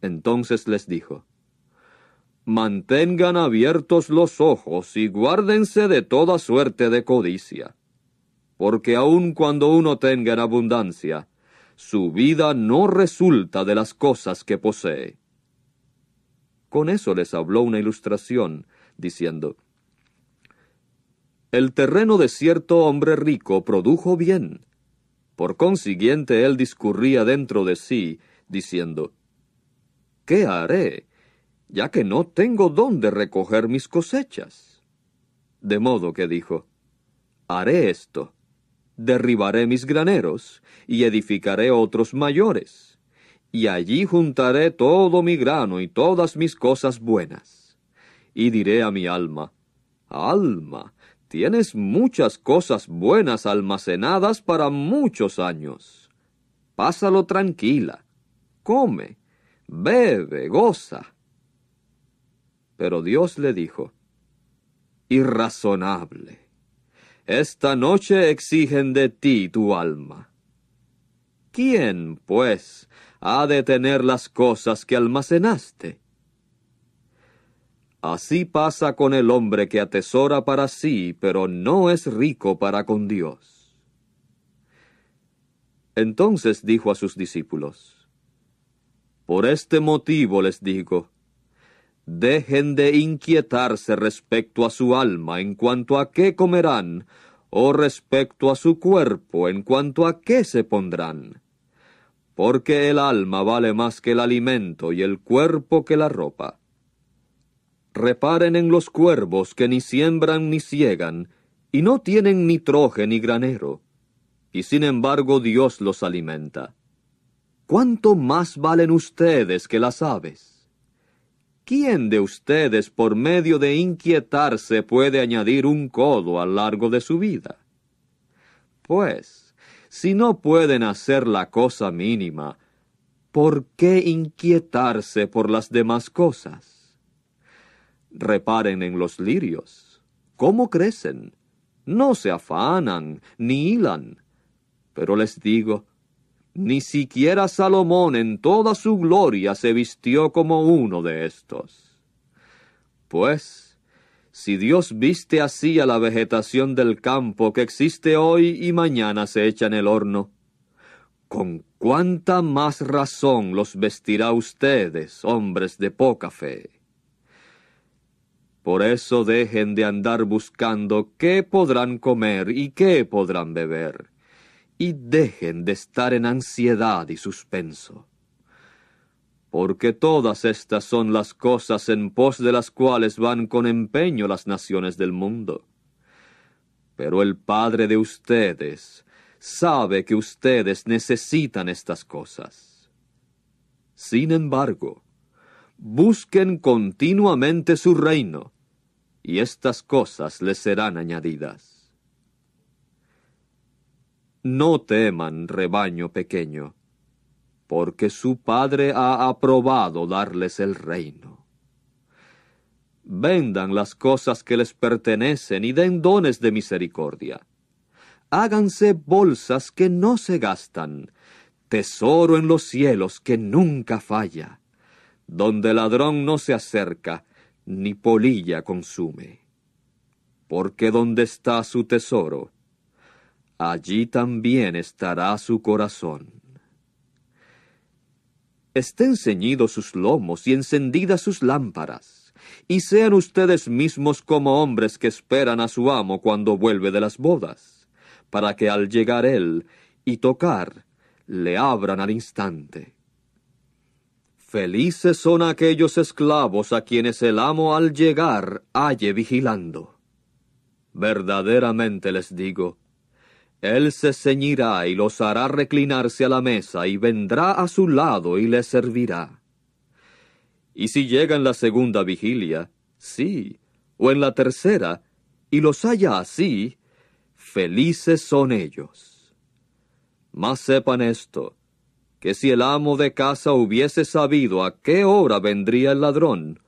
Entonces les dijo, «Mantengan abiertos los ojos y guárdense de toda suerte de codicia, porque aun cuando uno tenga en abundancia, su vida no resulta de las cosas que posee». Con eso les habló una ilustración, diciendo, «El terreno de cierto hombre rico produjo bien. Por consiguiente, él discurría dentro de sí, diciendo, ¿qué haré, ya que no tengo dónde recoger mis cosechas? De modo que dijo, haré esto. Derribaré mis graneros, y edificaré otros mayores, y allí juntaré todo mi grano y todas mis cosas buenas. Y diré a mi alma, alma, tienes muchas cosas buenas almacenadas para muchos años. Pásalo tranquila, come, bebe, goza». Pero Dios le dijo, «Irrazonable. Esta noche exigen de ti tu alma. ¿Quién, pues, ha de tener las cosas que almacenaste? Así pasa con el hombre que atesora para sí, pero no es rico para con Dios». Entonces dijo a sus discípulos, «Por este motivo les digo, dejen de inquietarse respecto a su alma en cuanto a qué comerán, o respecto a su cuerpo en cuanto a qué se pondrán. Porque el alma vale más que el alimento y el cuerpo que la ropa. Reparen en los cuervos que ni siembran ni ciegan, y no tienen ni troje ni granero, y sin embargo Dios los alimenta. ¿Cuánto más valen ustedes que las aves? ¿Quién de ustedes, por medio de inquietarse, puede añadir un codo a lo largo de su vida? Pues, si no pueden hacer la cosa mínima, ¿por qué inquietarse por las demás cosas? Reparen en los lirios, cómo crecen, no se afanan ni hilan. Pero les digo, ni siquiera Salomón en toda su gloria se vistió como uno de estos. Pues, si Dios viste así a la vegetación del campo que existe hoy y mañana se echa en el horno, ¿con cuánta más razón los vestirá ustedes, hombres de poca fe? Por eso dejen de andar buscando qué podrán comer y qué podrán beber, y dejen de estar en ansiedad y suspenso. Porque todas estas son las cosas en pos de las cuales van con empeño las naciones del mundo. Pero el Padre de ustedes sabe que ustedes necesitan estas cosas. Sin embargo, busquen continuamente su reino, y estas cosas les serán añadidas. No teman, rebaño pequeño, porque su Padre ha aprobado darles el reino. Vendan las cosas que les pertenecen y den dones de misericordia. Háganse bolsas que no se gastan, tesoro en los cielos que nunca falla, donde ladrón no se acerca, ni polilla consume. Porque donde está su tesoro, allí también estará su corazón. Estén ceñidos sus lomos y encendidas sus lámparas, y sean ustedes mismos como hombres que esperan a su amo cuando vuelve de las bodas, para que al llegar él y tocar, le abran al instante. Felices son aquellos esclavos a quienes el amo al llegar halle vigilando. Verdaderamente les digo, Él se ceñirá y los hará reclinarse a la mesa, y vendrá a su lado y les servirá. Y si llega en la segunda vigilia, sí, o en la tercera, y los halla así, felices son ellos. Mas sepan esto, que si el amo de casa hubiese sabido a qué hora vendría el ladrón,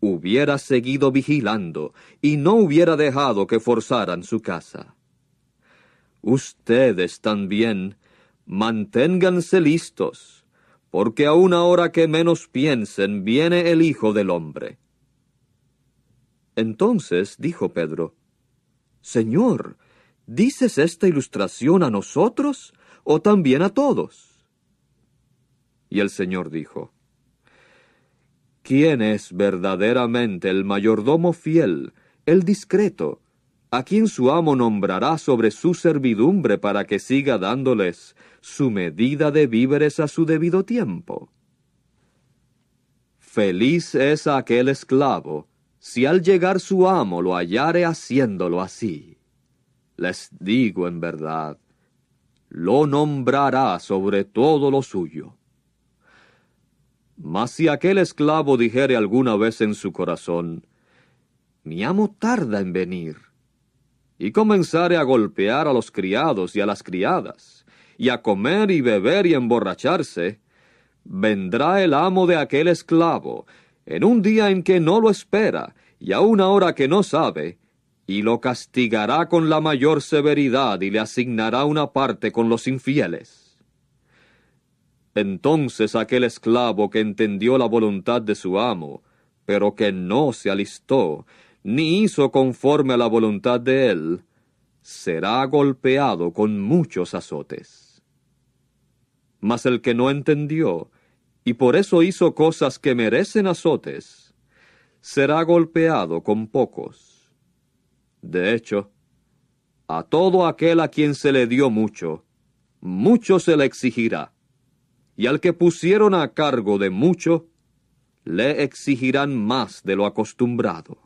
hubiera seguido vigilando, y no hubiera dejado que forzaran su casa. Ustedes también, manténganse listos, porque a una hora que menos piensen viene el Hijo del Hombre. Entonces dijo Pedro, Señor, ¿dices esta ilustración a nosotros o también a todos? Y el Señor dijo, ¿quién es verdaderamente el mayordomo fiel, el discreto, a quien su amo nombrará sobre su servidumbre para que siga dándoles su medida de víveres a su debido tiempo? Feliz es aquel esclavo, si al llegar su amo lo hallare haciéndolo así. Les digo en verdad, lo nombrará sobre todo lo suyo. Mas si aquel esclavo dijere alguna vez en su corazón, mi amo tarda en venir, y comenzare a golpear a los criados y a las criadas, y a comer y beber y emborracharse, vendrá el amo de aquel esclavo en un día en que no lo espera, y a una hora que no sabe, y lo castigará con la mayor severidad, y le asignará una parte con los infieles. Entonces aquel esclavo que entendió la voluntad de su amo, pero que no se alistó, ni hizo conforme a la voluntad de él, será golpeado con muchos azotes. Mas el que no entendió, y por eso hizo cosas que merecen azotes, será golpeado con pocos. De hecho, a todo aquel a quien se le dio mucho, mucho se le exigirá. Y al que pusieron a cargo de mucho, le exigirán más de lo acostumbrado.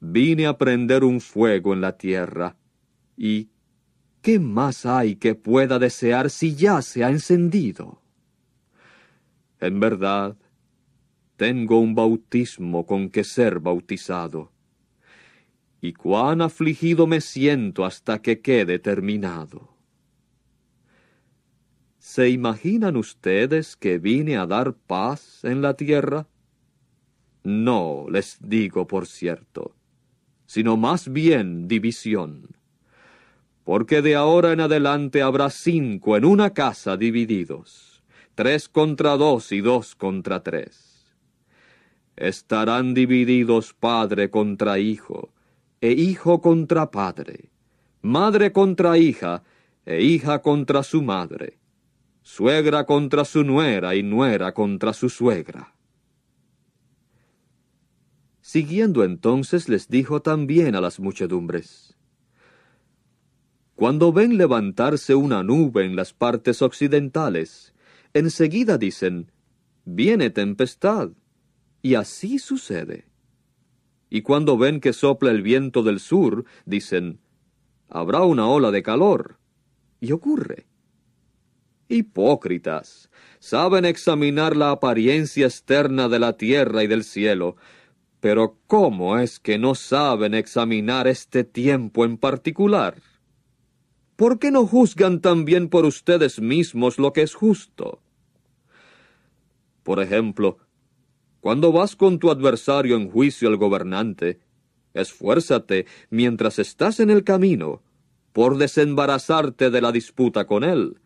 Vine a prender un fuego en la tierra, y ¿qué más hay que pueda desear si ya se ha encendido? En verdad, tengo un bautismo con que ser bautizado, y cuán afligido me siento hasta que quede terminado. ¿Se imaginan ustedes que vine a dar paz en la tierra? No, les digo por cierto, sino más bien división. Porque de ahora en adelante habrá 5 en una casa divididos, 3 contra 2 y 2 contra 3. Estarán divididos padre contra hijo, e hijo contra padre, madre contra hija, e hija contra su madre, suegra contra su nuera y nuera contra su suegra. Siguiendo entonces les dijo también a las muchedumbres, cuando ven levantarse una nube en las partes occidentales, enseguida dicen, viene tempestad, y así sucede. Y cuando ven que sopla el viento del sur, dicen, habrá una ola de calor, y ocurre. Hipócritas, saben examinar la apariencia externa de la tierra y del cielo, pero ¿cómo es que no saben examinar este tiempo en particular? ¿Por qué no juzgan también por ustedes mismos lo que es justo? Por ejemplo, cuando vas con tu adversario en juicio al gobernante, esfuérzate, mientras estás en el camino, por desembarazarte de la disputa con él,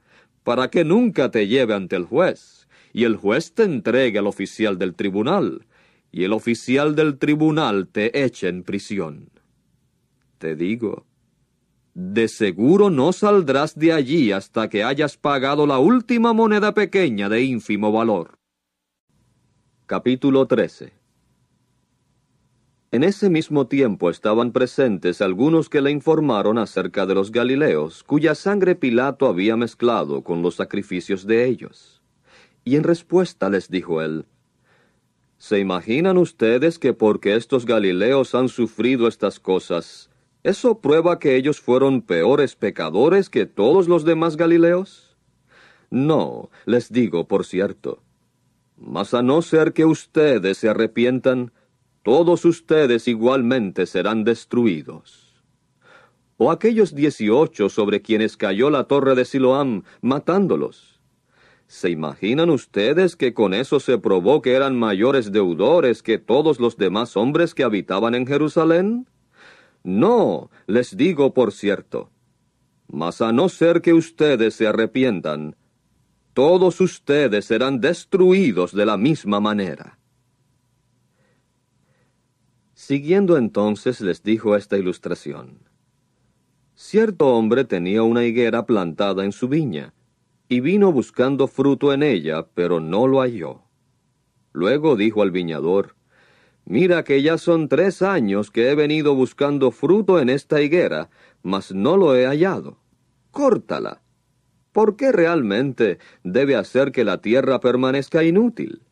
para que nunca te lleve ante el juez, y el juez te entregue al oficial del tribunal, y el oficial del tribunal te eche en prisión. Te digo, de seguro no saldrás de allí hasta que hayas pagado la última moneda pequeña de ínfimo valor. Capítulo 13. En ese mismo tiempo estaban presentes algunos que le informaron acerca de los galileos, cuya sangre Pilato había mezclado con los sacrificios de ellos. Y en respuesta les dijo él, ¿se imaginan ustedes que porque estos galileos han sufrido estas cosas, ¿Eso prueba que ellos fueron peores pecadores que todos los demás galileos? No, les digo por cierto. Mas a no ser que ustedes se arrepientan, todos ustedes igualmente serán destruidos. O aquellos 18 sobre quienes cayó la torre de Siloam, matándolos. ¿Se imaginan ustedes que con eso se probó que eran mayores deudores que todos los demás hombres que habitaban en Jerusalén? No, les digo por cierto. Mas a no ser que ustedes se arrepientan, todos ustedes serán destruidos de la misma manera. Siguiendo entonces les dijo esta ilustración. Cierto hombre tenía una higuera plantada en su viña, y vino buscando fruto en ella, pero no lo halló. Luego dijo al viñador, «Mira que ya son 3 años que he venido buscando fruto en esta higuera, mas no lo he hallado. ¡Córtala! ¿Por qué realmente debe hacer que la tierra permanezca inútil?»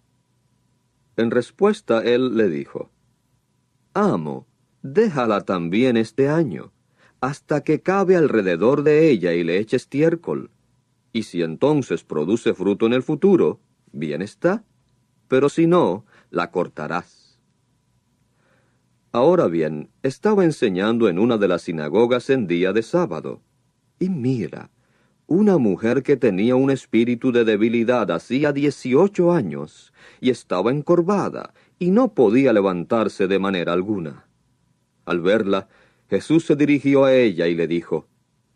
En respuesta él le dijo, «Amo, déjala también este año, hasta que cabe alrededor de ella y le eche estiércol. Y si entonces produce fruto en el futuro, bien está, pero si no, la cortarás». Ahora bien, estaba enseñando en una de las sinagogas en día de sábado. Y mira, una mujer que tenía un espíritu de debilidad hacía 18 años, y estaba encorvada, y no podía levantarse de manera alguna. Al verla, Jesús se dirigió a ella y le dijo,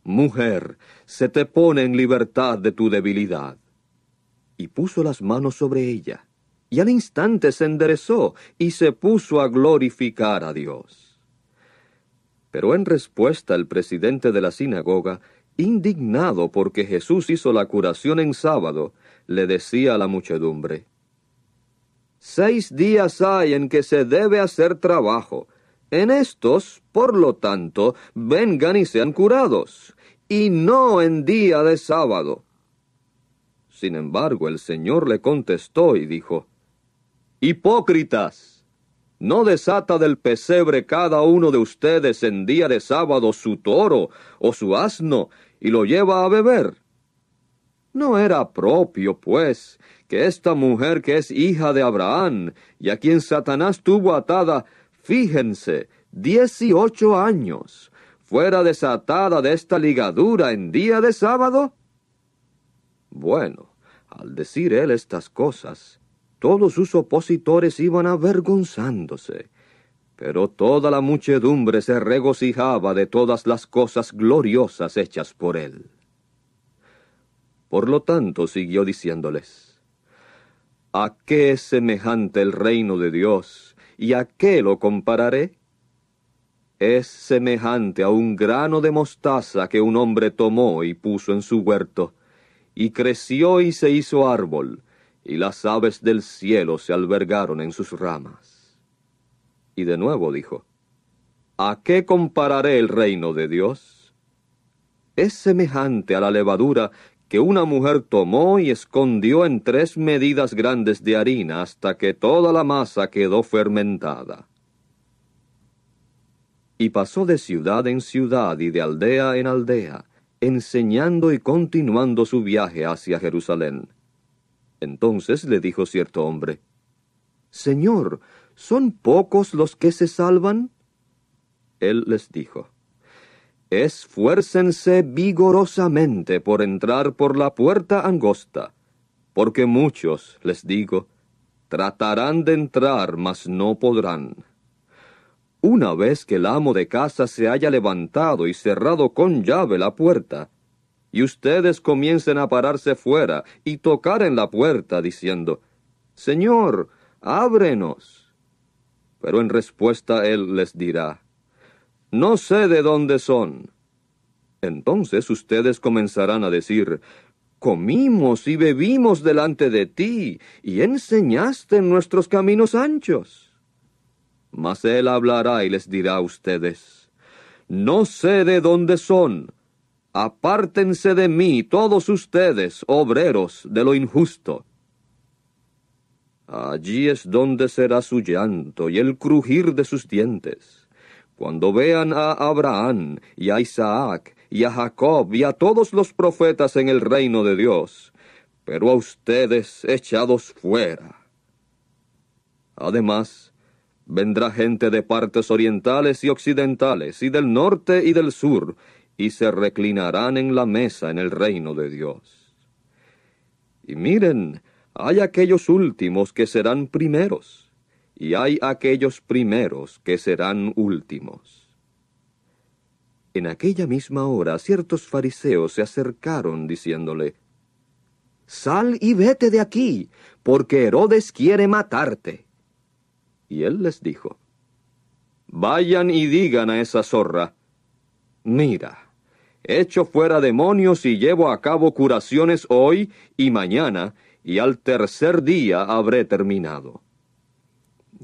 «Mujer, se te pone en libertad de tu debilidad». Y puso las manos sobre ella. Y al instante se enderezó y se puso a glorificar a Dios. Pero en respuesta el presidente de la sinagoga, indignado porque Jesús hizo la curación en sábado, le decía a la muchedumbre, «6 días hay en que se debe hacer trabajo. En estos, por lo tanto, vengan y sean curados, y no en día de sábado». Sin embargo, el Señor le contestó y dijo, «Hipócritas, ¿no desata del pesebre cada uno de ustedes en día de sábado su toro o su asno y lo lleva a beber? ¿No era propio, pues, que esta mujer que es hija de Abraham y a quien Satanás tuvo atada, fíjense, 18 años, fuera desatada de esta ligadura en día de sábado?» Bueno, al decir él estas cosas, todos sus opositores iban avergonzándose, pero toda la muchedumbre se regocijaba de todas las cosas gloriosas hechas por él. Por lo tanto, siguió diciéndoles, «¿A qué es semejante el reino de Dios, y a qué lo compararé? Es semejante a un grano de mostaza que un hombre tomó y puso en su huerto, y creció y se hizo árbol, y las aves del cielo se albergaron en sus ramas». Y de nuevo dijo, «¿A qué compararé el reino de Dios? Es semejante a la levadura que una mujer tomó y escondió en 3 medidas grandes de harina hasta que toda la masa quedó fermentada». Y pasó de ciudad en ciudad y de aldea en aldea, enseñando y continuando su viaje hacia Jerusalén. Entonces le dijo cierto hombre, «Señor, ¿son pocos los que se salvan?» Él les dijo, «Esfuércense vigorosamente por entrar por la puerta angosta, porque muchos, les digo, tratarán de entrar, mas no podrán. Una vez que el amo de casa se haya levantado y cerrado con llave la puerta, y ustedes comiencen a pararse fuera y tocar en la puerta, diciendo, «Señor, ábrenos». Pero en respuesta él les dirá, «No sé de dónde son». Entonces ustedes comenzarán a decir, «Comimos y bebimos delante de ti, y enseñaste en nuestros caminos anchos». Mas él hablará y les dirá a ustedes, «No sé de dónde son, apártense de mí todos ustedes, obreros de lo injusto». Allí es donde será su llanto y el crujir de sus dientes, Cuando vean a Abraham y a Isaac y a Jacob y a todos los profetas en el reino de Dios, pero a ustedes echados fuera. Además, vendrá gente de partes orientales y occidentales, y del norte y del sur, y se reclinarán en la mesa en el reino de Dios. Y miren, hay aquellos últimos que serán primeros, y hay aquellos primeros que serán últimos. En aquella misma hora ciertos fariseos se acercaron diciéndole, «Sal y vete de aquí, porque Herodes quiere matarte». Y él les dijo, «Vayan y digan a esa zorra, mira, echo fuera demonios y llevo a cabo curaciones hoy y mañana, y al tercer día habré terminado.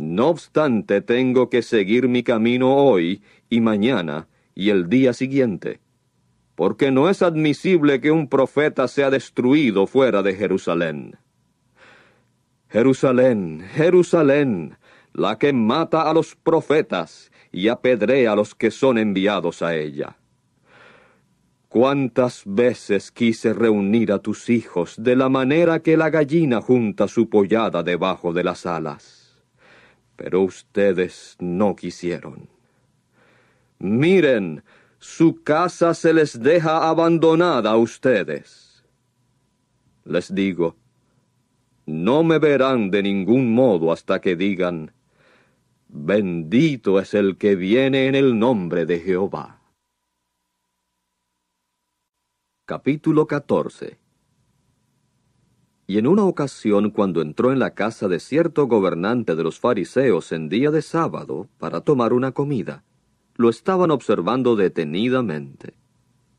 No obstante, tengo que seguir mi camino hoy y mañana y el día siguiente, porque no es admisible que un profeta sea destruido fuera de Jerusalén. Jerusalén, Jerusalén, la que mata a los profetas y apedrea a los que son enviados a ella. ¿Cuántas veces quise reunir a tus hijos de la manera que la gallina junta su pollada debajo de las alas? Pero ustedes no quisieron. Miren, su casa se les deja abandonada a ustedes. Les digo, no me verán de ningún modo hasta que digan, bendito es el que viene en el nombre de Jehová». Capítulo 14. Y en una ocasión, cuando entró en la casa de cierto gobernante de los fariseos en día de sábado para tomar una comida, lo estaban observando detenidamente.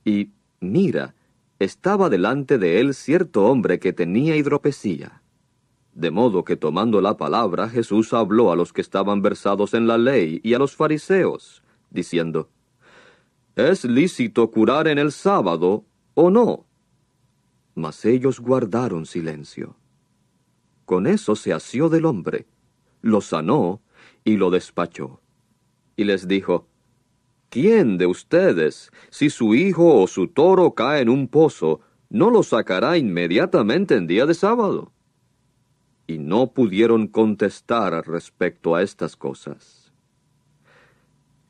Y, mira, estaba delante de él cierto hombre que tenía hidropesía. De modo que tomando la palabra, Jesús habló a los que estaban versados en la ley y a los fariseos, diciendo, «¿Es lícito curar en el sábado o no?». Mas ellos guardaron silencio. Con eso se asió del hombre, lo sanó y lo despachó. Y les dijo, «¿Quién de ustedes, si su hijo o su toro cae en un pozo, no lo sacará inmediatamente en día de sábado?». Y no pudieron contestar respecto a estas cosas.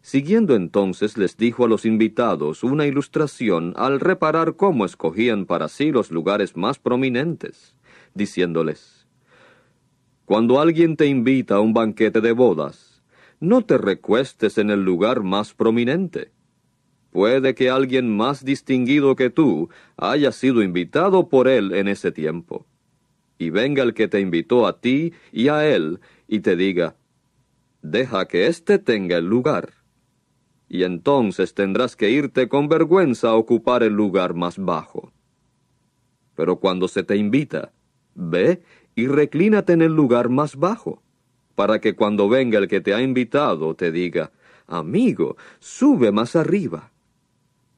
Siguiendo entonces les dijo a los invitados una ilustración al reparar cómo escogían para sí los lugares más prominentes, diciéndoles, «Cuando alguien te invita a un banquete de bodas, no te recuestes en el lugar más prominente. Puede que alguien más distinguido que tú haya sido invitado por él en ese tiempo. Y venga el que te invitó a ti y a él, y te diga, deja que éste tenga el lugar. Y entonces tendrás que irte con vergüenza a ocupar el lugar más bajo. Pero cuando se te invita, ve y reclínate en el lugar más bajo, para que cuando venga el que te ha invitado te diga, amigo, sube más arriba.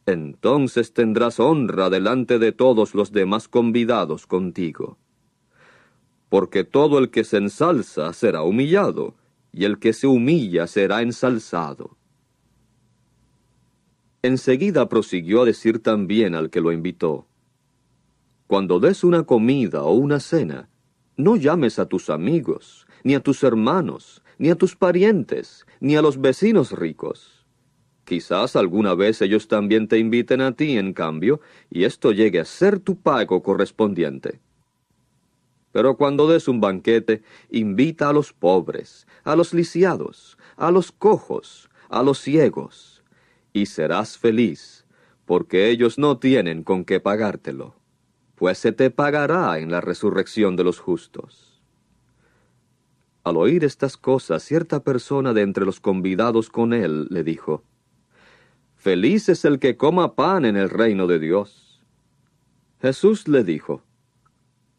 Entonces tendrás honra delante de todos los demás convidados contigo. Porque todo el que se ensalza será humillado, y el que se humilla será ensalzado». Enseguida prosiguió a decir también al que lo invitó, «Cuando des una comida o una cena, no llames a tus amigos, ni a tus hermanos, ni a tus parientes, ni a los vecinos ricos. Quizás alguna vez ellos también te inviten a ti, en cambio, y esto llegue a ser tu pago correspondiente. Pero cuando des un banquete, invita a los pobres, a los lisiados, a los cojos, a los ciegos, y serás feliz, porque ellos no tienen con qué pagártelo, pues se te pagará en la resurrección de los justos». Al oír estas cosas, cierta persona de entre los convidados con él le dijo, «Feliz es el que coma pan en el reino de Dios». Jesús le dijo,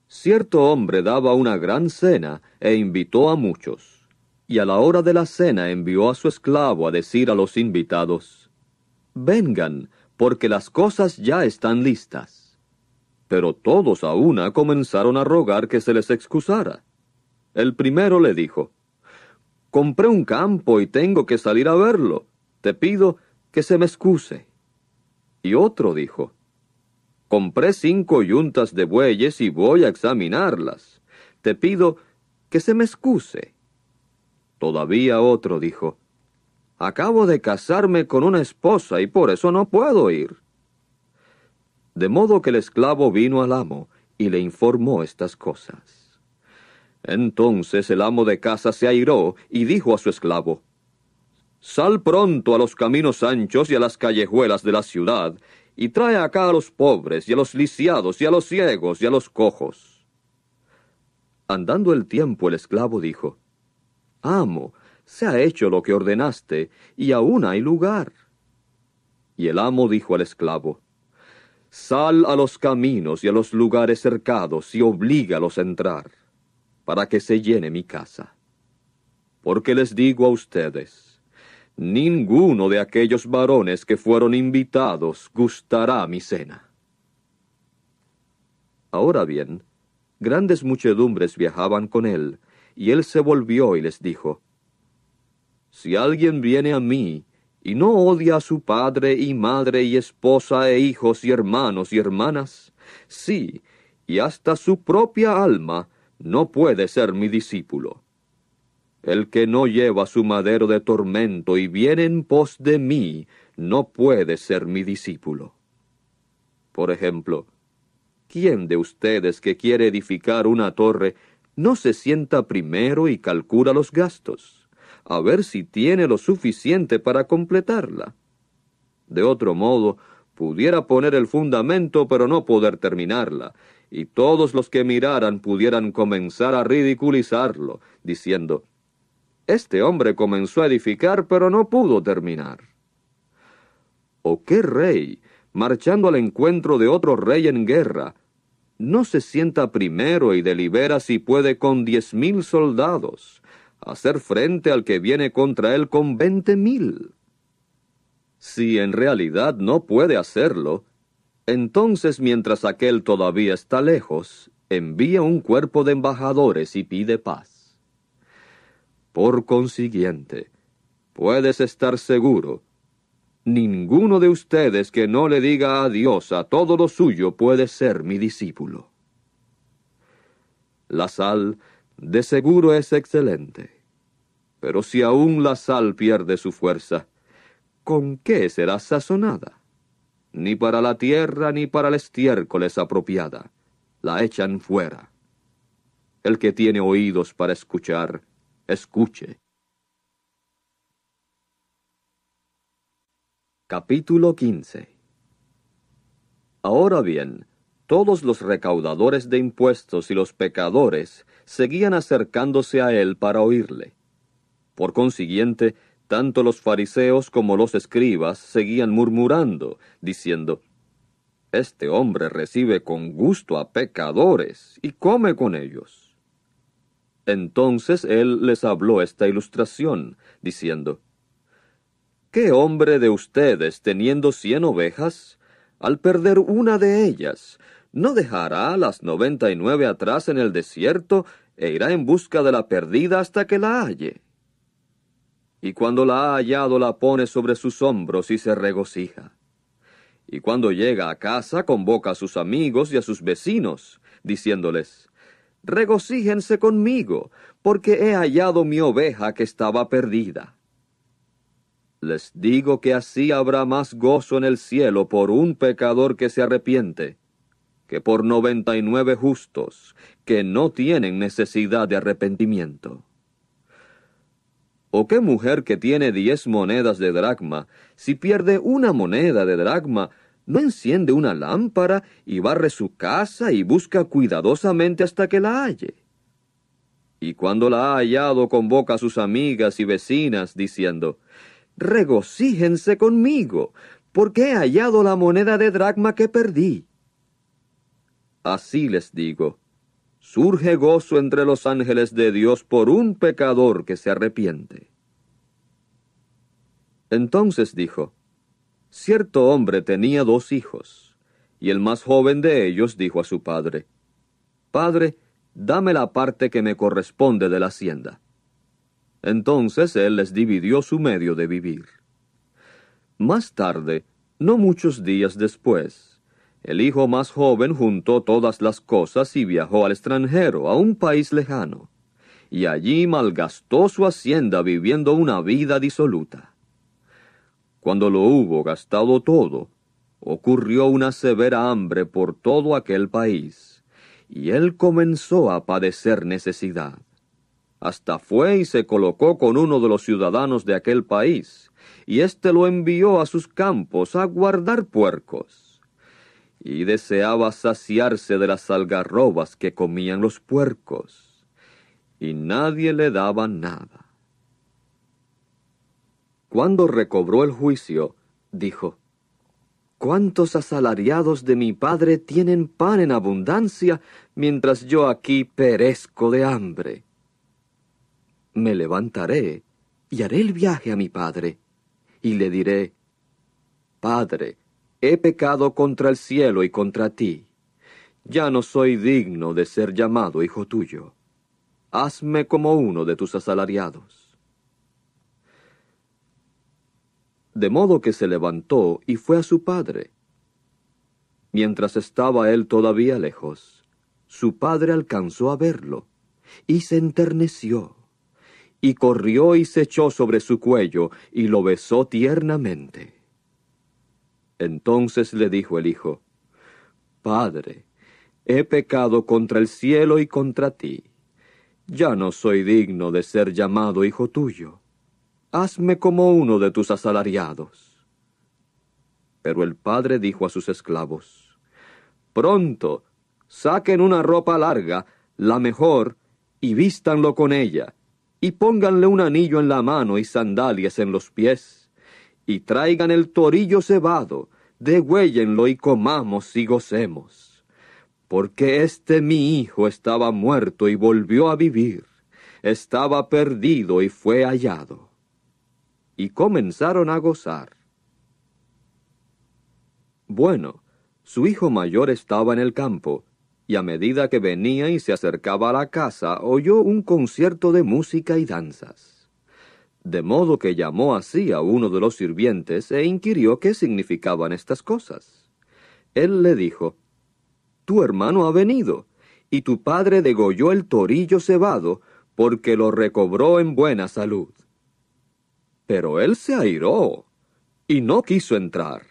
«Cierto hombre daba una gran cena e invitó a muchos, y a la hora de la cena envió a su esclavo a decir a los invitados, vengan, porque las cosas ya están listas. Pero todos a una comenzaron a rogar que se les excusara. El primero le dijo, compré un campo y tengo que salir a verlo. te pido que se me excuse. Y otro dijo, compré 5 yuntas de bueyes y voy a examinarlas. Te pido que se me excuse. Todavía otro dijo, acabo de casarme con una esposa y por eso no puedo ir. De modo que el esclavo vino al amo y le informó estas cosas. Entonces el amo de casa se airó y dijo a su esclavo, sal pronto a los caminos anchos y a las callejuelas de la ciudad, y trae acá a los pobres y a los lisiados y a los ciegos y a los cojos. Andando el tiempo el esclavo dijo, amo, se ha hecho lo que ordenaste, y aún hay lugar. Y el amo dijo al esclavo, sal a los caminos y a los lugares cercados y oblígalos a entrar, para que se llene mi casa. Porque les digo a ustedes, ninguno de aquellos varones que fueron invitados gustará mi cena. Ahora bien, grandes muchedumbres viajaban con él, y él se volvió y les dijo, si alguien viene a mí, y no odia a su padre y madre y esposa e hijos y hermanos y hermanas, sí, y hasta su propia alma, no puede ser mi discípulo. El que no lleva su madero de tormento y viene en pos de mí, no puede ser mi discípulo. Por ejemplo, ¿quién de ustedes que quiere edificar una torre no se sienta primero y calcula los gastos, a ver si tiene lo suficiente para completarla? De otro modo, pudiera poner el fundamento, pero no poder terminarla, y todos los que miraran pudieran comenzar a ridiculizarlo, diciendo, este hombre comenzó a edificar, pero no pudo terminar. ¿O qué rey, marchando al encuentro de otro rey en guerra, no se sienta primero y delibera si puede con 10.000 soldados hacer frente al que viene contra él con 20.000. Si en realidad no puede hacerlo, entonces mientras aquel todavía está lejos, envía un cuerpo de embajadores y pide paz. Por consiguiente, puedes estar seguro, ninguno de ustedes que no le diga adiós a todo lo suyo puede ser mi discípulo. La sal de seguro es excelente, pero si aún la sal pierde su fuerza, ¿con qué será sazonada? Ni para la tierra ni para el estiércol es apropiada, la echan fuera. El que tiene oídos para escuchar, escuche. Capítulo 15. Ahora bien, todos los recaudadores de impuestos y los pecadores seguían acercándose a él para oírle. Por consiguiente, tanto los fariseos como los escribas seguían murmurando, diciendo, este hombre recibe con gusto a pecadores y come con ellos. Entonces él les habló esta ilustración, diciendo, ¿qué hombre de ustedes, teniendo 100 ovejas, al perder una de ellas, ¿no dejará a las 99 atrás en el desierto e irá en busca de la perdida hasta que la halle? Y cuando la ha hallado la pone sobre sus hombros y se regocija. Y cuando llega a casa convoca a sus amigos y a sus vecinos, diciéndoles, regocíjense conmigo, porque he hallado mi oveja que estaba perdida. Les digo que así habrá más gozo en el cielo por un pecador que se arrepiente, que por 99 justos, que no tienen necesidad de arrepentimiento. ¿O qué mujer que tiene 10 monedas de dracma, si pierde una moneda de dracma, no enciende una lámpara y barre su casa y busca cuidadosamente hasta que la halle? Y cuando la ha hallado, convoca a sus amigas y vecinas, diciendo, regocíjense conmigo, porque he hallado la moneda de dracma que perdí. Así les digo, surge gozo entre los ángeles de Dios por un pecador que se arrepiente. Entonces dijo, cierto hombre tenía 2 hijos, y el más joven de ellos dijo a su padre, padre, dame la parte que me corresponde de la hacienda. Entonces él les dividió su medio de vivir. Más tarde, no muchos días después, el hijo más joven juntó todas las cosas y viajó al extranjero, a un país lejano, y allí malgastó su hacienda viviendo una vida disoluta. Cuando lo hubo gastado todo, ocurrió una severa hambre por todo aquel país, y él comenzó a padecer necesidad. Hasta fue y se colocó con uno de los ciudadanos de aquel país, y éste lo envió a sus campos a guardar puercos. Y deseaba saciarse de las algarrobas que comían los puercos, y nadie le daba nada. Cuando recobró el juicio, dijo, «¿Cuántos asalariados de mi padre tienen pan en abundancia, mientras yo aquí perezco de hambre? Me levantaré y haré el viaje a mi padre». Y le diré, «Padre, he pecado contra el cielo y contra ti. Ya no soy digno de ser llamado hijo tuyo. Hazme como uno de tus asalariados». De modo que se levantó y fue a su padre. Mientras estaba él todavía lejos, su padre alcanzó a verlo, y se enterneció. Y corrió y se echó sobre su cuello, y lo besó tiernamente. Entonces le dijo el hijo, «Padre, he pecado contra el cielo y contra ti. Ya no soy digno de ser llamado hijo tuyo. Hazme como uno de tus asalariados». Pero el padre dijo a sus esclavos, «Pronto, saquen una ropa larga, la mejor, y vístanlo con ella, y pónganle un anillo en la mano y sandalias en los pies, y traigan el torillo cebado, degüéllenlo y comamos y gocemos. Porque este mi hijo estaba muerto y volvió a vivir, estaba perdido y fue hallado». Y comenzaron a gozar. Bueno, su hijo mayor estaba en el campo, y a medida que venía y se acercaba a la casa, oyó un concierto de música y danzas. De modo que llamó así a uno de los sirvientes e inquirió qué significaban estas cosas. Él le dijo, «Tu hermano ha venido, y tu padre degolló el torillo cebado, porque lo recobró en buena salud». Pero él se airó, y no quiso entrar.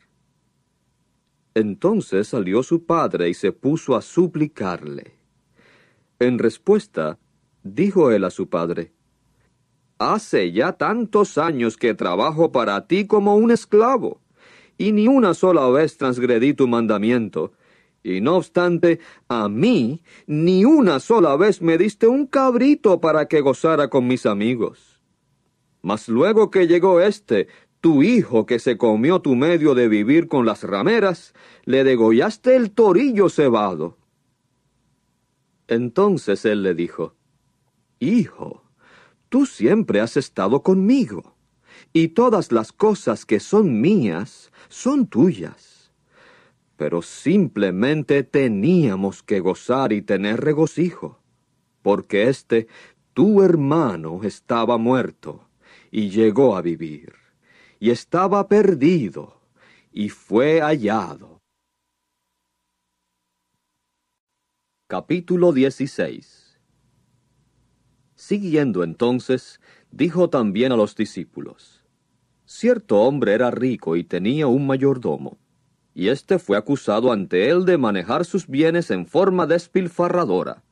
Entonces salió su padre y se puso a suplicarle. En respuesta, dijo él a su padre, «Hace ya tantos años que trabajo para ti como un esclavo, y ni una sola vez transgredí tu mandamiento, y no obstante, a mí ni una sola vez me diste un cabrito para que gozara con mis amigos. Mas luego que llegó este, tu hijo que se comió tu medio de vivir con las rameras, le degollaste el torillo cebado». Entonces él le dijo, «Hijo, tú siempre has estado conmigo, y todas las cosas que son mías son tuyas. Pero simplemente teníamos que gozar y tener regocijo, porque tu hermano, estaba muerto y llegó a vivir. Y estaba perdido, y fue hallado». Capítulo 16. Siguiendo entonces, dijo también a los discípulos, «Cierto hombre era rico y tenía un mayordomo, y éste fue acusado ante él de manejar sus bienes en forma despilfarradora.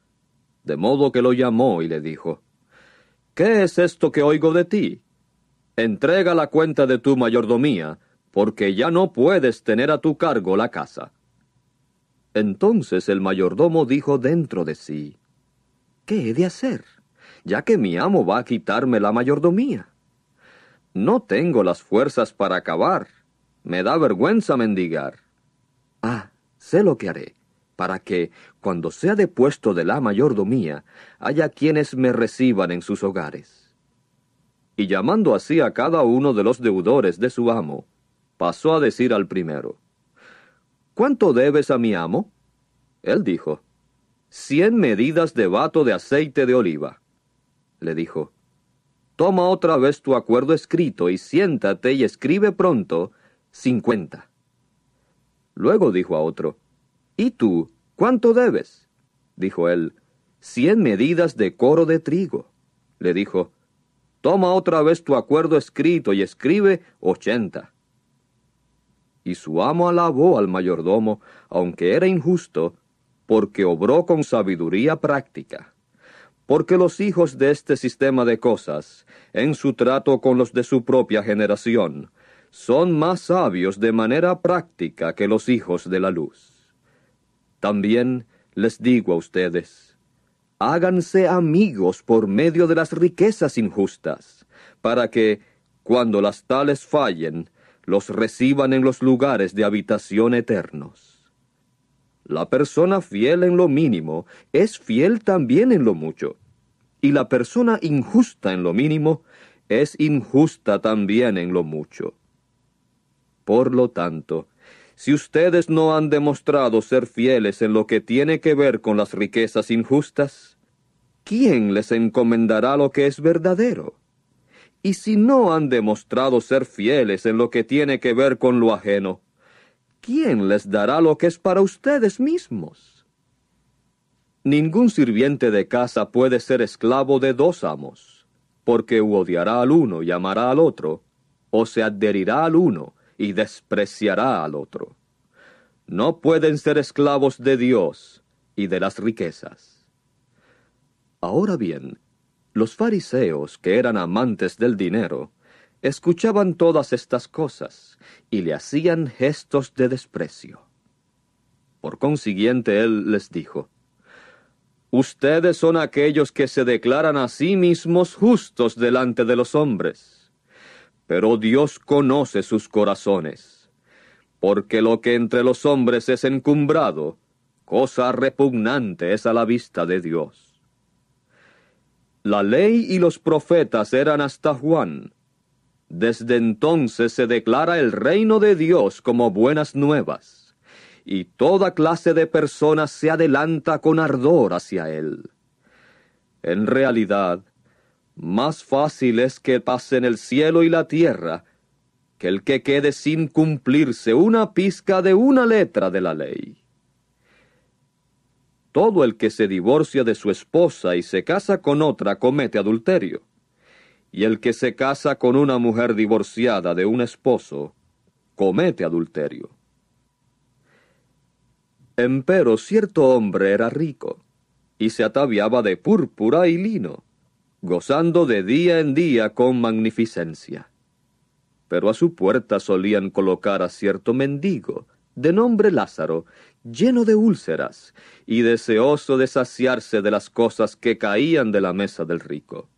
De modo que lo llamó y le dijo, «¿Qué es esto que oigo de ti? Entrega la cuenta de tu mayordomía, porque ya no puedes tener a tu cargo la casa». Entonces el mayordomo dijo dentro de sí, «¿Qué he de hacer, ya que mi amo va a quitarme la mayordomía? No tengo las fuerzas para acabar, me da vergüenza mendigar. Ah, sé lo que haré, para que, cuando sea depuesto de la mayordomía, haya quienes me reciban en sus hogares». Y llamando así a cada uno de los deudores de su amo, pasó a decir al primero, «¿Cuánto debes a mi amo?». Él dijo, 100 medidas de bato de aceite de oliva». Le dijo, «Toma otra vez tu acuerdo escrito y siéntate y escribe pronto 50. Luego dijo a otro, ¿y tú cuánto debes? Dijo él, 100 medidas de coro de trigo. Le dijo, toma otra vez tu acuerdo escrito y escribe 80. Y su amo alabó al mayordomo, aunque era injusto, porque obró con sabiduría práctica. Porque los hijos de este sistema de cosas, en su trato con los de su propia generación, son más sabios de manera práctica que los hijos de la luz. También les digo a ustedes, háganse amigos por medio de las riquezas injustas, para que, cuando las tales fallen, los reciban en los lugares de habitación eternos. La persona fiel en lo mínimo es fiel también en lo mucho, y la persona injusta en lo mínimo es injusta también en lo mucho. Por lo tanto, si ustedes no han demostrado ser fieles en lo que tiene que ver con las riquezas injustas, ¿quién les encomendará lo que es verdadero? Y si no han demostrado ser fieles en lo que tiene que ver con lo ajeno, ¿quién les dará lo que es para ustedes mismos? Ningún sirviente de casa puede ser esclavo de 2 amos, porque o odiará al uno y amará al otro, o se adherirá al uno y despreciará al otro. No pueden ser esclavos de Dios y de las riquezas. Ahora bien, los fariseos, que eran amantes del dinero, escuchaban todas estas cosas y le hacían gestos de desprecio. Por consiguiente, él les dijo, «Ustedes son aquellos que se declaran a sí mismos justos delante de los hombres, pero Dios conoce sus corazones, porque lo que entre los hombres es encumbrado, cosa repugnante es a la vista de Dios». La ley y los profetas eran hasta Juan. Desde entonces se declara el reino de Dios como buenas nuevas, y toda clase de personas se adelanta con ardor hacia él. En realidad, más fácil es que pasen el cielo y la tierra que el que quede sin cumplirse una pizca de una letra de la ley. Todo el que se divorcia de su esposa y se casa con otra comete adulterio. Y el que se casa con una mujer divorciada de un esposo comete adulterio. Empero cierto hombre era rico, y se ataviaba de púrpura y lino, gozando de día en día con magnificencia. Pero a su puerta solían colocar a cierto mendigo, de nombre Lázaro, lleno de úlceras y deseoso de saciarse de las cosas que caían de la mesa del rico.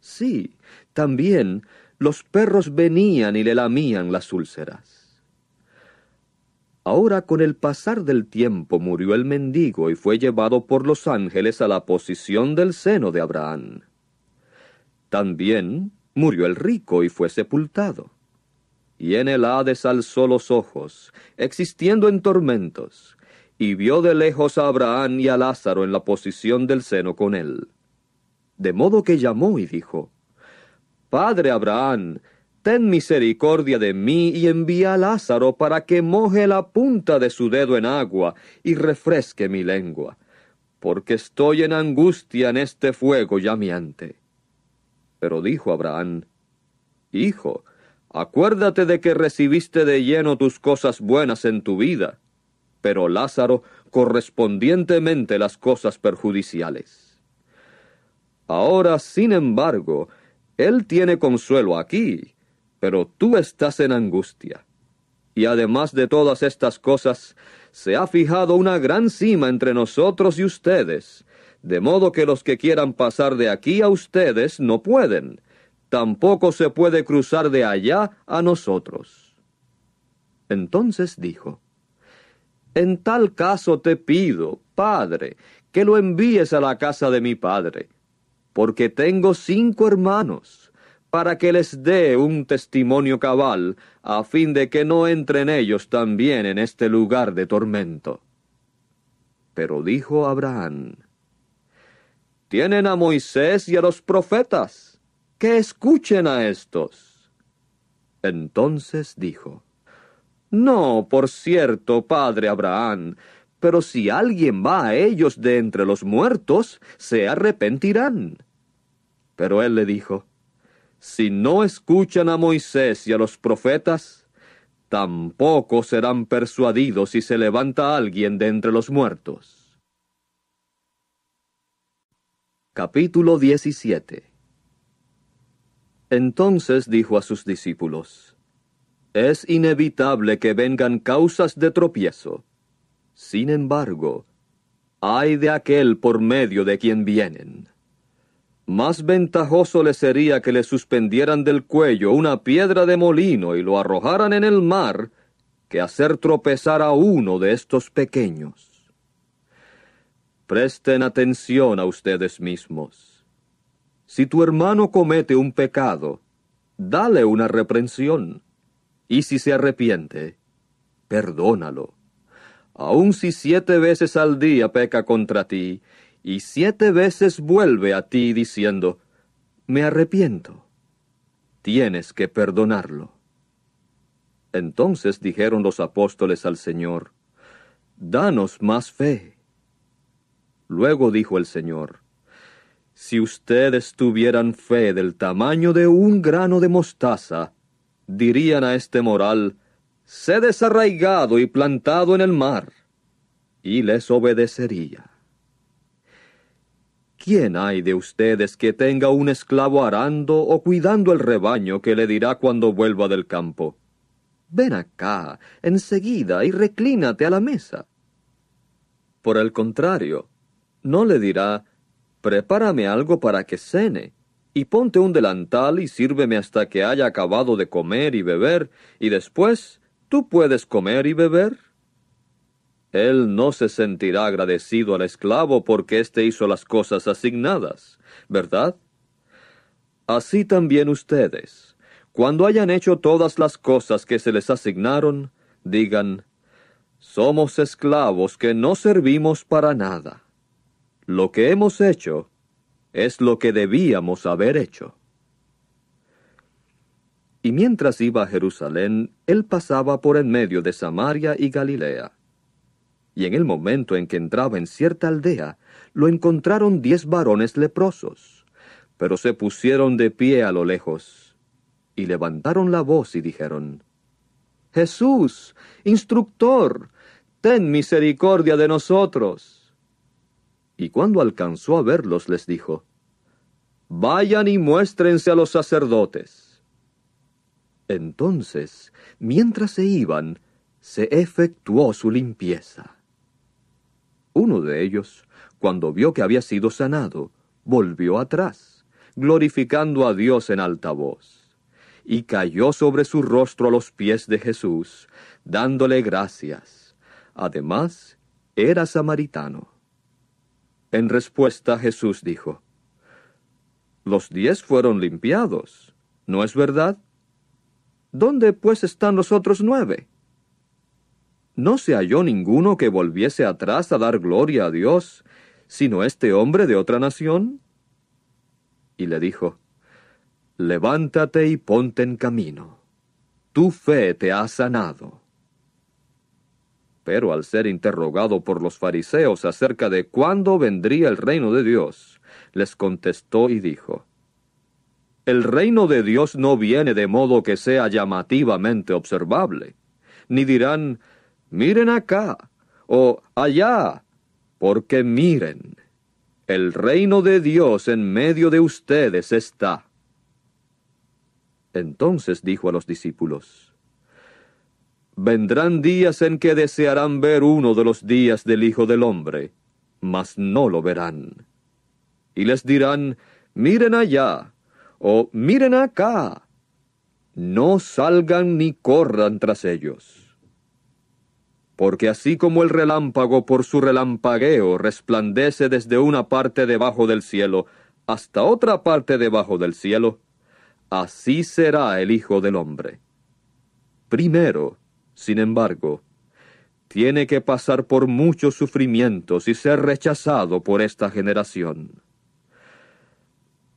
Sí, también los perros venían y le lamían las úlceras. Ahora con el pasar del tiempo murió el mendigo y fue llevado por los ángeles a la posición del seno de Abraham. También murió el rico y fue sepultado. Y en el Hades alzó los ojos, existiendo en tormentos, y vio de lejos a Abraham y a Lázaro en la posición del seno con él. De modo que llamó y dijo, «Padre Abraham, ten misericordia de mí y envía a Lázaro para que moje la punta de su dedo en agua y refresque mi lengua, porque estoy en angustia en este fuego llameante». Pero dijo Abraham, «Hijo, acuérdate de que recibiste de lleno tus cosas buenas en tu vida, pero Lázaro correspondientemente las cosas perjudiciales. Ahora, sin embargo, él tiene consuelo aquí, pero tú estás en angustia. Y además de todas estas cosas, se ha fijado una gran sima entre nosotros y ustedes, de modo que los que quieran pasar de aquí a ustedes no pueden. Tampoco se puede cruzar de allá a nosotros». Entonces dijo, «En tal caso te pido, Padre, que lo envíes a la casa de mi padre, porque tengo 5 hermanos, para que les dé un testimonio cabal, a fin de que no entren ellos también en este lugar de tormento». Pero dijo Abraham, «Tienen a Moisés y a los profetas, que escuchen a estos». Entonces dijo, No, por cierto, padre Abraham, pero si alguien va a ellos de entre los muertos, se arrepentirán. Pero él le dijo, si no escuchan a Moisés y a los profetas, tampoco serán persuadidos si se levanta alguien de entre los muertos. Capítulo 17. Entonces dijo a sus discípulos, es inevitable que vengan causas de tropiezo. Sin embargo, ay de aquel por medio de quien vienen. Más ventajoso le sería que le suspendieran del cuello una piedra de molino y lo arrojaran en el mar, que hacer tropezar a uno de estos pequeños. Presten atención a ustedes mismos. Si tu hermano comete un pecado, dale una reprensión, y si se arrepiente, perdónalo. Aun si 7 veces al día peca contra ti, y 7 veces vuelve a ti diciendo, me arrepiento, tienes que perdonarlo. Entonces dijeron los apóstoles al Señor, danos más fe. Luego dijo el Señor, si ustedes tuvieran fe del tamaño de un grano de mostaza, dirían a este moral, sé desarraigado y plantado en el mar, y les obedecería. ¿Quién hay de ustedes que tenga un esclavo arando o cuidando el rebaño que le dirá cuando vuelva del campo? Ven acá, enseguida, y reclínate a la mesa. Por el contrario, no le dirá, prepárame algo para que cene, y ponte un delantal y sírveme hasta que haya acabado de comer y beber, y después tú puedes comer y beber. Él no se sentirá agradecido al esclavo porque éste hizo las cosas asignadas, ¿verdad? Así también ustedes, cuando hayan hecho todas las cosas que se les asignaron, digan, somos esclavos que no servimos para nada. Lo que hemos hecho es lo que debíamos haber hecho. Y mientras iba a Jerusalén, él pasaba por en medio de Samaria y Galilea. Y en el momento en que entraba en cierta aldea, lo encontraron 10 varones leprosos, pero se pusieron de pie a lo lejos, y levantaron la voz y dijeron, Jesús, instructor, ten misericordia de nosotros. Y cuando alcanzó a verlos, les dijo, vayan y muéstrense a los sacerdotes. Entonces, mientras se iban, se efectuó su limpieza. Uno de ellos, cuando vio que había sido sanado, volvió atrás, glorificando a Dios en alta voz, y cayó sobre su rostro a los pies de Jesús, dándole gracias. Además, era samaritano. En respuesta, Jesús dijo, los 10 fueron limpiados, ¿no es verdad? ¿Dónde, pues, están los otros 9? No se halló ninguno que volviese atrás a dar gloria a Dios, sino este hombre de otra nación. Y le dijo, levántate y ponte en camino. Tu fe te ha sanado. Pero al ser interrogado por los fariseos acerca de cuándo vendría el reino de Dios, les contestó y dijo, el reino de Dios no viene de modo que sea llamativamente observable, ni dirán, miren acá, o allá, porque miren, el reino de Dios en medio de ustedes está. Entonces dijo a los discípulos, vendrán días en que desearán ver uno de los días del Hijo del Hombre, mas no lo verán. Y les dirán, miren allá, o miren acá. No salgan ni corran tras ellos. Porque así como el relámpago por su relampagueo resplandece desde una parte debajo del cielo hasta otra parte debajo del cielo, así será el Hijo del Hombre. Primero, sin embargo, tiene que pasar por muchos sufrimientos y ser rechazado por esta generación.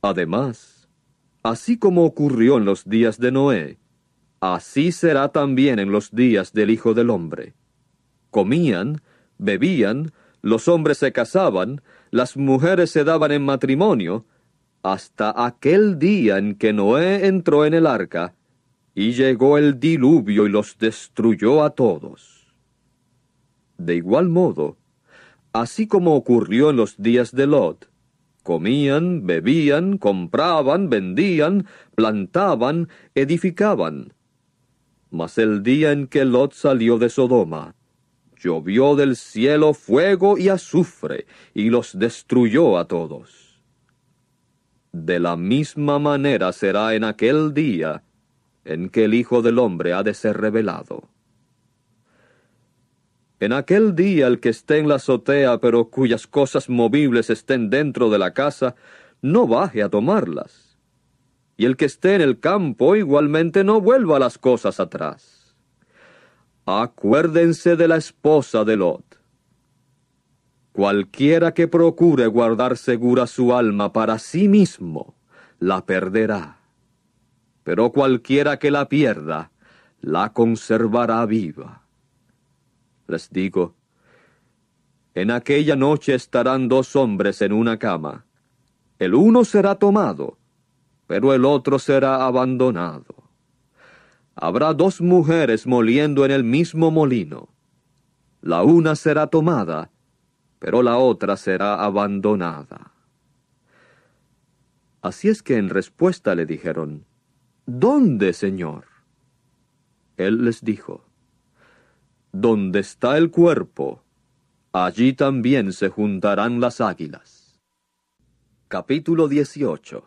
Además, así como ocurrió en los días de Noé, Así será también en los días del Hijo del Hombre. Comían, bebían, los hombres se casaban, las mujeres se daban en matrimonio, hasta aquel día en que Noé entró en el arca, y llegó el diluvio y los destruyó a todos. De igual modo, así como ocurrió en los días de Lot, comían, bebían, compraban, vendían, plantaban, edificaban. Mas el día en que Lot salió de Sodoma, llovió del cielo fuego y azufre, y los destruyó a todos. De la misma manera será en aquel día en que el Hijo del Hombre ha de ser revelado. En aquel día el que esté en la azotea, pero cuyas cosas movibles estén dentro de la casa, no baje a tomarlas. Y el que esté en el campo, igualmente no vuelva las cosas atrás. Acuérdense de la esposa de Lot. Cualquiera que procure guardar segura su alma para sí mismo, la perderá. Pero cualquiera que la pierda, la conservará viva. Les digo, en aquella noche estarán dos hombres en una cama. El uno será tomado, pero el otro será abandonado. Habrá dos mujeres moliendo en el mismo molino. La una será tomada, pero la otra será abandonada. Así es que en respuesta le dijeron, ¿Dónde, Señor? Él les dijo, Donde está el cuerpo, allí también se juntarán las águilas. Capítulo 18.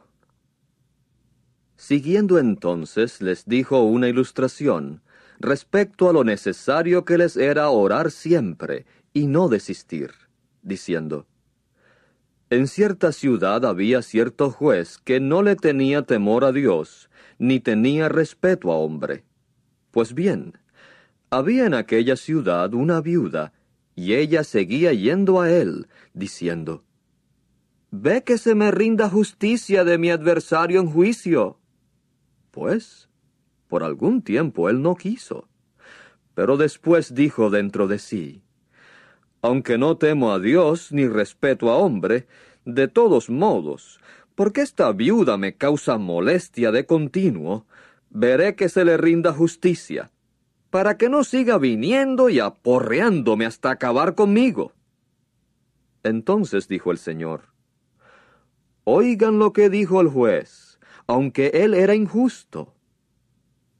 Siguiendo entonces, les dijo una ilustración, respecto a lo necesario que les era orar siempre, y no desistir, diciendo, En cierta ciudad había cierto juez que no le tenía temor a Dios, ni tenía respeto a hombre. Pues bien, había en aquella ciudad una viuda, y ella seguía yendo a él, diciendo, Ve que se me rinda justicia de mi adversario en juicio. Pues, por algún tiempo él no quiso, pero después dijo dentro de sí, Aunque no temo a Dios ni respeto a hombre, de todos modos, porque esta viuda me causa molestia de continuo, veré que se le rinda justicia, para que no siga viniendo y aporreándome hasta acabar conmigo. Entonces dijo el Señor, Oigan lo que dijo el juez. Aunque él era injusto.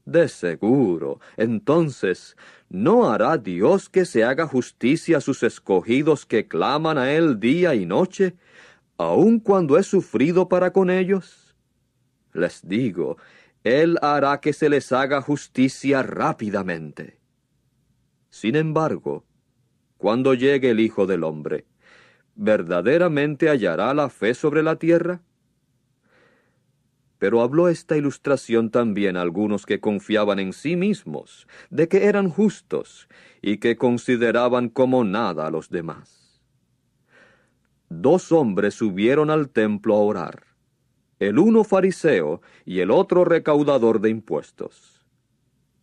De seguro, entonces, ¿no hará Dios que se haga justicia a sus escogidos que claman a él día y noche, aun cuando es sufrido para con ellos? Les digo, él hará que se les haga justicia rápidamente. Sin embargo, cuando llegue el Hijo del Hombre, ¿verdaderamente hallará la fe sobre la tierra? Pero habló esta ilustración también a algunos que confiaban en sí mismos, de que eran justos, y que consideraban como nada a los demás. Dos hombres subieron al templo a orar, el uno fariseo y el otro recaudador de impuestos.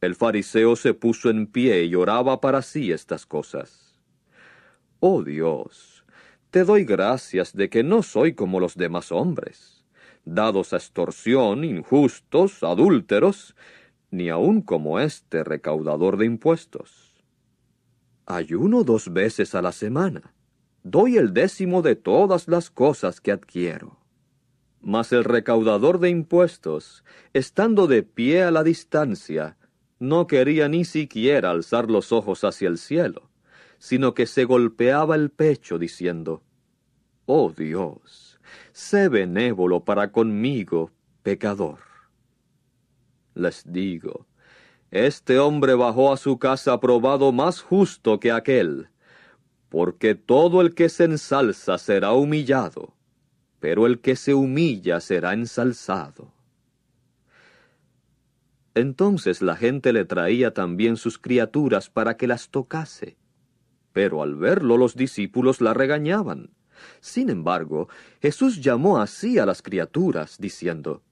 El fariseo se puso en pie y oraba para sí estas cosas. Oh Dios, te doy gracias de que no soy como los demás hombres, dados a extorsión, injustos, adúlteros, ni aun como este recaudador de impuestos. Ayuno 2 veces a la semana, doy el 10º de todas las cosas que adquiero. Mas el recaudador de impuestos, estando de pie a la distancia, no quería ni siquiera alzar los ojos hacia el cielo, sino que se golpeaba el pecho diciendo, Oh Dios, sé benévolo para conmigo, pecador. Les digo, este hombre bajó a su casa aprobado más justo que aquel, porque todo el que se ensalza será humillado, pero el que se humilla será ensalzado. Entonces la gente le traía también sus criaturas para que las tocase, pero al verlo los discípulos la regañaban. Sin embargo, Jesús llamó así a las criaturas, diciendo,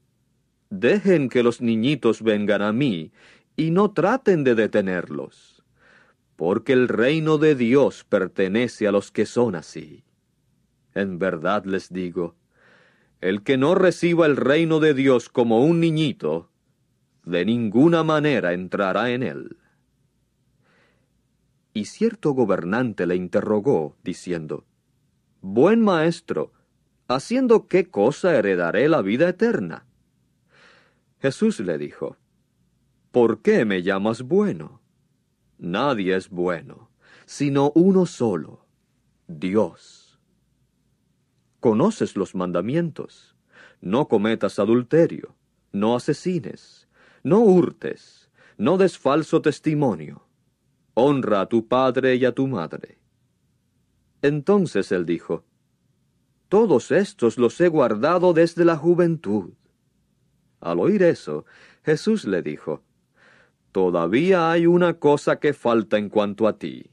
Dejen que los niñitos vengan a mí, y no traten de detenerlos, porque el reino de Dios pertenece a los que son así. En verdad les digo, el que no reciba el reino de Dios como un niñito, de ninguna manera entrará en él. Y cierto gobernante le interrogó, diciendo, «Buen maestro, ¿haciendo qué cosa heredaré la vida eterna?» Jesús le dijo, «¿Por qué me llamas bueno? Nadie es bueno, sino uno solo, Dios. Conoces los mandamientos: no cometas adulterio, no asesines, no hurtes, no des falso testimonio. Honra a tu padre y a tu madre». Entonces él dijo, «Todos estos los he guardado desde la juventud». Al oír eso, Jesús le dijo, «Todavía hay una cosa que falta en cuanto a ti.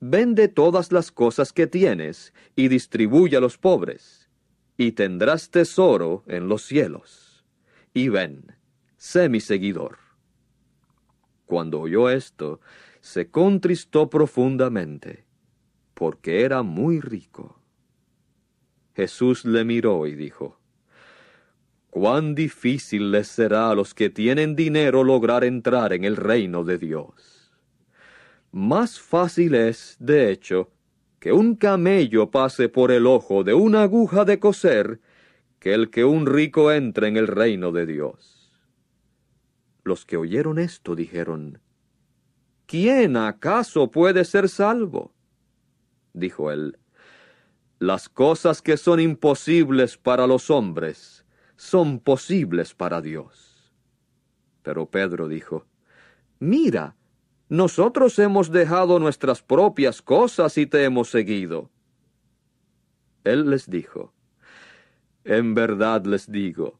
Vende todas las cosas que tienes y distribuye a los pobres, y tendrás tesoro en los cielos. Y ven, sé mi seguidor». Cuando oyó esto, se contristó profundamente, porque era muy rico. Jesús le miró y dijo, «Cuán difícil les será a los que tienen dinero lograr entrar en el reino de Dios. Más fácil es, de hecho, que un camello pase por el ojo de una aguja de coser, que el que un rico entre en el reino de Dios». Los que oyeron esto dijeron, «¿Quién acaso puede ser salvo?» Dijo él, «Las cosas que son imposibles para los hombres son posibles para Dios». Pero Pedro dijo, «Mira, nosotros hemos dejado nuestras propias cosas y te hemos seguido». Él les dijo, «En verdad les digo,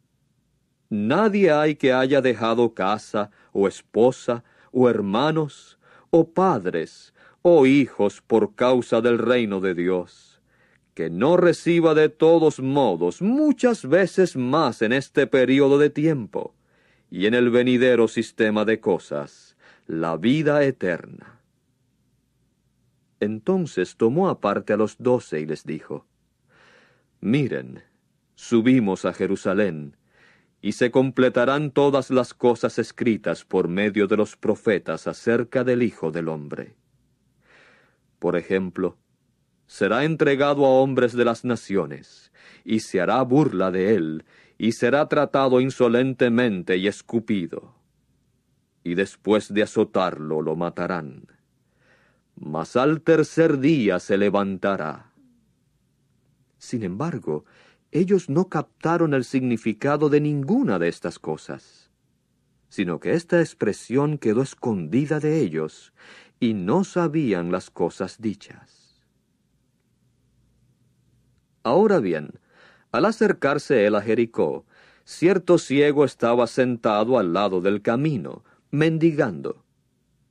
nadie hay que haya dejado casa, o esposa, o hermanos, o padres, o hijos por causa del reino de Dios, que no reciba de todos modos muchas veces más en este período de tiempo, y en el venidero sistema de cosas, la vida eterna». Entonces tomó aparte a los 12 y les dijo, «Miren, subimos a Jerusalén, y se completarán todas las cosas escritas por medio de los profetas acerca del Hijo del Hombre. Por ejemplo, será entregado a hombres de las naciones, y se hará burla de él, y será tratado insolentemente y escupido. Y después de azotarlo lo matarán. Mas al tercer día se levantará». Sin embargo, ellos no captaron el significado de ninguna de estas cosas, sino que esta expresión quedó escondida de ellos, y no sabían las cosas dichas. Ahora bien, al acercarse él a Jericó, cierto ciego estaba sentado al lado del camino, mendigando.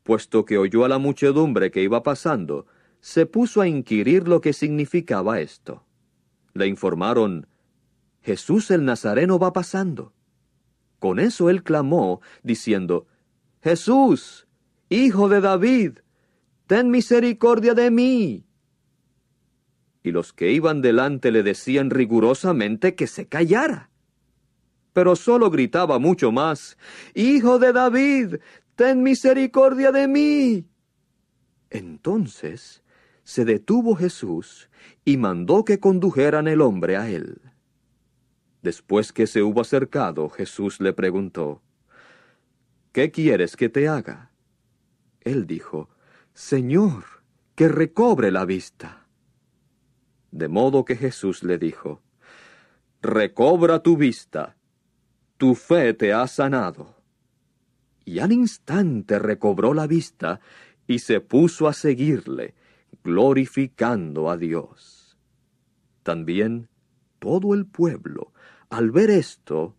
Puesto que oyó a la muchedumbre que iba pasando, se puso a inquirir lo que significaba esto. Le informaron, «Jesús el Nazareno va pasando». Con eso él clamó, diciendo, «Jesús, hijo de David, ten misericordia de mí». Y los que iban delante le decían rigurosamente que se callara. Pero solo gritaba mucho más, «Hijo de David, ten misericordia de mí». Entonces se detuvo Jesús y mandó que condujeran el hombre a él. Después que se hubo acercado, Jesús le preguntó, «¿Qué quieres que te haga?» Él dijo, «Señor, que recobre la vista». De modo que Jesús le dijo, «Recobra tu vista, tu fe te ha sanado». Y al instante recobró la vista y se puso a seguirle, glorificando a Dios. También todo el pueblo, al ver esto,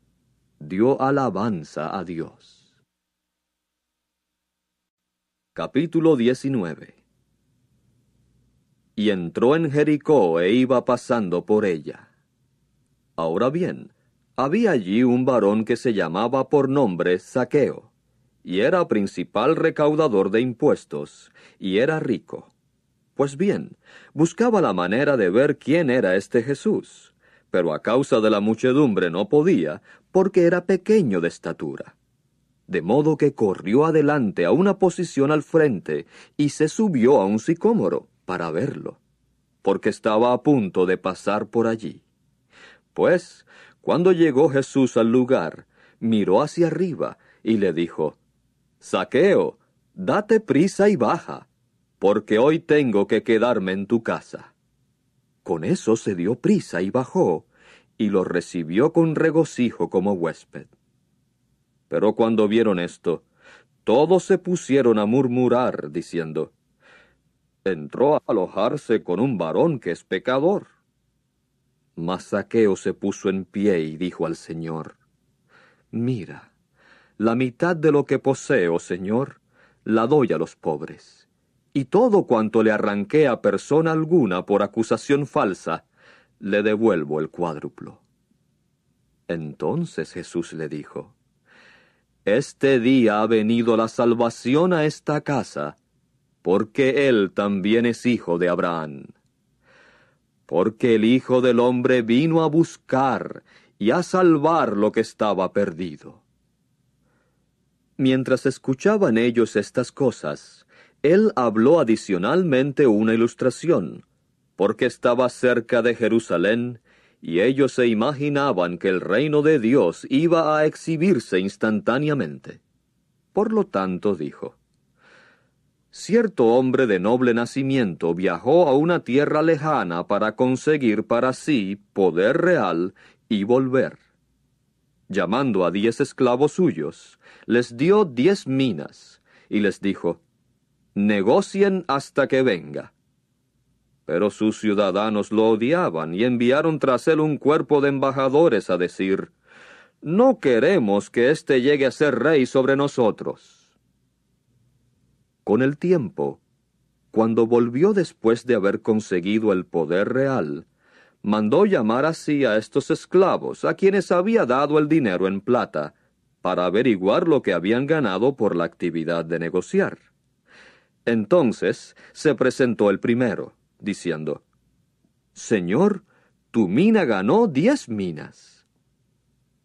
dio alabanza a Dios. Capítulo 19. Y entró en Jericó e iba pasando por ella. Ahora bien, había allí un varón que se llamaba por nombre Zaqueo, y era principal recaudador de impuestos, y era rico. Pues bien, buscaba la manera de ver quién era este Jesús, pero a causa de la muchedumbre no podía, porque era pequeño de estatura. De modo que corrió adelante a una posición al frente y se subió a un sicómoro para verlo, porque estaba a punto de pasar por allí. Pues, cuando llegó Jesús al lugar, miró hacia arriba y le dijo, «Zaqueo, date prisa y baja, porque hoy tengo que quedarme en tu casa». Con eso se dio prisa y bajó, y lo recibió con regocijo como huésped. Pero cuando vieron esto, todos se pusieron a murmurar, diciendo, «Entró a alojarse con un varón que es pecador». Mas Zaqueo se puso en pie y dijo al Señor, «Mira, la mitad de lo que poseo, Señor, la doy a los pobres, y todo cuanto le arranqué a persona alguna por acusación falsa, le devuelvo el cuádruplo». Entonces Jesús le dijo, «Este día ha venido la salvación a esta casa, porque él también es hijo de Abraham. Porque el Hijo del Hombre vino a buscar y a salvar lo que estaba perdido». Mientras escuchaban ellos estas cosas, él habló adicionalmente una ilustración, porque estaba cerca de Jerusalén, y ellos se imaginaban que el reino de Dios iba a exhibirse instantáneamente. Por lo tanto, dijo, «Cierto hombre de noble nacimiento viajó a una tierra lejana para conseguir para sí poder real y volver. Llamando a 10 esclavos suyos, les dio 10 minas, y les dijo, «Negocien hasta que venga». Pero sus ciudadanos lo odiaban y enviaron tras él un cuerpo de embajadores a decir, «No queremos que éste llegue a ser rey sobre nosotros». Con el tiempo, cuando volvió después de haber conseguido el poder real, mandó llamar así a estos esclavos, a quienes había dado el dinero en plata, para averiguar lo que habían ganado por la actividad de negociar. Entonces se presentó el primero, diciendo, «Señor, tu mina ganó 10 minas».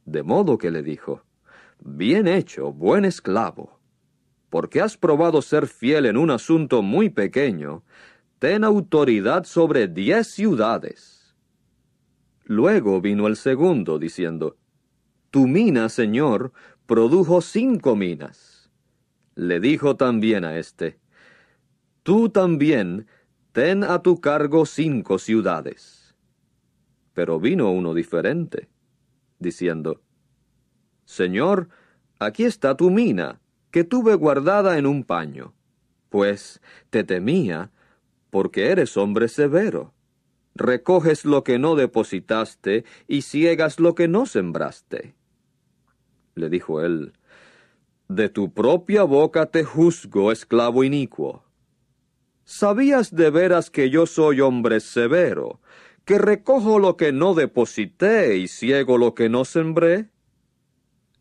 De modo que le dijo, «Bien hecho, buen esclavo, porque has probado ser fiel en un asunto muy pequeño, ten autoridad sobre 10 ciudades». Luego vino el segundo, diciendo, «Tu mina, Señor, produjo 5 minas». Le dijo también a éste, «Tú también ten a tu cargo 5 ciudades». Pero vino uno diferente, diciendo, «Señor, aquí está tu mina, que tuve guardada en un paño, pues te temía, porque eres hombre severo. Recoges lo que no depositaste y siegas lo que no sembraste». Le dijo él, «De tu propia boca te juzgo, esclavo inicuo. ¿Sabías de veras que yo soy hombre severo, que recojo lo que no deposité y siego lo que no sembré?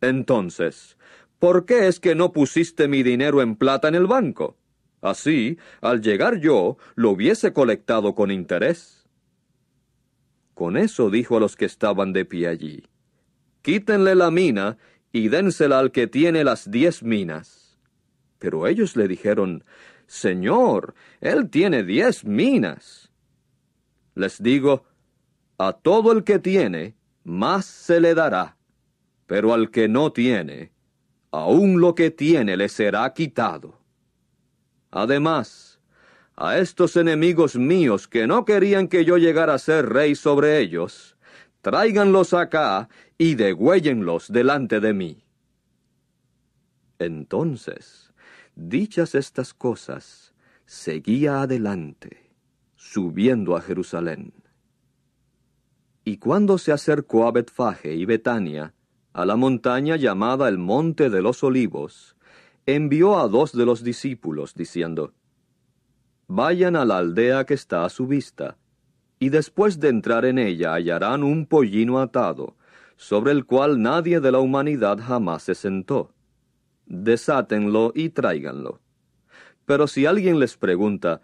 Entonces, ¿por qué es que no pusiste mi dinero en plata en el banco? Así, al llegar yo, lo hubiese colectado con interés». Con eso dijo a los que estaban de pie allí, «Quítenle la mina y dénsela al que tiene las 10 minas». Pero ellos le dijeron, «Señor, él tiene 10 minas». Les digo, a todo el que tiene, más se le dará, pero al que no tiene, aún lo que tiene le será quitado. Además, a estos enemigos míos que no querían que yo llegara a ser rey sobre ellos, tráiganlos acá y degüéllenlos delante de mí». Entonces, dichas estas cosas, seguía adelante, subiendo a Jerusalén. Y cuando se acercó a Betfage y Betania, a la montaña llamada el Monte de los Olivos, envió a 2 de los discípulos, diciendo, «Vayan a la aldea que está a su vista, y después de entrar en ella hallarán un pollino atado, sobre el cual nadie de la humanidad jamás se sentó. desátenlo y tráiganlo. Pero si alguien les pregunta,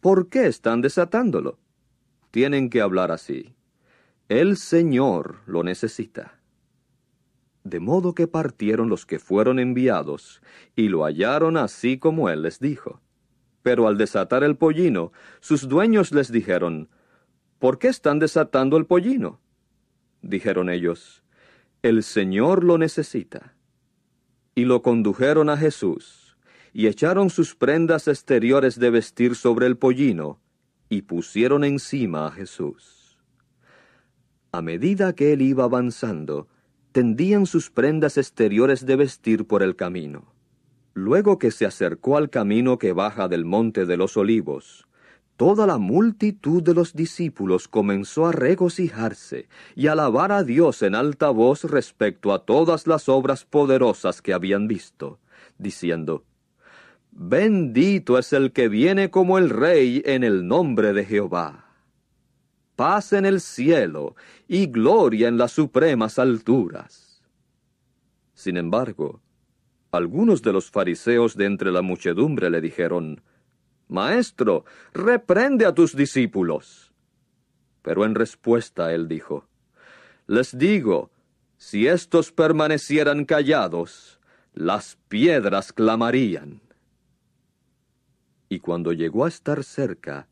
¿por qué están desatándolo?, tienen que hablar así: el Señor lo necesita. De modo que partieron los que fueron enviados, y lo hallaron así como él les dijo. Pero al desatar el pollino, sus dueños les dijeron: ¿por qué están desatando el pollino? Dijeron ellos: el Señor lo necesita. Y lo condujeron a Jesús, y echaron sus prendas exteriores de vestir sobre el pollino, y pusieron encima a Jesús. A medida que él iba avanzando, tendían sus prendas exteriores de vestir por el camino. Luego que se acercó al camino que baja del monte de los Olivos, toda la multitud de los discípulos comenzó a regocijarse y a alabar a Dios en alta voz respecto a todas las obras poderosas que habían visto, diciendo: «Bendito es el que viene como el Rey en el nombre de Jehová. Paz en el cielo y gloria en las supremas alturas». Sin embargo, algunos de los fariseos de entre la muchedumbre le dijeron: «Maestro, reprende a tus discípulos». Pero en respuesta él dijo: «Les digo, si estos permanecieran callados, las piedras clamarían». Y cuando llegó a estar cerca,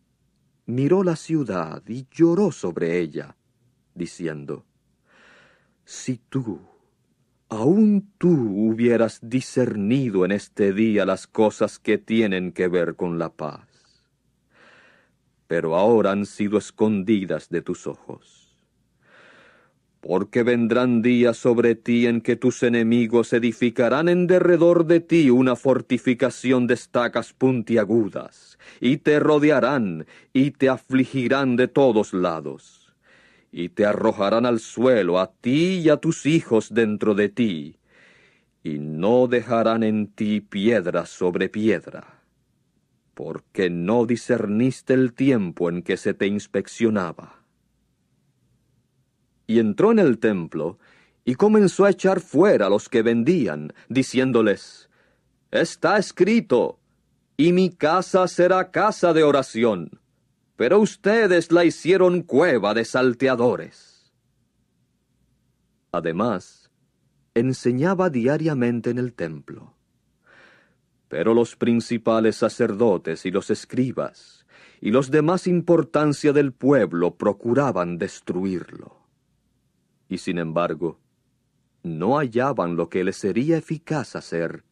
miró la ciudad y lloró sobre ella, diciendo: «Si tú, aún tú, hubieras discernido en este día las cosas que tienen que ver con la paz, pero ahora han sido escondidas de tus ojos. Porque vendrán días sobre ti en que tus enemigos edificarán en derredor de ti una fortificación de estacas puntiagudas, y te rodearán y te afligirán de todos lados. Y te arrojarán al suelo a ti y a tus hijos dentro de ti, y no dejarán en ti piedra sobre piedra, porque no discerniste el tiempo en que se te inspeccionaba». Y entró en el templo, y comenzó a echar fuera a los que vendían, diciéndoles: «Está escrito: y mi casa será casa de oración, pero ustedes la hicieron cueva de salteadores». Además, enseñaba diariamente en el templo. Pero los principales sacerdotes y los escribas y los de más importancia del pueblo procuraban destruirlo. Y sin embargo, no hallaban lo que les sería eficaz hacer,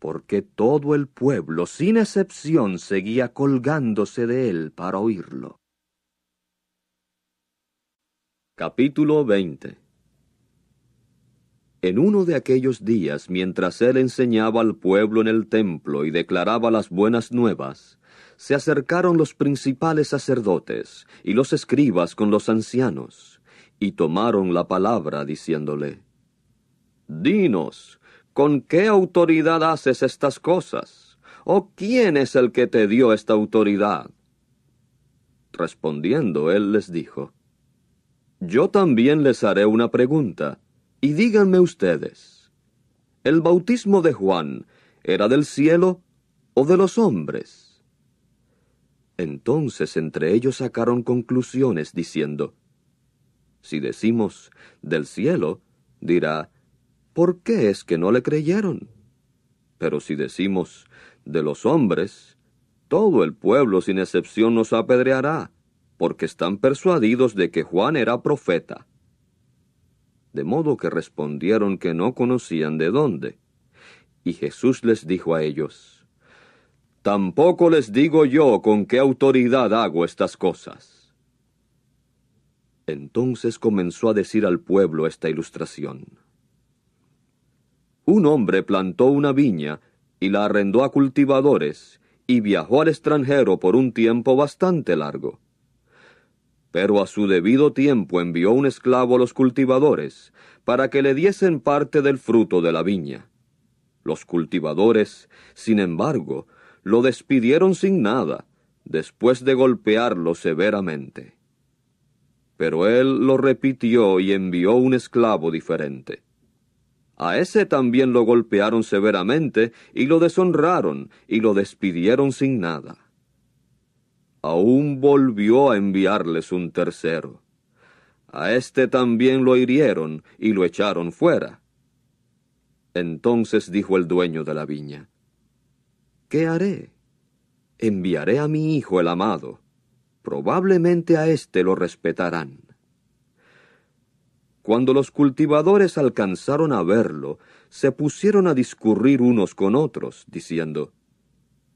porque todo el pueblo, sin excepción, seguía colgándose de él para oírlo. Capítulo 20. En uno de aquellos días, mientras él enseñaba al pueblo en el templo y declaraba las buenas nuevas, se acercaron los principales sacerdotes y los escribas con los ancianos, y tomaron la palabra diciéndole: «Dinos, ¿con qué autoridad haces estas cosas? ¿O quién es el que te dio esta autoridad?». Respondiendo, él les dijo: «Yo también les haré una pregunta, y díganme ustedes: ¿el bautismo de Juan era del cielo o de los hombres?». Entonces entre ellos sacaron conclusiones, diciendo: «Si decimos del cielo, dirá: ¿por qué es que no le creyeron? Pero si decimos de los hombres, todo el pueblo sin excepción nos apedreará, porque están persuadidos de que Juan era profeta». De modo que respondieron que no conocían de dónde. Y Jesús les dijo a ellos: «Tampoco les digo yo con qué autoridad hago estas cosas». Entonces comenzó a decir al pueblo esta ilustración: «Un hombre plantó una viña y la arrendó a cultivadores, y viajó al extranjero por un tiempo bastante largo. Pero a su debido tiempo envió un esclavo a los cultivadores, para que le diesen parte del fruto de la viña. Los cultivadores, sin embargo, lo despidieron sin nada, después de golpearlo severamente. Pero él lo repitió y envió un esclavo diferente. A ese también lo golpearon severamente, y lo deshonraron, y lo despidieron sin nada. Aún volvió a enviarles un tercero. A éste también lo hirieron, y lo echaron fuera. Entonces dijo el dueño de la viña, ¿qué haré? Enviaré a mi hijo el amado. Probablemente a éste lo respetarán. Cuando los cultivadores alcanzaron a verlo, se pusieron a discurrir unos con otros, diciendo,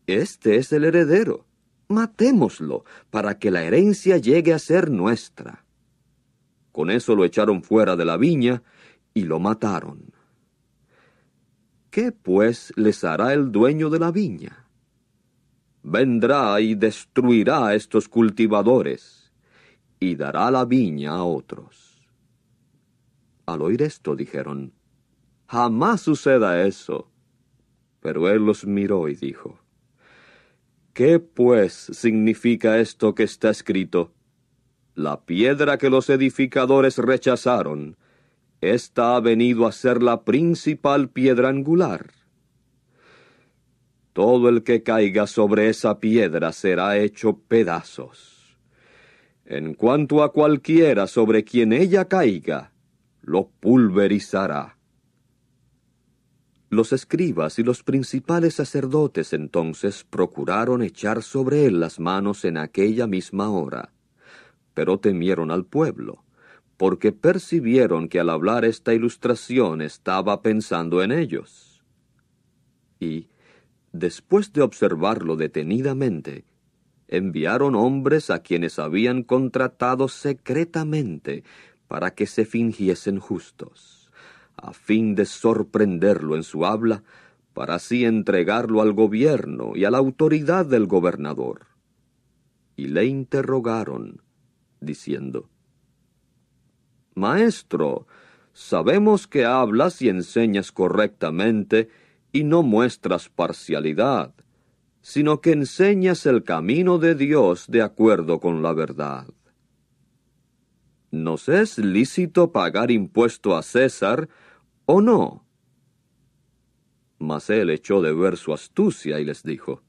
«Este es el heredero, matémoslo, para que la herencia llegue a ser nuestra». Con eso lo echaron fuera de la viña y lo mataron. ¿Qué, pues, les hará el dueño de la viña? Vendrá y destruirá a estos cultivadores, y dará la viña a otros. Al oír esto dijeron, «Jamás suceda eso». Pero él los miró y dijo, «¿Qué, pues, significa esto que está escrito? La piedra que los edificadores rechazaron, esta ha venido a ser la principal piedra angular. Todo el que caiga sobre esa piedra será hecho pedazos. En cuanto a cualquiera sobre quien ella caiga, lo pulverizará». Los escribas y los principales sacerdotes entonces procuraron echar sobre él las manos en aquella misma hora, pero temieron al pueblo, porque percibieron que al hablar esta ilustración estaba pensando en ellos. Y, después de observarlo detenidamente, enviaron hombres a quienes habían contratado secretamente, para que se fingiesen justos, a fin de sorprenderlo en su habla, para así entregarlo al gobierno y a la autoridad del gobernador. Y le interrogaron, diciendo, «Maestro, sabemos que hablas y enseñas correctamente, y no muestras parcialidad, sino que enseñas el camino de Dios de acuerdo con la verdad. ¿Nos es lícito pagar impuesto a César o no?» Mas él echó de ver su astucia y les dijo,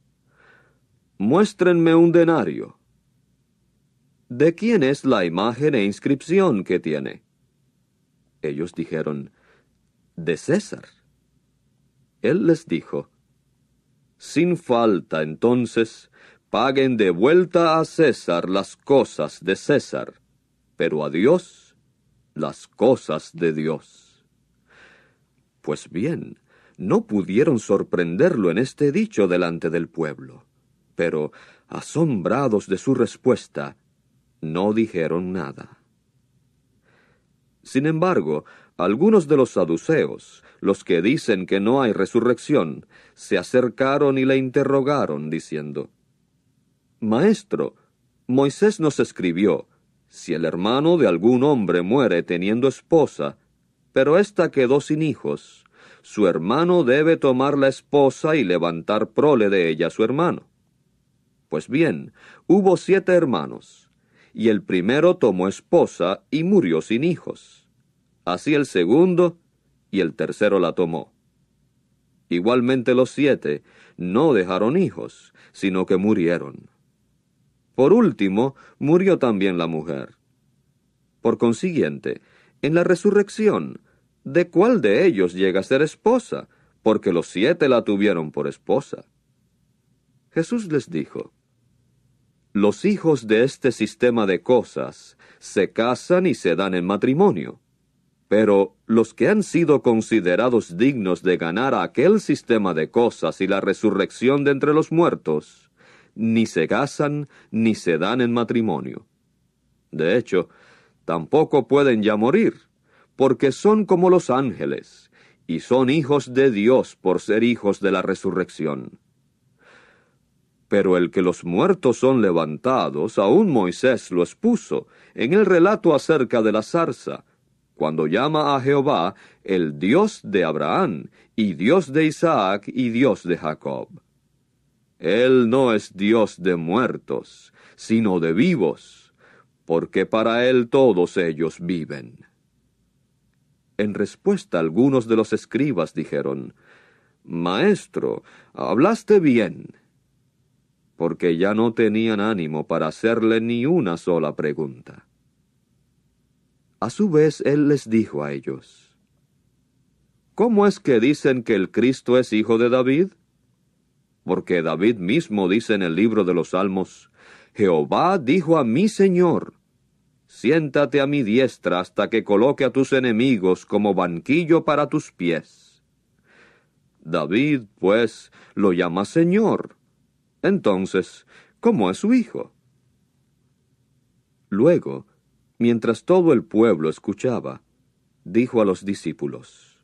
«Muéstrenme un denario. ¿De quién es la imagen e inscripción que tiene?» Ellos dijeron, «De César». Él les dijo, «Sin falta, entonces, paguen de vuelta a César las cosas de César, pero a Dios las cosas de Dios». Pues bien, no pudieron sorprenderlo en este dicho delante del pueblo, pero, asombrados de su respuesta, no dijeron nada. Sin embargo, algunos de los saduceos, los que dicen que no hay resurrección, se acercaron y le interrogaron, diciendo, «Maestro, Moisés nos escribió, si el hermano de algún hombre muere teniendo esposa, pero ésta quedó sin hijos, su hermano debe tomar la esposa y levantar prole de ella a su hermano. Pues bien, hubo 7 hermanos, y el primero tomó esposa y murió sin hijos. Así el segundo y el tercero la tomó. Igualmente los 7 no dejaron hijos, sino que murieron. Por último, murió también la mujer. Por consiguiente, en la resurrección, ¿de cuál de ellos llega a ser esposa? Porque los 7 la tuvieron por esposa». Jesús les dijo, «Los hijos de este sistema de cosas se casan y se dan en matrimonio, pero los que han sido considerados dignos de ganar a aquel sistema de cosas y la resurrección de entre los muertos, ni se casan ni se dan en matrimonio. De hecho, tampoco pueden ya morir, porque son como los ángeles, y son hijos de Dios por ser hijos de la resurrección. Pero el que los muertos son levantados, aún Moisés lo expuso, en el relato acerca de la zarza, cuando llama a Jehová el Dios de Abraham, y Dios de Isaac, y Dios de Jacob. Él no es Dios de muertos, sino de vivos, porque para Él todos ellos viven». En respuesta, algunos de los escribas dijeron, «Maestro, hablaste bien», porque ya no tenían ánimo para hacerle ni una sola pregunta. A su vez, él les dijo a ellos, «¿Cómo es que dicen que el Cristo es hijo de David? Porque David mismo dice en el libro de los Salmos, «Jehová dijo a mi Señor, siéntate a mi diestra hasta que coloque a tus enemigos como banquillo para tus pies». David, pues, lo llama Señor. Entonces, ¿cómo es su hijo? Luego, mientras todo el pueblo escuchaba, dijo a los discípulos,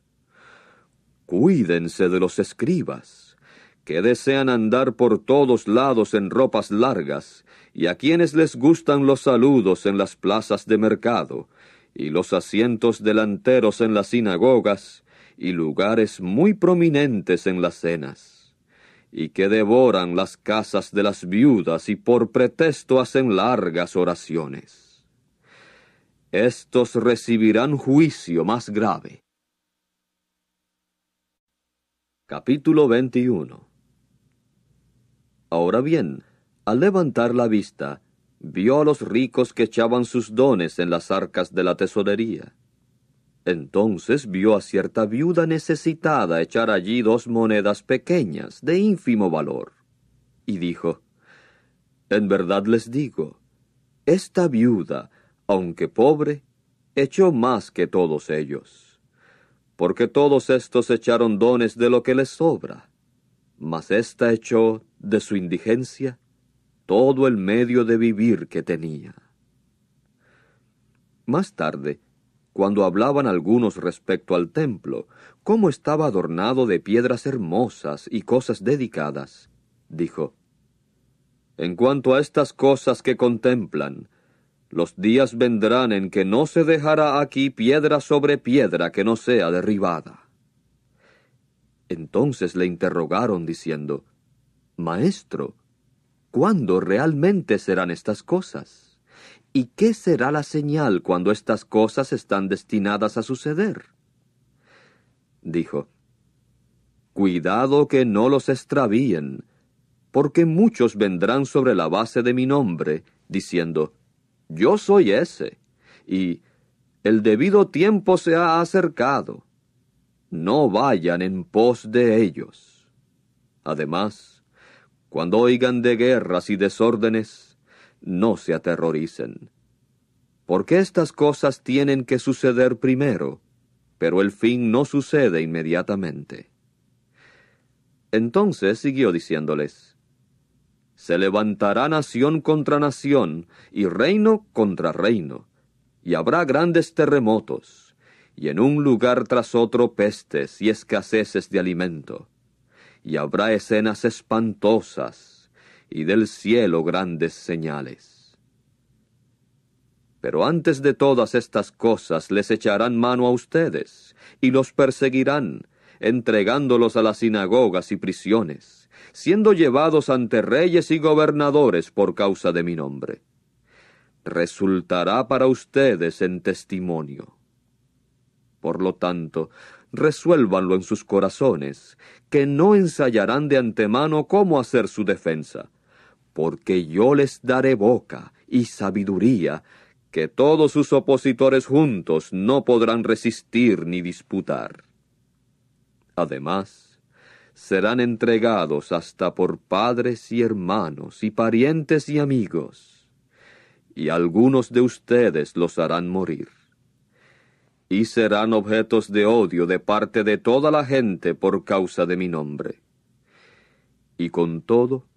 «Cuídense de los escribas, que desean andar por todos lados en ropas largas, y a quienes les gustan los saludos en las plazas de mercado, y los asientos delanteros en las sinagogas, y lugares muy prominentes en las cenas, y que devoran las casas de las viudas, y por pretexto hacen largas oraciones. Estos recibirán juicio más grave». Capítulo 21. Ahora bien, al levantar la vista, vio a los ricos que echaban sus dones en las arcas de la tesorería. Entonces vio a cierta viuda necesitada echar allí 2 monedas pequeñas, de ínfimo valor. Y dijo, «En verdad les digo, esta viuda, aunque pobre, echó más que todos ellos, porque todos estos echaron dones de lo que les sobra, mas ésta echó de su indigencia todo el medio de vivir que tenía». Más tarde, cuando hablaban algunos respecto al templo, cómo estaba adornado de piedras hermosas y cosas dedicadas, dijo, «En cuanto a estas cosas que contemplan, los días vendrán en que no se dejará aquí piedra sobre piedra que no sea derribada». Entonces le interrogaron diciendo, «Maestro, ¿cuándo realmente serán estas cosas? ¿Y qué será la señal cuando estas cosas están destinadas a suceder?». Dijo, «Cuidado que no los extravíen, porque muchos vendrán sobre la base de mi nombre, diciendo, «Yo soy ese», y «El debido tiempo se ha acercado». No vayan en pos de ellos. Además, cuando oigan de guerras y desórdenes, no se aterroricen, porque estas cosas tienen que suceder primero, pero el fin no sucede inmediatamente». Entonces siguió diciéndoles, «Se levantará nación contra nación, y reino contra reino, y habrá grandes terremotos, y en un lugar tras otro pestes y escaseces de alimento. Y habrá escenas espantosas, y del cielo grandes señales. Pero antes de todas estas cosas les echarán mano a ustedes, y los perseguirán, entregándolos a las sinagogas y prisiones, siendo llevados ante reyes y gobernadores por causa de mi nombre. Resultará para ustedes en testimonio. Por lo tanto, resuélvanlo en sus corazones, que no ensayarán de antemano cómo hacer su defensa, porque yo les daré boca y sabiduría, que todos sus opositores juntos no podrán resistir ni disputar. Además, serán entregados hasta por padres y hermanos y parientes y amigos, y algunos de ustedes los harán morir. Y serán objetos de odio de parte de toda la gente por causa de mi nombre. Y con todo,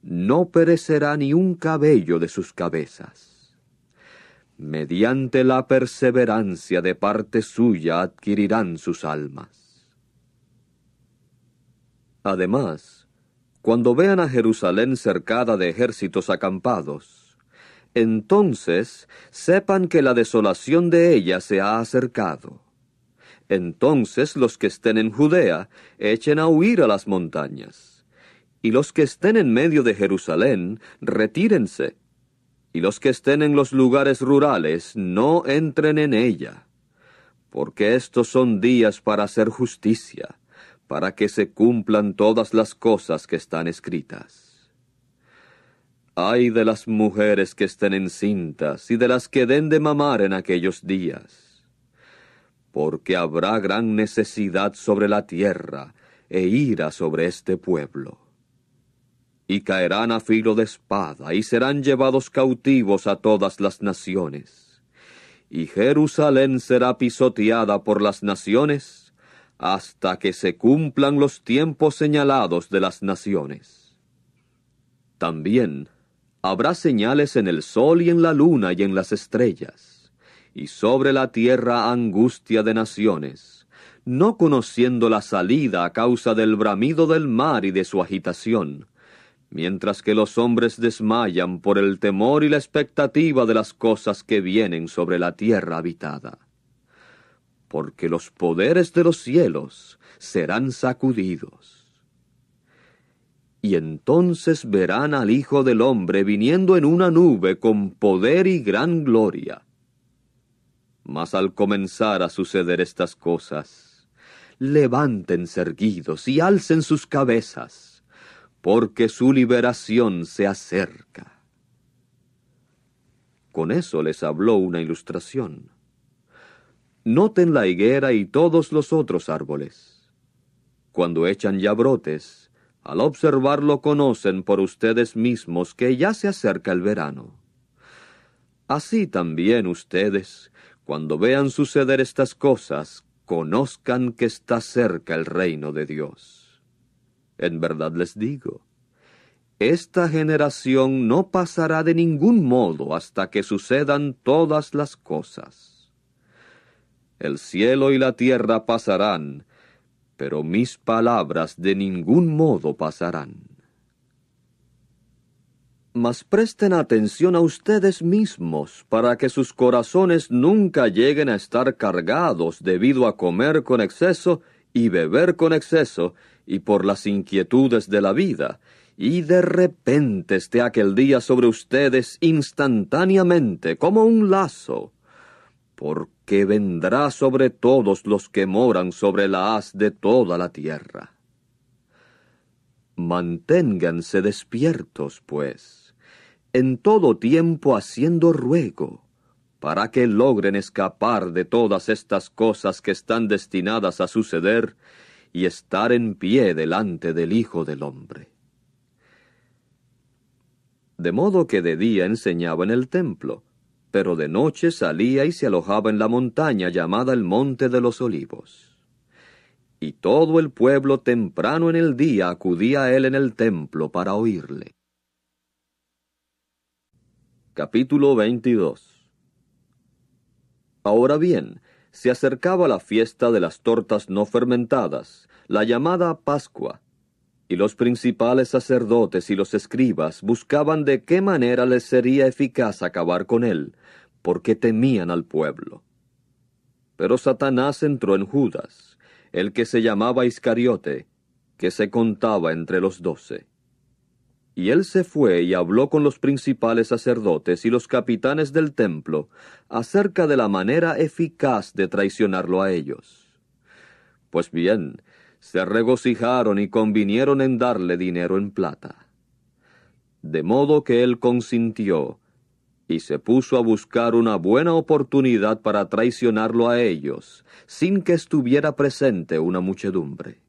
no perecerá ni un cabello de sus cabezas. Mediante la perseverancia de parte suya adquirirán sus almas. Además, cuando vean a Jerusalén cercada de ejércitos acampados, entonces sepan que la desolación de ella se ha acercado. Entonces los que estén en Judea echen a huir a las montañas, y los que estén en medio de Jerusalén retírense, y los que estén en los lugares rurales no entren en ella, porque estos son días para hacer justicia, para que se cumplan todas las cosas que están escritas. Ay de las mujeres que estén encintas y de las que den de mamar en aquellos días, porque habrá gran necesidad sobre la tierra e ira sobre este pueblo. Y caerán a filo de espada, y serán llevados cautivos a todas las naciones. Y Jerusalén será pisoteada por las naciones, hasta que se cumplan los tiempos señalados de las naciones. También habrá señales en el sol y en la luna y en las estrellas, y sobre la tierra angustia de naciones, no conociendo la salida a causa del bramido del mar y de su agitación, mientras que los hombres desmayan por el temor y la expectativa de las cosas que vienen sobre la tierra habitada. Porque los poderes de los cielos serán sacudidos. Y entonces verán al Hijo del Hombre viniendo en una nube con poder y gran gloria. Mas al comenzar a suceder estas cosas, levántense erguidos y alcen sus cabezas, porque su liberación se acerca. Con eso les habló una ilustración. Noten la higuera y todos los otros árboles. Cuando echan ya brotes, al observarlo conocen por ustedes mismos que ya se acerca el verano. Así también ustedes, cuando vean suceder estas cosas, conozcan que está cerca el reino de Dios. En verdad les digo, esta generación no pasará de ningún modo hasta que sucedan todas las cosas. El cielo y la tierra pasarán, pero mis palabras de ningún modo pasarán. Mas presten atención a ustedes mismos para que sus corazones nunca lleguen a estar cargados debido a comer con exceso y beber con exceso, y por las inquietudes de la vida, y de repente esté aquel día sobre ustedes instantáneamente, como un lazo, porque vendrá sobre todos los que moran sobre la haz de toda la tierra. Manténganse despiertos, pues, en todo tiempo haciendo ruego, para que logren escapar de todas estas cosas que están destinadas a suceder, y estar en pie delante del Hijo del Hombre. De modo que de día enseñaba en el templo, pero de noche salía y se alojaba en la montaña llamada el Monte de los Olivos. Y todo el pueblo temprano en el día acudía a él en el templo para oírle. Capítulo 22. Ahora bien, se acercaba la fiesta de las tortas no fermentadas, la llamada Pascua, y los principales sacerdotes y los escribas buscaban de qué manera les sería eficaz acabar con él, porque temían al pueblo. Pero Satanás entró en Judas, el que se llamaba Iscariote, que se contaba entre los 12. Y él se fue y habló con los principales sacerdotes y los capitanes del templo acerca de la manera eficaz de traicionarlo a ellos. Pues bien, se regocijaron y convinieron en darle dinero en plata. De modo que él consintió y se puso a buscar una buena oportunidad para traicionarlo a ellos, sin que estuviera presente una muchedumbre.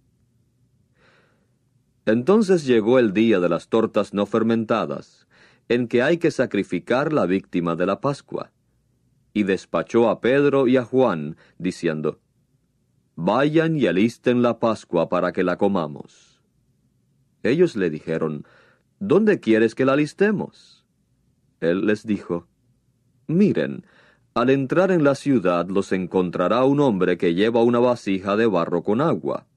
Entonces llegó el día de las tortas no fermentadas, en que hay que sacrificar la víctima de la Pascua. Y despachó a Pedro y a Juan, diciendo, «Vayan y alisten la Pascua para que la comamos». Ellos le dijeron, «¿Dónde quieres que la alistemos?». Él les dijo, «Miren, al entrar en la ciudad los encontrará un hombre que lleva una vasija de barro con agua.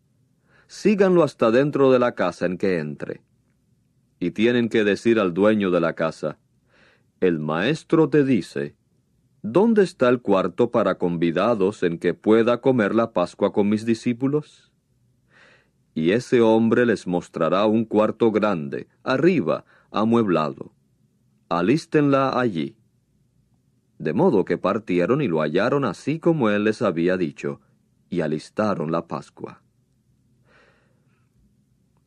Síganlo hasta dentro de la casa en que entre. Y tienen que decir al dueño de la casa, el maestro te dice, ¿dónde está el cuarto para convidados en que pueda comer la Pascua con mis discípulos? Y ese hombre les mostrará un cuarto grande, arriba, amueblado. Alístenla allí». De modo que partieron y lo hallaron así como él les había dicho, y alistaron la Pascua.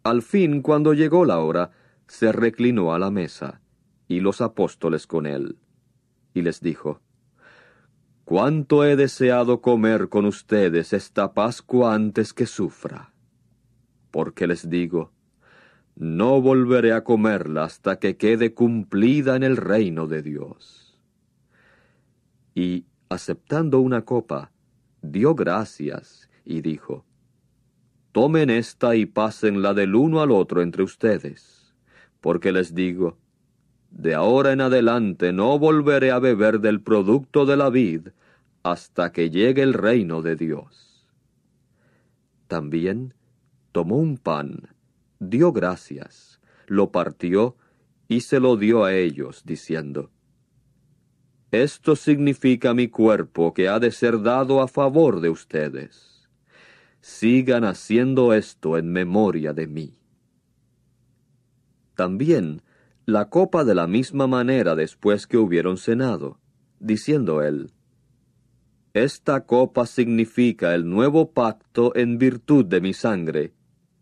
Al fin, cuando llegó la hora, se reclinó a la mesa, y los apóstoles con él. Y les dijo, «Cuánto he deseado comer con ustedes esta Pascua antes que sufra. Porque les digo, no volveré a comerla hasta que quede cumplida en el reino de Dios». Y, aceptando una copa, dio gracias y dijo, «Tomen esta y pásenla del uno al otro entre ustedes, porque les digo, de ahora en adelante no volveré a beber del producto de la vid hasta que llegue el reino de Dios». También tomó un pan, dio gracias, lo partió y se lo dio a ellos, diciendo, «Esto significa mi cuerpo que ha de ser dado a favor de ustedes. Sigan haciendo esto en memoria de mí». También la copa de la misma manera después que hubieron cenado, diciendo él, «Esta copa significa el nuevo pacto en virtud de mi sangre,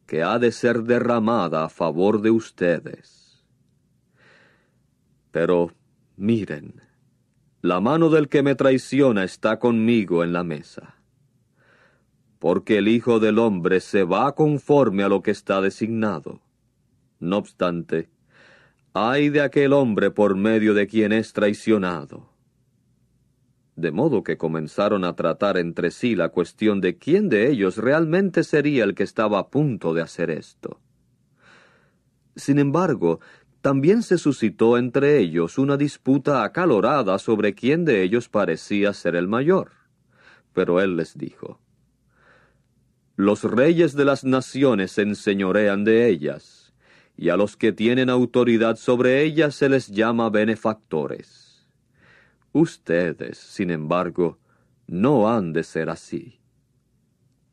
que ha de ser derramada a favor de ustedes. Pero miren, la mano del que me traiciona está conmigo en la mesa. Porque el Hijo del Hombre se va conforme a lo que está designado. No obstante, ay de aquel hombre por medio de quien es traicionado». De modo que comenzaron a tratar entre sí la cuestión de quién de ellos realmente sería el que estaba a punto de hacer esto. Sin embargo, también se suscitó entre ellos una disputa acalorada sobre quién de ellos parecía ser el mayor. Pero él les dijo, «Los reyes de las naciones se enseñorean de ellas, y a los que tienen autoridad sobre ellas se les llama benefactores. Ustedes, sin embargo, no han de ser así.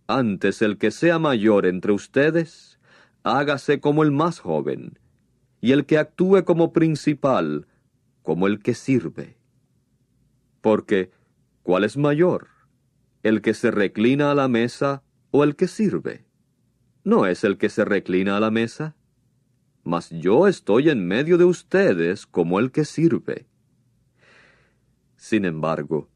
Antes, el que sea mayor entre ustedes, hágase como el más joven, y el que actúe como principal, como el que sirve. Porque, ¿cuál es mayor? ¿El que se reclina a la mesa o el que sirve? ¿No es el que se reclina a la mesa? Mas yo estoy en medio de ustedes como el que sirve. Sin embargo,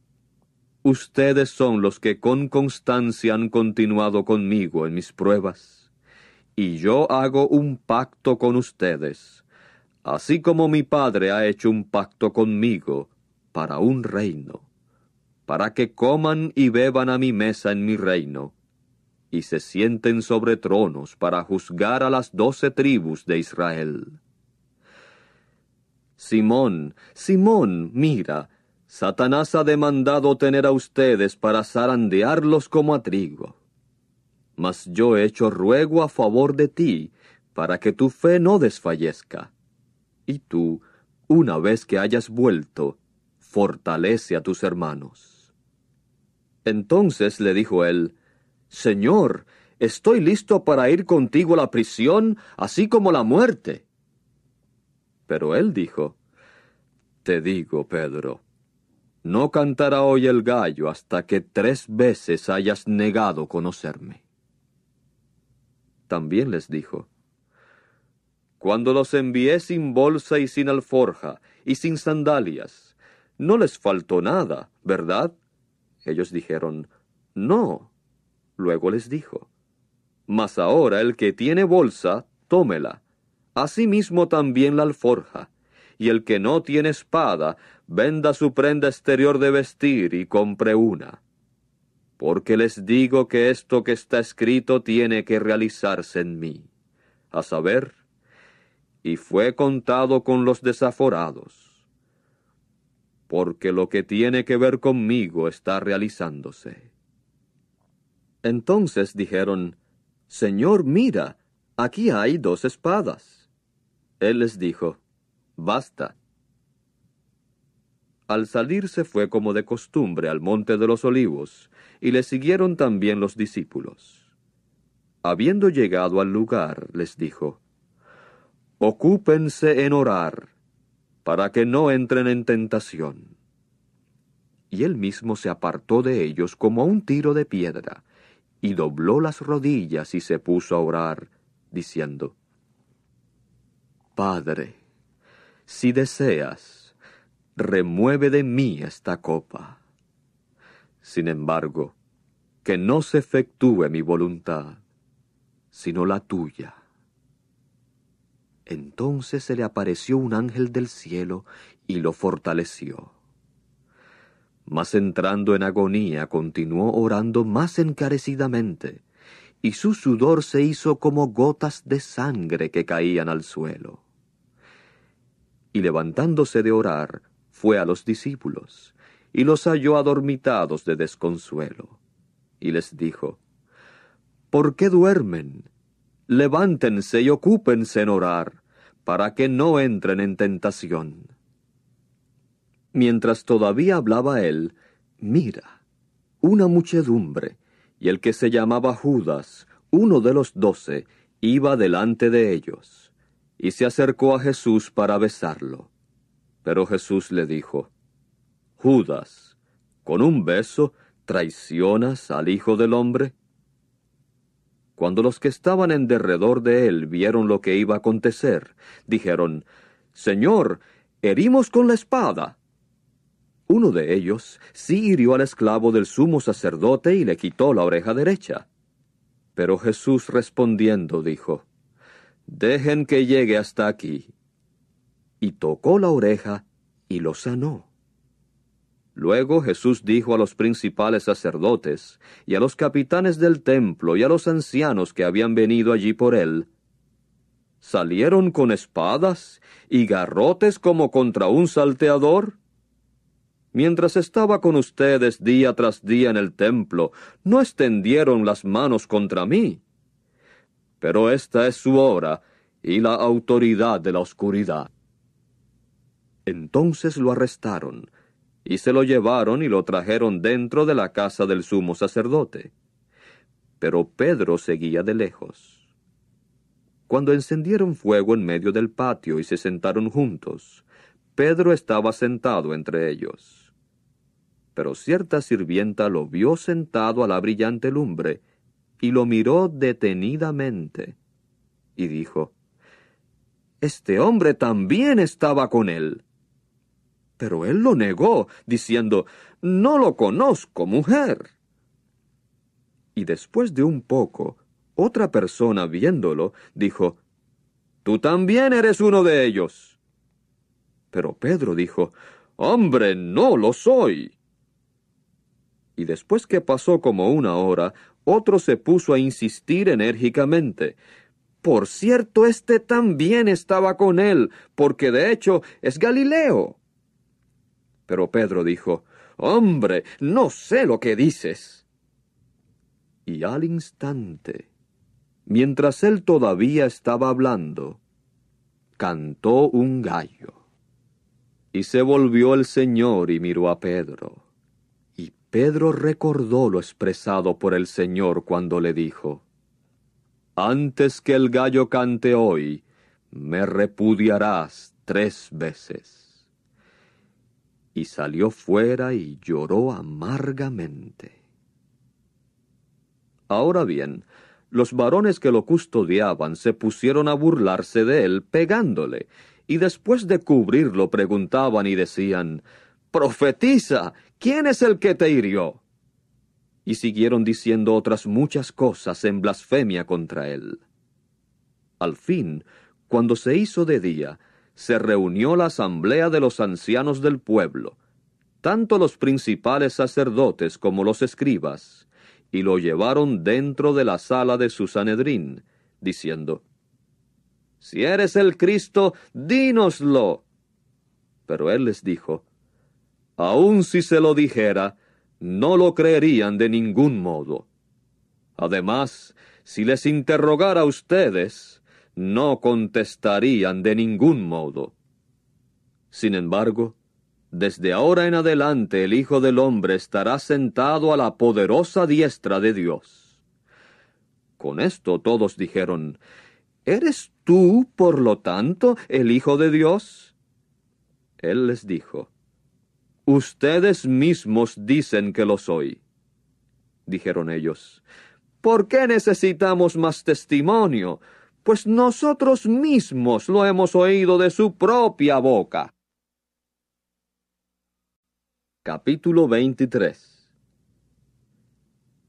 ustedes son los que con constancia han continuado conmigo en mis pruebas, y yo hago un pacto con ustedes, así como mi Padre ha hecho un pacto conmigo para un reino, para que coman y beban a mi mesa en mi reino, y se sienten sobre tronos para juzgar a las 12 tribus de Israel. Simón, Simón, mira, Satanás ha demandado tener a ustedes para zarandearlos como a trigo. Mas yo he hecho ruego a favor de ti, para que tu fe no desfallezca. Y tú, una vez que hayas vuelto, fortalece a tus hermanos». Entonces le dijo él, «Señor, estoy listo para ir contigo a la prisión, así como a la muerte». Pero él dijo, «Te digo, Pedro, no cantará hoy el gallo hasta que 3 veces hayas negado conocerme». También les dijo, «Cuando los envié sin bolsa y sin alforja y sin sandalias, no les faltó nada, ¿verdad?». Ellos dijeron, «No». Luego les dijo, «Mas ahora el que tiene bolsa, tómela, asimismo también la alforja, y el que no tiene espada, venda su prenda exterior de vestir y compre una. Porque les digo que esto que está escrito tiene que realizarse en mí, a saber, y fue contado con los desaforados. Porque lo que tiene que ver conmigo está realizándose». Entonces dijeron, «Señor, mira, aquí hay 2 espadas. Él les dijo, «Basta». Al salir se fue como de costumbre al monte de los Olivos, y le siguieron también los discípulos. Habiendo llegado al lugar, les dijo, «Ocúpense en orar, para que no entren en tentación. y él mismo se apartó de ellos como a un tiro de piedra, y dobló las rodillas y se puso a orar, diciendo: Padre, si deseas, remueve de mí esta copa. Sin embargo, que no se efectúe mi voluntad, sino la tuya. Entonces se le apareció un ángel del cielo y lo fortaleció. Mas entrando en agonía, continuó orando más encarecidamente, y su sudor se hizo como gotas de sangre que caían al suelo. Y levantándose de orar, fue a los discípulos, y los halló adormitados de desconsuelo. Y les dijo: ¿Por qué duermen? Levántense y ocúpense en orar, para que no entren en tentación. Mientras todavía hablaba él, mira, una muchedumbre, y el que se llamaba Judas, uno de los 12, iba delante de ellos, y se acercó a Jesús para besarlo. Pero Jesús le dijo: Judas, ¿con un beso traicionas al Hijo del Hombre? Cuando los que estaban en derredor de él vieron lo que iba a acontecer, dijeron: Señor, herimos con la espada. Uno de ellos sí hirió al esclavo del sumo sacerdote y le quitó la oreja derecha. Pero Jesús respondiendo dijo: Dejen que llegue hasta aquí. Y tocó la oreja y lo sanó. Luego Jesús dijo a los principales sacerdotes y a los capitanes del templo y a los ancianos que habían venido allí por él: ¿Salieron con espadas y garrotes como contra un salteador? Mientras estaba con ustedes día tras día en el templo, no extendieron las manos contra mí. Pero esta es su hora y la autoridad de la oscuridad. Entonces lo arrestaron, y se lo llevaron y lo trajeron dentro de la casa del sumo sacerdote. Pero Pedro seguía de lejos. Cuando encendieron fuego en medio del patio y se sentaron juntos, Pedro estaba sentado entre ellos. Pero cierta sirvienta lo vio sentado a la brillante lumbre, y lo miró detenidamente, y dijo: Este hombre también estaba con él. Pero él lo negó, diciendo: No lo conozco, mujer. Y después de un poco, otra persona viéndolo, dijo: Tú también eres uno de ellos. Pero Pedro dijo: Hombre, no lo soy. Y después que pasó como una hora, otro se puso a insistir enérgicamente: Por cierto, este también estaba con él, porque de hecho es galileo. Pero Pedro dijo: Hombre, no sé lo que dices. Y al instante, mientras él todavía estaba hablando, cantó un gallo. Y se volvió el Señor y miró a Pedro. Y Pedro recordó lo expresado por el Señor cuando le dijo: Antes que el gallo cante hoy, me repudiarás 3 veces. Y salió fuera y lloró amargamente. Ahora bien, los varones que lo custodiaban se pusieron a burlarse de él pegándole, y después de cubrirlo preguntaban y decían: «Profetiza, ¿quién es el que te hirió?». Y siguieron diciendo otras muchas cosas en blasfemia contra él. Al fin, cuando se hizo de día, se reunió la asamblea de los ancianos del pueblo, tanto los principales sacerdotes como los escribas, y lo llevaron dentro de la sala de su Sanedrín, diciendo: «Si eres el Cristo, dínoslo». Pero él les dijo: «Aun si se lo dijera, no lo creerían de ningún modo. Además, si les interrogara a ustedes, no contestarían de ningún modo. Sin embargo, desde ahora en adelante el Hijo del Hombre estará sentado a la poderosa diestra de Dios». Con esto todos dijeron: «¿Eres tú, por lo tanto, el Hijo de Dios?». Él les dijo: Ustedes mismos dicen que lo soy. Dijeron ellos, ¿por qué necesitamos más testimonio? Pues nosotros mismos lo hemos oído de su propia boca. Capítulo 23.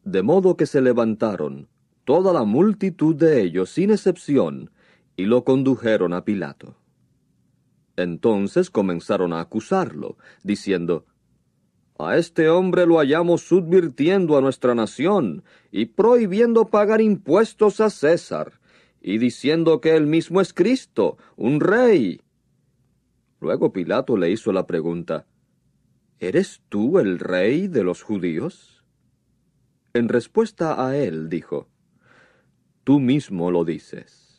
De modo que se levantaron toda la multitud de ellos, sin excepción, y lo condujeron a Pilato. Entonces comenzaron a acusarlo, diciendo, «A este hombre lo hallamos subvirtiendo a nuestra nación, y prohibiendo pagar impuestos a César, y diciendo que él mismo es Cristo, un rey». Luego Pilato le hizo la pregunta, «¿Eres tú el rey de los judíos?». En respuesta a él dijo, «Tú mismo lo dices».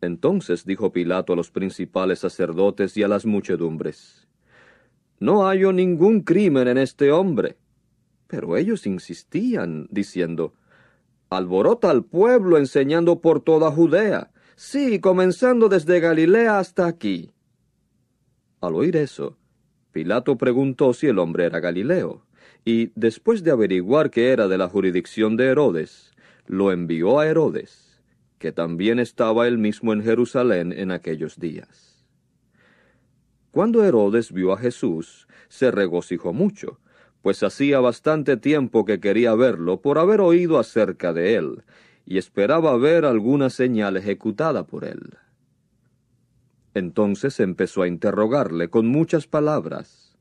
Entonces dijo Pilato a los principales sacerdotes y a las muchedumbres, «No hallo ningún crimen en este hombre». Pero ellos insistían, diciendo, «Alborota al pueblo enseñando por toda Judea, sí, comenzando desde Galilea hasta aquí». Al oír eso, Pilato preguntó si el hombre era galileo, y, después de averiguar que era de la jurisdicción de Herodes, lo envió a Herodes, que también estaba él mismo en Jerusalén en aquellos días. Cuando Herodes vio a Jesús, se regocijó mucho, pues hacía bastante tiempo que quería verlo por haber oído acerca de él, y esperaba ver alguna señal ejecutada por él. Entonces empezó a interrogarle con muchas palabras,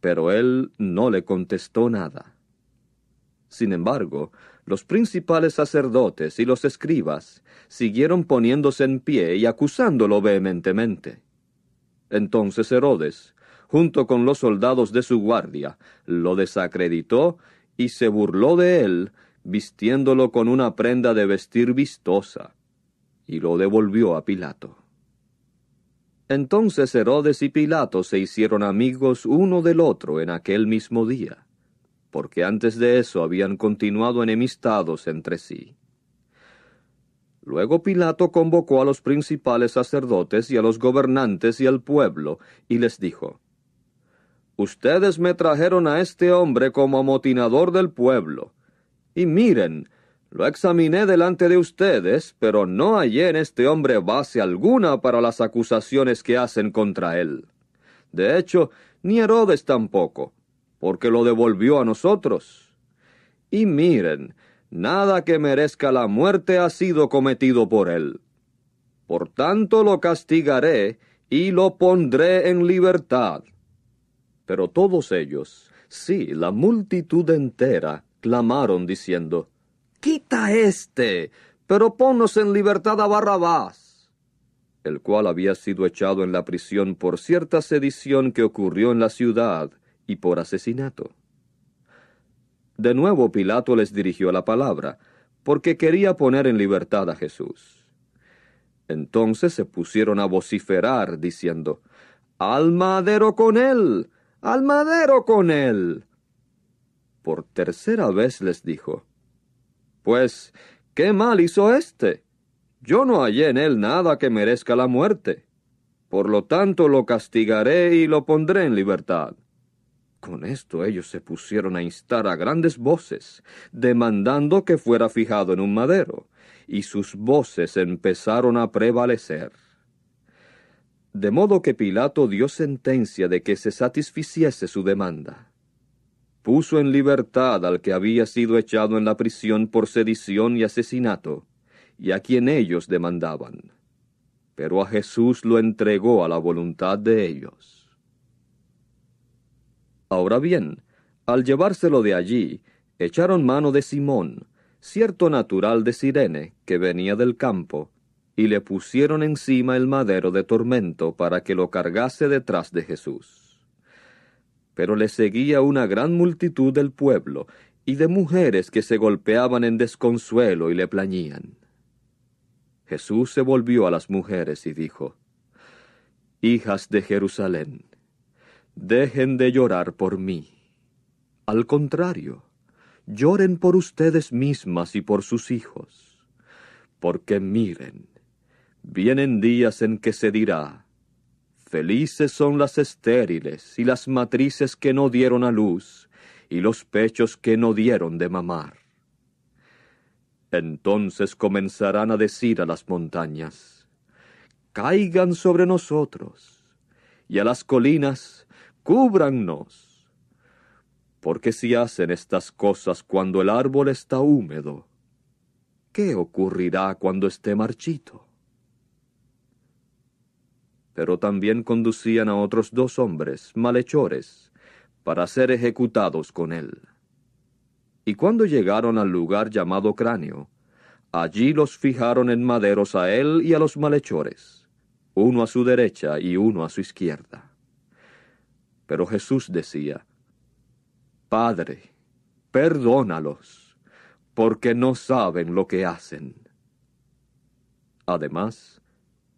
pero él no le contestó nada. Sin embargo, los principales sacerdotes y los escribas siguieron poniéndose en pie y acusándolo vehementemente. Entonces Herodes, junto con los soldados de su guardia, lo desacreditó y se burló de él, vistiéndolo con una prenda de vestir vistosa, y lo devolvió a Pilato. Entonces Herodes y Pilato se hicieron amigos uno del otro en aquel mismo día, porque antes de eso habían continuado enemistados entre sí. Luego Pilato convocó a los principales sacerdotes y a los gobernantes y al pueblo, y les dijo, «Ustedes me trajeron a este hombre como amotinador del pueblo, y miren, lo examiné delante de ustedes, pero no hallé en este hombre base alguna para las acusaciones que hacen contra él. De hecho, ni Herodes tampoco, porque lo devolvió a nosotros. Y miren, nada que merezca la muerte ha sido cometido por él. Por tanto lo castigaré y lo pondré en libertad». Pero todos ellos, sí, la multitud entera, clamaron diciendo, «Quita este, pero ponnos en libertad a Barrabás», el cual había sido echado en la prisión por cierta sedición que ocurrió en la ciudad, y por asesinato. De nuevo Pilato les dirigió la palabra, porque quería poner en libertad a Jesús. Entonces se pusieron a vociferar, diciendo, «¡Al madero con él! ¡Al madero con él!». Por tercera vez les dijo, «Pues, ¿qué mal hizo éste? Yo no hallé en él nada que merezca la muerte. Por lo tanto lo castigaré y lo pondré en libertad». Con esto ellos se pusieron a instar a grandes voces, demandando que fuera fijado en un madero, y sus voces empezaron a prevalecer. De modo que Pilato dio sentencia de que se satisficiese su demanda. Puso en libertad al que había sido echado en la prisión por sedición y asesinato, y a quien ellos demandaban. Pero a Jesús lo entregó a la voluntad de ellos. Ahora bien, al llevárselo de allí, echaron mano de Simón, cierto natural de Cirene, que venía del campo, y le pusieron encima el madero de tormento para que lo cargase detrás de Jesús. Pero le seguía una gran multitud del pueblo, y de mujeres que se golpeaban en desconsuelo y le plañían. Jesús se volvió a las mujeres y dijo, «Hijas de Jerusalén, dejen de llorar por mí. Al contrario, lloren por ustedes mismas y por sus hijos. Porque miren, vienen días en que se dirá, Felices son las estériles y las matrices que no dieron a luz, y los pechos que no dieron de mamar. Entonces comenzarán a decir a las montañas, caigan sobre nosotros, y a las colinas, cúbrannos. Porque si hacen estas cosas cuando el árbol está húmedo, ¿qué ocurrirá cuando esté marchito? Pero también conducían a otros dos hombres, malhechores, para ser ejecutados con él. Y cuando llegaron al lugar llamado Cráneo, allí los fijaron en maderos a él y a los malhechores, uno a su derecha y uno a su izquierda. Pero Jesús decía, Padre, perdónalos, porque no saben lo que hacen. Además,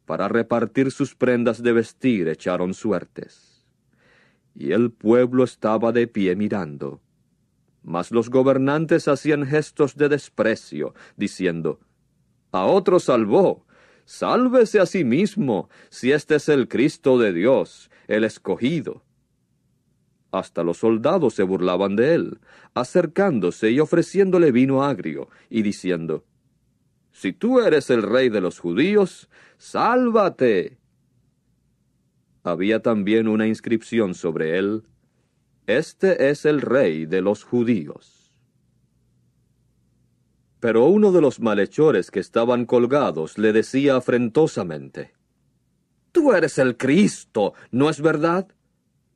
para repartir sus prendas de vestir echaron suertes. Y el pueblo estaba de pie mirando. Mas los gobernantes hacían gestos de desprecio, diciendo, a otro salvó, sálvese a sí mismo, si este es el Cristo de Dios, el escogido. Hasta los soldados se burlaban de él, acercándose y ofreciéndole vino agrio, y diciendo, si tú eres el rey de los judíos, ¡sálvate! Había también una inscripción sobre él, este es el rey de los judíos. Pero uno de los malhechores que estaban colgados le decía afrentosamente, tú eres el Cristo, ¿no es verdad?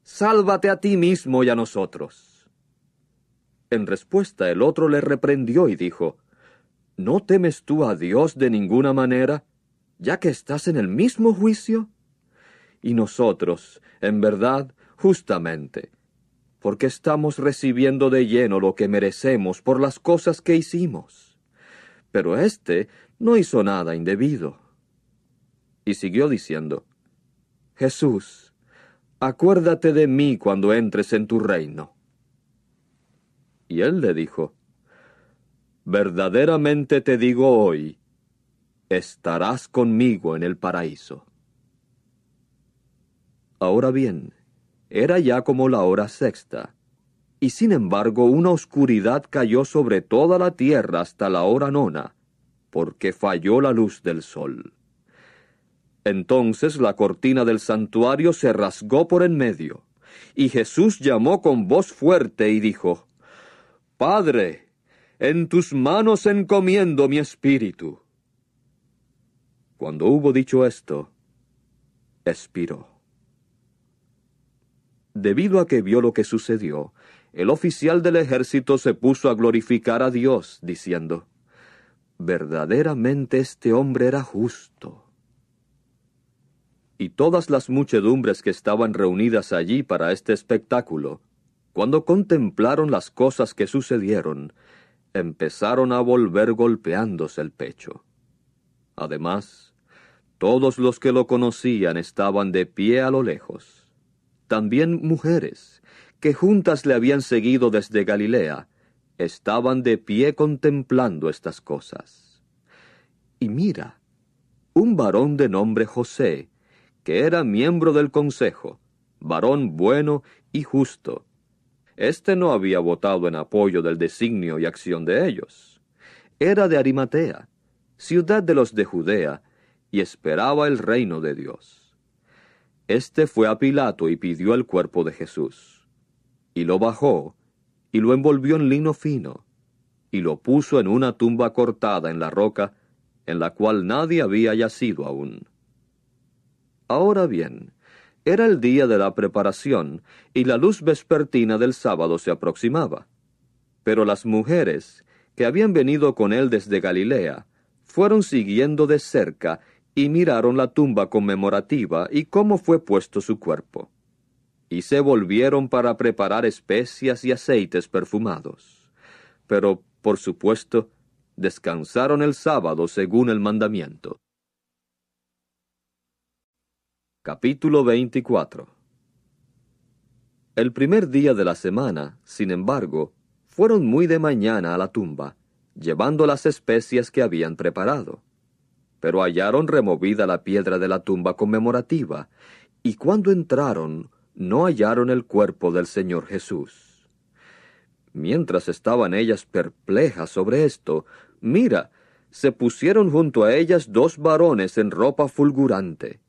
¡Sálvate a ti mismo y a nosotros! En respuesta el otro le reprendió y dijo, ¿no temes tú a Dios de ninguna manera, ya que estás en el mismo juicio? Y nosotros, en verdad, justamente, porque estamos recibiendo de lleno lo que merecemos por las cosas que hicimos. Pero éste no hizo nada indebido. Y siguió diciendo, Jesús, acuérdate de mí cuando entres en tu reino. Y él le dijo, verdaderamente te digo hoy, estarás conmigo en el paraíso. Ahora bien, era ya como la hora sexta, y sin embargo una oscuridad cayó sobre toda la tierra hasta la hora nona, porque falló la luz del sol. Entonces la cortina del santuario se rasgó por en medio, y Jesús llamó con voz fuerte y dijo, Padre, en tus manos encomiendo mi espíritu. Cuando hubo dicho esto, expiró. Debido a que vio lo que sucedió, el oficial del ejército se puso a glorificar a Dios, diciendo, verdaderamente este hombre era justo. Y todas las muchedumbres que estaban reunidas allí para este espectáculo, cuando contemplaron las cosas que sucedieron, empezaron a volver golpeándose el pecho. Además, todos los que lo conocían estaban de pie a lo lejos. También mujeres, que juntas le habían seguido desde Galilea, estaban de pie contemplando estas cosas. Y mira, un varón de nombre José, que era miembro del consejo, varón bueno y justo, este no había votado en apoyo del designio y acción de ellos. Era de Arimatea, ciudad de los de Judea, y esperaba el reino de Dios. Este fue a Pilato y pidió el cuerpo de Jesús. Y lo bajó, y lo envolvió en lino fino, y lo puso en una tumba cortada en la roca, en la cual nadie había yacido aún. Ahora bien, era el día de la preparación, y la luz vespertina del sábado se aproximaba. Pero las mujeres, que habían venido con él desde Galilea, fueron siguiendo de cerca, y miraron la tumba conmemorativa, y cómo fue puesto su cuerpo. Y se volvieron para preparar especias y aceites perfumados. Pero, por supuesto, descansaron el sábado según el mandamiento. Capítulo 24. El primer día de la semana, sin embargo, fueron muy de mañana a la tumba, llevando las especias que habían preparado. Pero hallaron removida la piedra de la tumba conmemorativa, Y cuando entraron, no hallaron el cuerpo del Señor Jesús. Mientras estaban ellas perplejas sobre esto, mira, se pusieron junto a ellas dos varones en ropa fulgurante.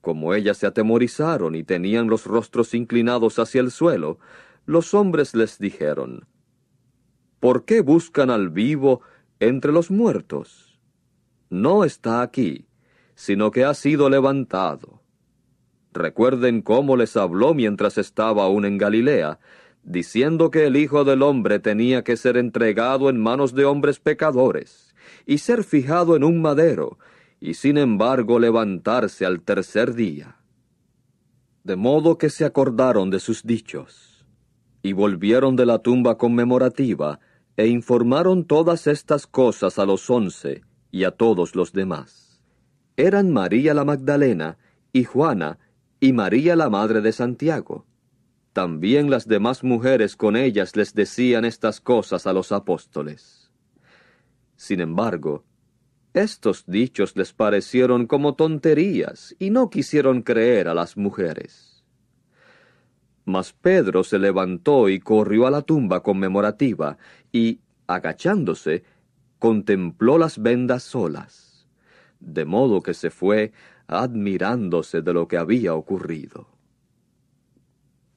Como ellas se atemorizaron y tenían los rostros inclinados hacia el suelo, los hombres les dijeron, ¿por qué buscan al vivo entre los muertos? No está aquí, sino que ha sido levantado. Recuerden cómo les habló mientras estaba aún en Galilea, diciendo que el Hijo del Hombre tenía que ser entregado en manos de hombres pecadores, y ser fijado en un madero, y sin embargo levantarse al tercer día. De modo que se acordaron de sus dichos, y volvieron de la tumba conmemorativa, e informaron todas estas cosas a los 11 y a todos los demás. Eran María la Magdalena, y Juana, y María la madre de Santiago. También las demás mujeres con ellas les decían estas cosas a los apóstoles. Sin embargo, estos dichos les parecieron como tonterías, y no quisieron creer a las mujeres. Mas Pedro se levantó y corrió a la tumba conmemorativa, y, agachándose, contempló las vendas solas, de modo que se fue admirándose de lo que había ocurrido.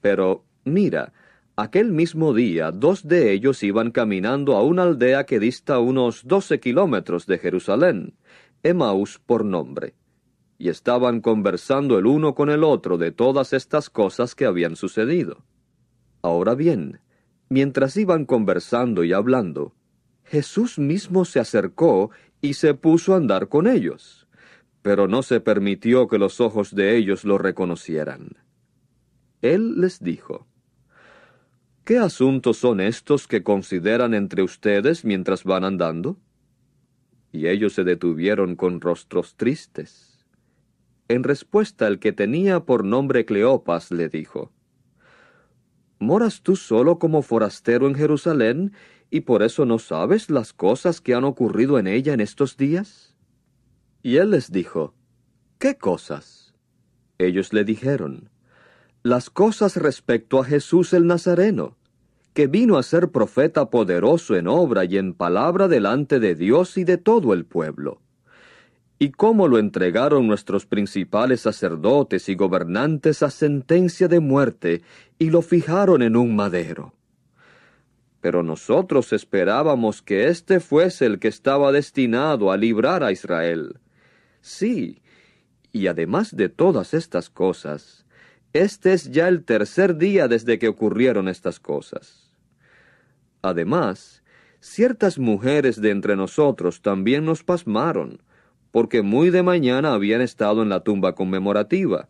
Pero, mira, aquel mismo día 2 de ellos iban caminando a una aldea que dista unos 12 kilómetros de Jerusalén, Emaús por nombre, y estaban conversando el uno con el otro de todas estas cosas que habían sucedido. Ahora bien, mientras iban conversando y hablando, Jesús mismo se acercó y se puso a andar con ellos, pero no se permitió que los ojos de ellos lo reconocieran. Él les dijo, ¿qué asuntos son estos que consideran entre ustedes mientras van andando? Y ellos se detuvieron con rostros tristes. En respuesta, el que tenía por nombre Cleopas le dijo, ¿moras tú solo como forastero en Jerusalén, y por eso no sabes las cosas que han ocurrido en ella en estos días? Y él les dijo, ¿qué cosas? Ellos le dijeron, las cosas respecto a Jesús el Nazareno, que vino a ser profeta poderoso en obra y en palabra delante de Dios y de todo el pueblo, y cómo lo entregaron nuestros principales sacerdotes y gobernantes a sentencia de muerte, y lo fijaron en un madero. Pero nosotros esperábamos que éste fuese el que estaba destinado a librar a Israel. Sí, y además de todas estas cosas, este es ya el tercer día desde que ocurrieron estas cosas. Además, ciertas mujeres de entre nosotros también nos pasmaron, porque muy de mañana habían estado en la tumba conmemorativa,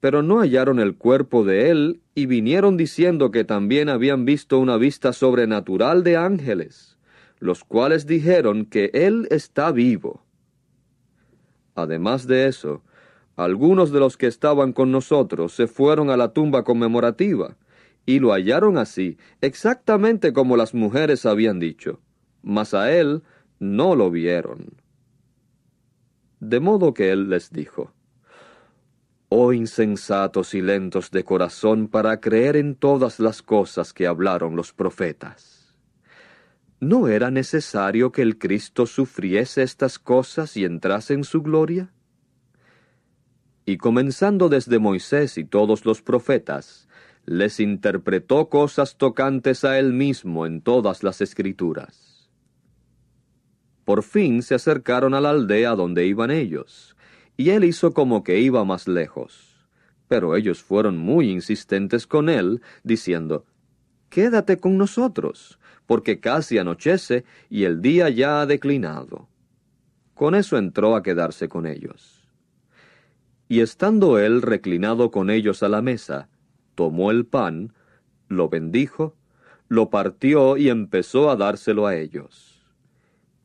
pero no hallaron el cuerpo de él, y vinieron diciendo que también habían visto una vista sobrenatural de ángeles, los cuales dijeron que él está vivo. Además de eso, algunos de los que estaban con nosotros se fueron a la tumba conmemorativa, y lo hallaron así, exactamente como las mujeres habían dicho, mas a él no lo vieron. De modo que él les dijo, «Oh insensatos y lentos de corazón para creer en todas las cosas que hablaron los profetas. ¿No era necesario que el Cristo sufriese estas cosas y entrase en su gloria?» Y comenzando desde Moisés y todos los profetas, les interpretó cosas tocantes a él mismo en todas las Escrituras. Por fin se acercaron a la aldea donde iban ellos, y él hizo como que iba más lejos. Pero ellos fueron muy insistentes con él, diciendo, «Quédate con nosotros, porque casi anochece y el día ya ha declinado». Con eso entró a quedarse con ellos. Y estando él reclinado con ellos a la mesa, tomó el pan, lo bendijo, lo partió y empezó a dárselo a ellos.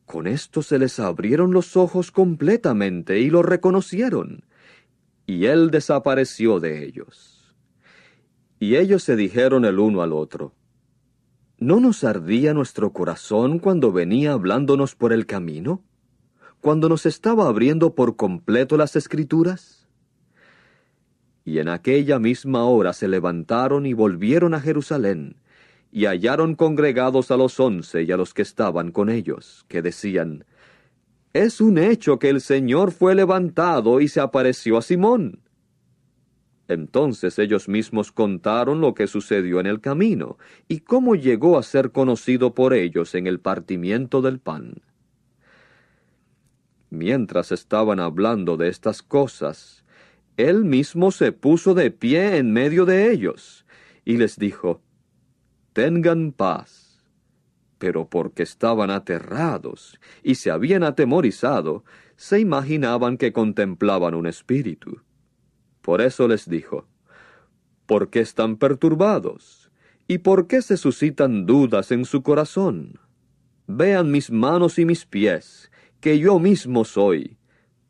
Con esto se les abrieron los ojos completamente y lo reconocieron, y él desapareció de ellos. Y ellos se dijeron el uno al otro, ¿no nos ardía nuestro corazón cuando venía hablándonos por el camino, cuando nos estaba abriendo por completo las Escrituras? Y en aquella misma hora se levantaron y volvieron a Jerusalén, y hallaron congregados a los 11 y a los que estaban con ellos, que decían, «Es un hecho que el Señor fue levantado y se apareció a Simón». Entonces ellos mismos contaron lo que sucedió en el camino, y cómo llegó a ser conocido por ellos en el partimiento del pan. Mientras estaban hablando de estas cosas, él mismo se puso de pie en medio de ellos, y les dijo, «Tengan paz». Pero porque estaban aterrados y se habían atemorizado, se imaginaban que contemplaban un espíritu. Por eso les dijo, ¿por qué están perturbados? ¿Y por qué se suscitan dudas en su corazón? Vean mis manos y mis pies, que yo mismo soy.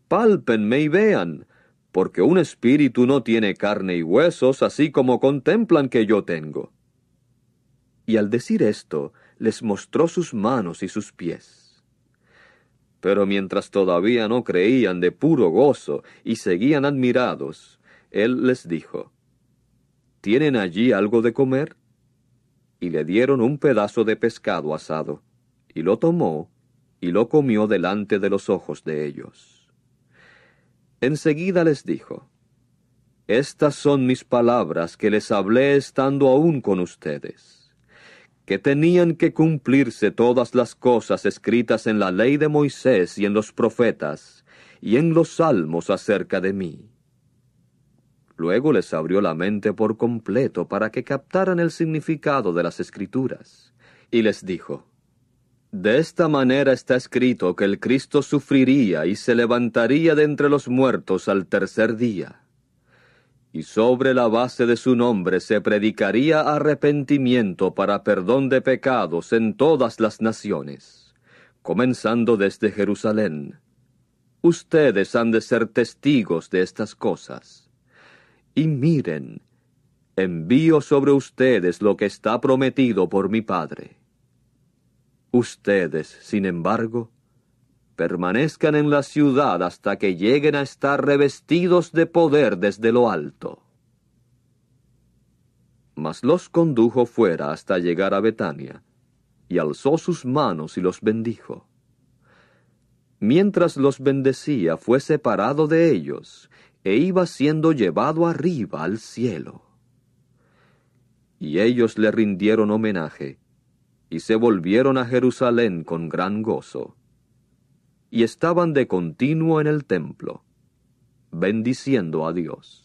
Pálpenme y vean, porque un espíritu no tiene carne y huesos, así como contemplan que yo tengo. Y al decir esto, les mostró sus manos y sus pies. Pero mientras todavía no creían de puro gozo y seguían admirados, él les dijo, ¿tienen allí algo de comer? Y le dieron un pedazo de pescado asado, y lo tomó, y lo comió delante de los ojos de ellos. Enseguida les dijo, estas son mis palabras que les hablé estando aún con ustedes, que tenían que cumplirse todas las cosas escritas en la ley de Moisés y en los profetas, y en los salmos acerca de mí. Luego les abrió la mente por completo para que captaran el significado de las Escrituras, y les dijo, de esta manera está escrito que el Cristo sufriría y se levantaría de entre los muertos al tercer día. Y sobre la base de su nombre se predicaría arrepentimiento para perdón de pecados en todas las naciones, comenzando desde Jerusalén. Ustedes han de ser testigos de estas cosas. Y miren, envío sobre ustedes lo que está prometido por mi Padre. Ustedes, sin embargo, permanezcan en la ciudad hasta que lleguen a estar revestidos de poder desde lo alto. Mas los condujo fuera hasta llegar a Betania, y alzó sus manos y los bendijo. Mientras los bendecía, fue separado de ellos, e iba siendo llevado arriba al cielo. Y ellos le rindieron homenaje, y se volvieron a Jerusalén con gran gozo. Y estaban de continuo en el templo, bendiciendo a Dios.